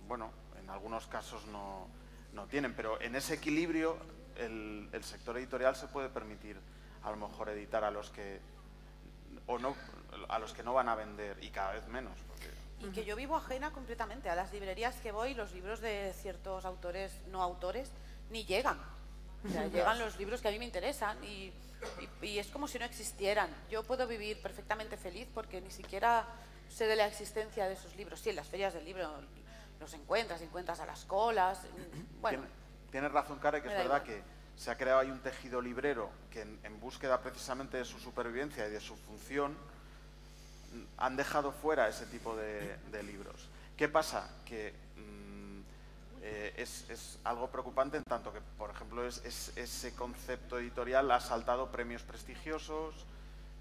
bueno, en algunos casos no, no tienen. Pero en ese equilibrio el, el sector editorial se puede permitir a lo mejor editar a los que o no, a los que no van a vender y cada vez menos. Porque... Y que yo vivo ajena completamente a las librerías que voy, los libros de ciertos autores, no autores, ni llegan. O sea, llegan los libros que a mí me interesan y, y, y es como si no existieran. Yo puedo vivir perfectamente feliz porque ni siquiera sé de la existencia de esos libros. Sí, en las ferias del libro los encuentras, encuentras a las colas. Bueno, tienes razón, Cara, que es verdad que se ha creado ahí un tejido librero que en, en búsqueda precisamente de su supervivencia y de su función han dejado fuera ese tipo de, de libros. ¿Qué pasa? Que mm, eh, es, es algo preocupante en tanto que, por ejemplo, es, es, ese concepto editorial ha saltado premios prestigiosos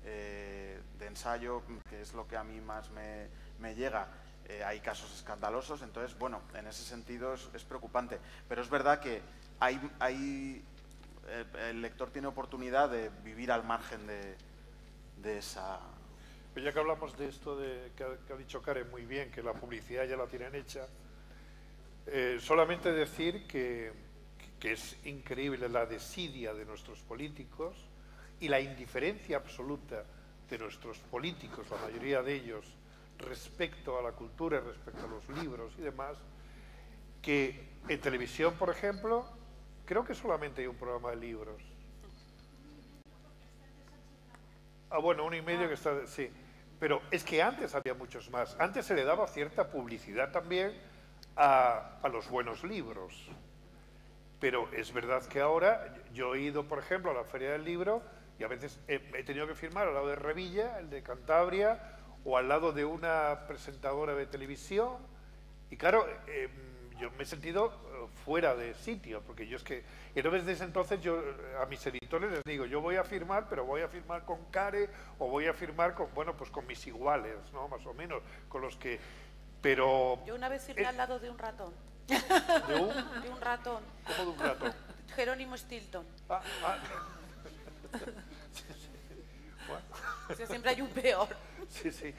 eh, de ensayo, que es lo que a mí más me, me llega. Eh, hay casos escandalosos, entonces, bueno, en ese sentido es, es preocupante. Pero es verdad que hay... hay el lector tiene oportunidad de vivir al margen de, de esa... Ya que hablamos de esto de, que, ha, que ha dicho Care muy bien, que la publicidad ya la tienen hecha, eh, solamente decir que, que es increíble la desidia de nuestros políticos y la indiferencia absoluta de nuestros políticos, la mayoría de ellos, respecto a la cultura, respecto a los libros y demás, que en televisión, por ejemplo, creo que solamente hay un programa de libros. Ah, bueno, uno y medio que está... Sí, pero es que antes había muchos más. Antes se le daba cierta publicidad también a, a los buenos libros. Pero es verdad que ahora yo he ido, por ejemplo, a la Feria del Libro y a veces he, he tenido que firmar al lado de Revilla, el de Cantabria, o al lado de una presentadora de televisión. Y claro... Eh, yo me he sentido fuera de sitio, porque yo es que... Entonces, desde entonces, yo a mis editores les digo, yo voy a firmar, pero voy a firmar con Care, o voy a firmar con, bueno, pues con mis iguales, ¿no? Más o menos, con los que... Pero... Yo una vez firmé eh... al lado de un ratón. ¿De un? De un ratón. ¿Cómo de un ratón? Jerónimo Stilton. Ah, ah. Sí, sí. Bueno. O sea, siempre hay un peor. Sí, sí.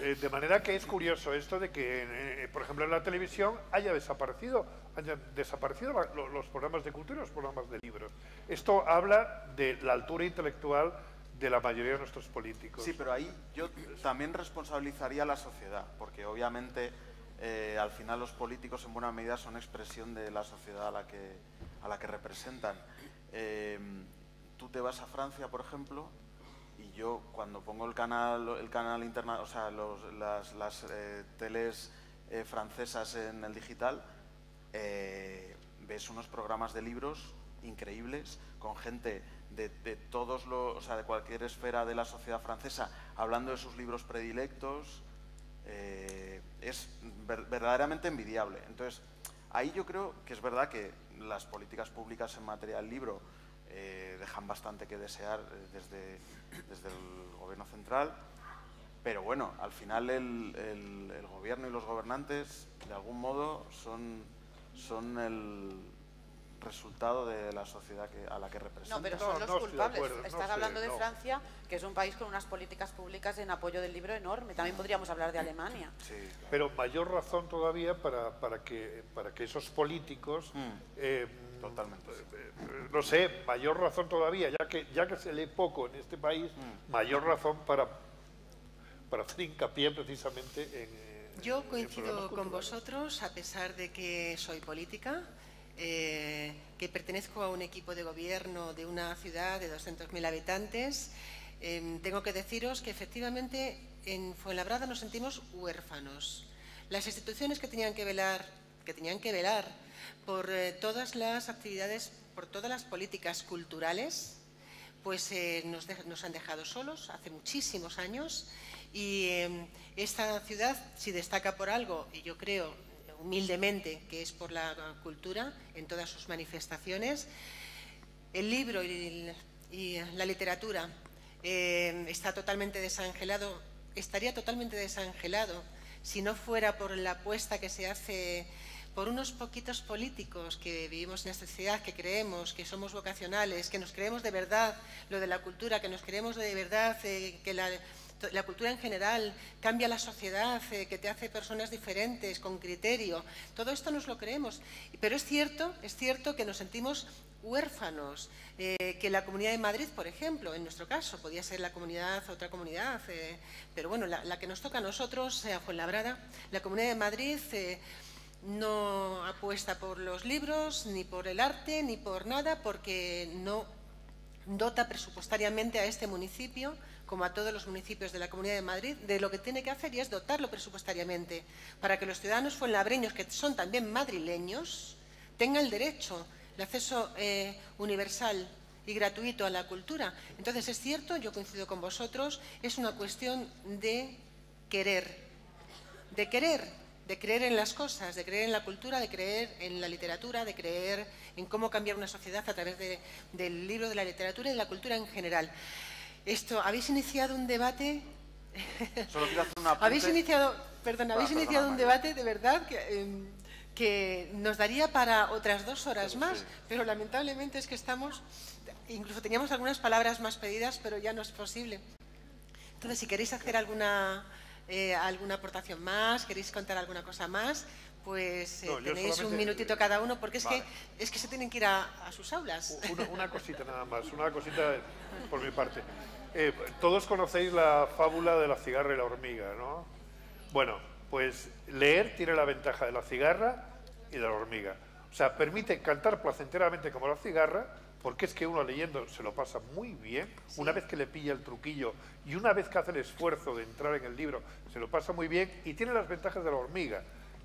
Eh, de manera que es curioso esto de que, eh, por ejemplo, en la televisión haya desaparecido, hayan desaparecido la, lo, los programas de cultura y los programas de libros. Esto habla de la altura intelectual de la mayoría de nuestros políticos. Sí, pero ahí yo también responsabilizaría a la sociedad, porque obviamente eh, al final los políticos en buena medida son expresión de la sociedad a la que, a la que representan. Eh, tú te vas a Francia, por ejemplo... Y yo cuando pongo el canal, el canal interna, o sea, los, las, las eh, teles eh, francesas en el digital, eh, ves unos programas de libros increíbles con gente de, de todos los, o sea, de cualquier esfera de la sociedad francesa hablando de sus libros predilectos, eh, es ver, verdaderamente envidiable. Entonces, ahí yo creo que es verdad que las políticas públicas en materia del libro Eh, dejan bastante que desear desde, desde el gobierno central, pero bueno, al final el, el, el gobierno y los gobernantes de algún modo son, son el resultado de la sociedad que, a la que representan. No, pero son los no, no culpables. Acuerdo, Estás no sé, hablando de no. Francia, que es un país con unas políticas públicas en apoyo del libro enorme. También podríamos hablar de Alemania. Sí, claro. Pero mayor razón todavía para, para, que, para que esos políticos... Mm. Eh, Totalmente. No sé, mayor razón todavía, ya que, ya que se lee poco en este país, mm. mayor razón para, para hacer hincapié precisamente en... Yo coincido en con vosotros, a pesar de que soy política, eh, que pertenezco a un equipo de gobierno de una ciudad de doscientos mil habitantes, eh, tengo que deciros que efectivamente en Fuenlabrada nos sentimos huérfanos. Las instituciones que tenían que velar, que tenían que velar por eh, todas las actividades, por todas las políticas culturales, pues eh, nos, de, nos han dejado solos hace muchísimos años. Y eh, esta ciudad, si destaca por algo, y yo creo humildemente que es por la cultura en todas sus manifestaciones, el libro y, y la literatura eh, está totalmente desangelado, estaría totalmente desangelado si no fuera por la apuesta que se hace por unos poquitos políticos que vivimos en esta sociedad, que creemos que somos vocacionales, que nos creemos de verdad lo de la cultura, que nos creemos de verdad eh, que la, la cultura en general cambia la sociedad, eh, que te hace personas diferentes, con criterio. Todo esto nos lo creemos. Pero es cierto, es cierto que nos sentimos huérfanos, eh, que la Comunidad de Madrid, por ejemplo, en nuestro caso, podía ser la comunidad, otra comunidad, eh, pero bueno, la, la que nos toca a nosotros, eh, a Fuenlabrada, la Comunidad de Madrid eh, no apuesta por los libros, ni por el arte, ni por nada, porque no dota presupuestariamente a este municipio, como a todos los municipios de la Comunidad de Madrid, de lo que tiene que hacer y es dotarlo presupuestariamente, para que los ciudadanos fuenlabreños, que son también madrileños, tengan el derecho, el acceso eh, universal y gratuito a la cultura. Entonces, es cierto, yo coincido con vosotros, es una cuestión de querer, de querer. de creer en las cosas, de creer en la cultura, de creer en la literatura, de creer en cómo cambiar una sociedad a través de, del libro, de la literatura y de la cultura en general. Esto, habéis iniciado un debate... Solo quiero hacer una apunte. Habéis iniciado, perdón, habéis perdona, iniciado perdona, un debate de verdad que, eh, que nos daría para otras dos horas sí, más, sí. Pero lamentablemente es que estamos... Incluso teníamos algunas palabras más pedidas, pero ya no es posible. Entonces, si queréis hacer alguna... Eh, alguna aportación más, queréis contar alguna cosa más, pues eh, no, tenéis un minutito eh, cada uno, porque es, vale. que, es que se tienen que ir a, a sus aulas. Una, una cosita nada más, una cosita por mi parte. Eh, todos conocéis la fábula de la cigarra y la hormiga, ¿no? Bueno, pues leer tiene la ventaja de la cigarra y de la hormiga. O sea, permite cantar placenteramente como la cigarra, porque es que uno leyendo se lo pasa muy bien, sí. Una vez que le pilla el truquillo y una vez que hace el esfuerzo de entrar en el libro, se lo pasa muy bien y tiene las ventajas de la hormiga,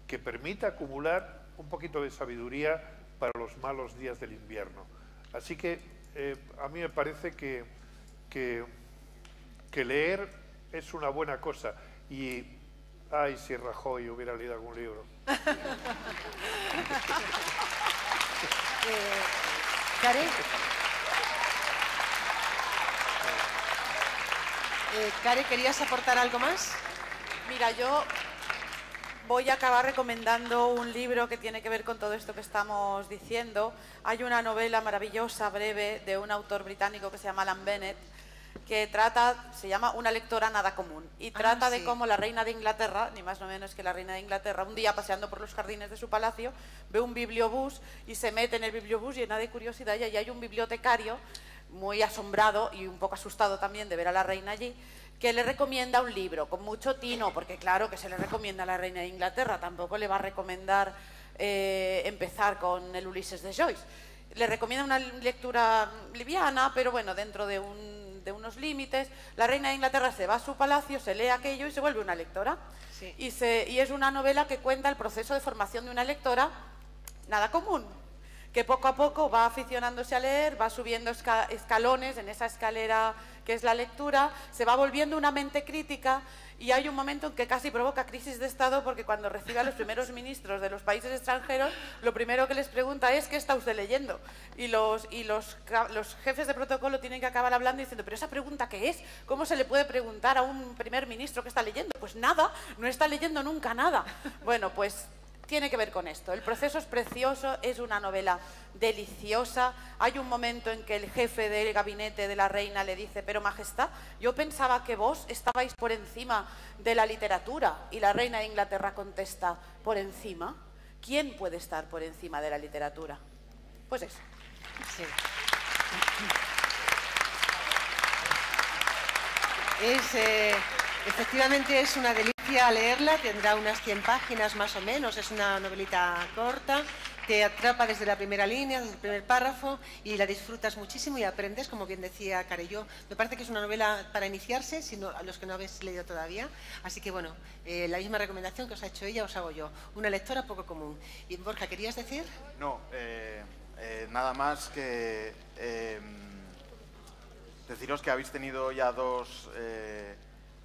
que permite acumular un poquito de sabiduría para los malos días del invierno. Así que eh, a mí me parece que, que, que leer es una buena cosa y, ay, si Rajoy hubiera leído algún libro. eh... Karen, eh, Karen, ¿querías aportar algo más? Mira, yo voy a acabar recomendando un libro que tiene que ver con todo esto que estamos diciendo. Hay una novela maravillosa, breve, de un autor británico que se llama Alan Bennett, que trata, se llama Una lectora nada común, y trata ah, sí. de cómo la reina de Inglaterra, ni más ni menos que la reina de Inglaterra, un día paseando por los jardines de su palacio, ve un bibliobús y se mete en el bibliobús llena de curiosidad, y allí hay un bibliotecario muy asombrado y un poco asustado también de ver a la reina allí, que le recomienda un libro con mucho tino, porque claro que se le recomienda a la reina de Inglaterra, tampoco le va a recomendar eh, empezar con el Ulises de Joyce. Le recomienda una lectura liviana, pero bueno, dentro de un de unos límites. La reina de Inglaterra se va a su palacio, se lee aquello y se vuelve una lectora. Sí. Y, se, y es una novela que cuenta el proceso de formación de una lectora nada común, que poco a poco va aficionándose a leer, va subiendo esca, escalones en esa escalera que es la lectura, se va volviendo una mente crítica y hay un momento en que casi provoca crisis de Estado, porque cuando recibe a los primeros ministros de los países extranjeros, lo primero que les pregunta es ¿qué está usted leyendo? Y los, y los, los jefes de protocolo tienen que acabar hablando diciendo ¿pero esa pregunta qué es? ¿Cómo se le puede preguntar a un primer ministro qué está leyendo? Pues nada, no está leyendo nunca nada. Bueno, pues... tiene que ver con esto. El proceso es precioso, es una novela deliciosa. Hay un momento en que el jefe del gabinete de la reina le dice, pero majestad, yo pensaba que vos estabais por encima de la literatura. Y la reina de Inglaterra contesta, ¿por encima? ¿Quién puede estar por encima de la literatura? Pues eso. Sí. Es, eh, efectivamente es una delicia. aprecia leerla, tendrá unas cien páginas más o menos, es una novelita corta, te atrapa desde la primera línea, desde el primer párrafo y la disfrutas muchísimo y aprendes, como bien decía Carelló. Me parece que es una novela para iniciarse, sino a los que no habéis leído todavía. Así que bueno, eh, la misma recomendación que os ha hecho ella os hago yo, una lectora poco común. Y Borja, ¿querías decir? No, eh, eh, nada más que eh, deciros que habéis tenido ya dos eh,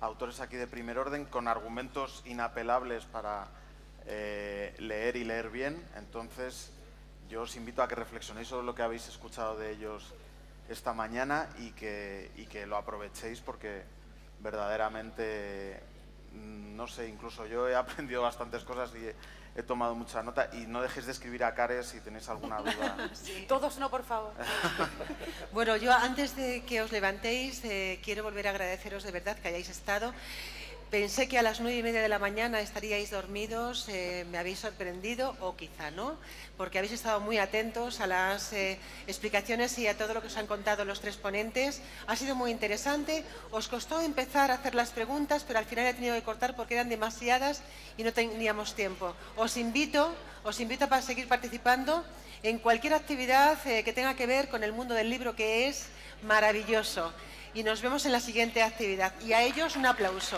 autores aquí de primer orden con argumentos inapelables para Eh, leer y leer bien. Entonces yo os invito a que reflexionéis sobre lo que habéis escuchado de ellos esta mañana y que, y que lo aprovechéis, porque verdaderamente, no sé, incluso yo he aprendido bastantes cosas y he, he tomado mucha nota. Y no dejéis de escribir a Care si tenéis alguna duda. Sí. Todos no, por favor. Bueno, yo antes de que os levantéis eh, quiero volver a agradeceros de verdad que hayáis estado. Pensé que a las nueve y media de la mañana estaríais dormidos, eh, me habéis sorprendido, o quizá no, porque habéis estado muy atentos a las eh, explicaciones y a todo lo que os han contado los tres ponentes. Ha sido muy interesante, os costó empezar a hacer las preguntas, pero al final he tenido que cortar porque eran demasiadas y no teníamos tiempo. Os invito, os invito para seguir participando en cualquier actividad eh, que tenga que ver con el mundo del libro, que es maravilloso. Y nos vemos en la siguiente actividad. Y a ellos un aplauso.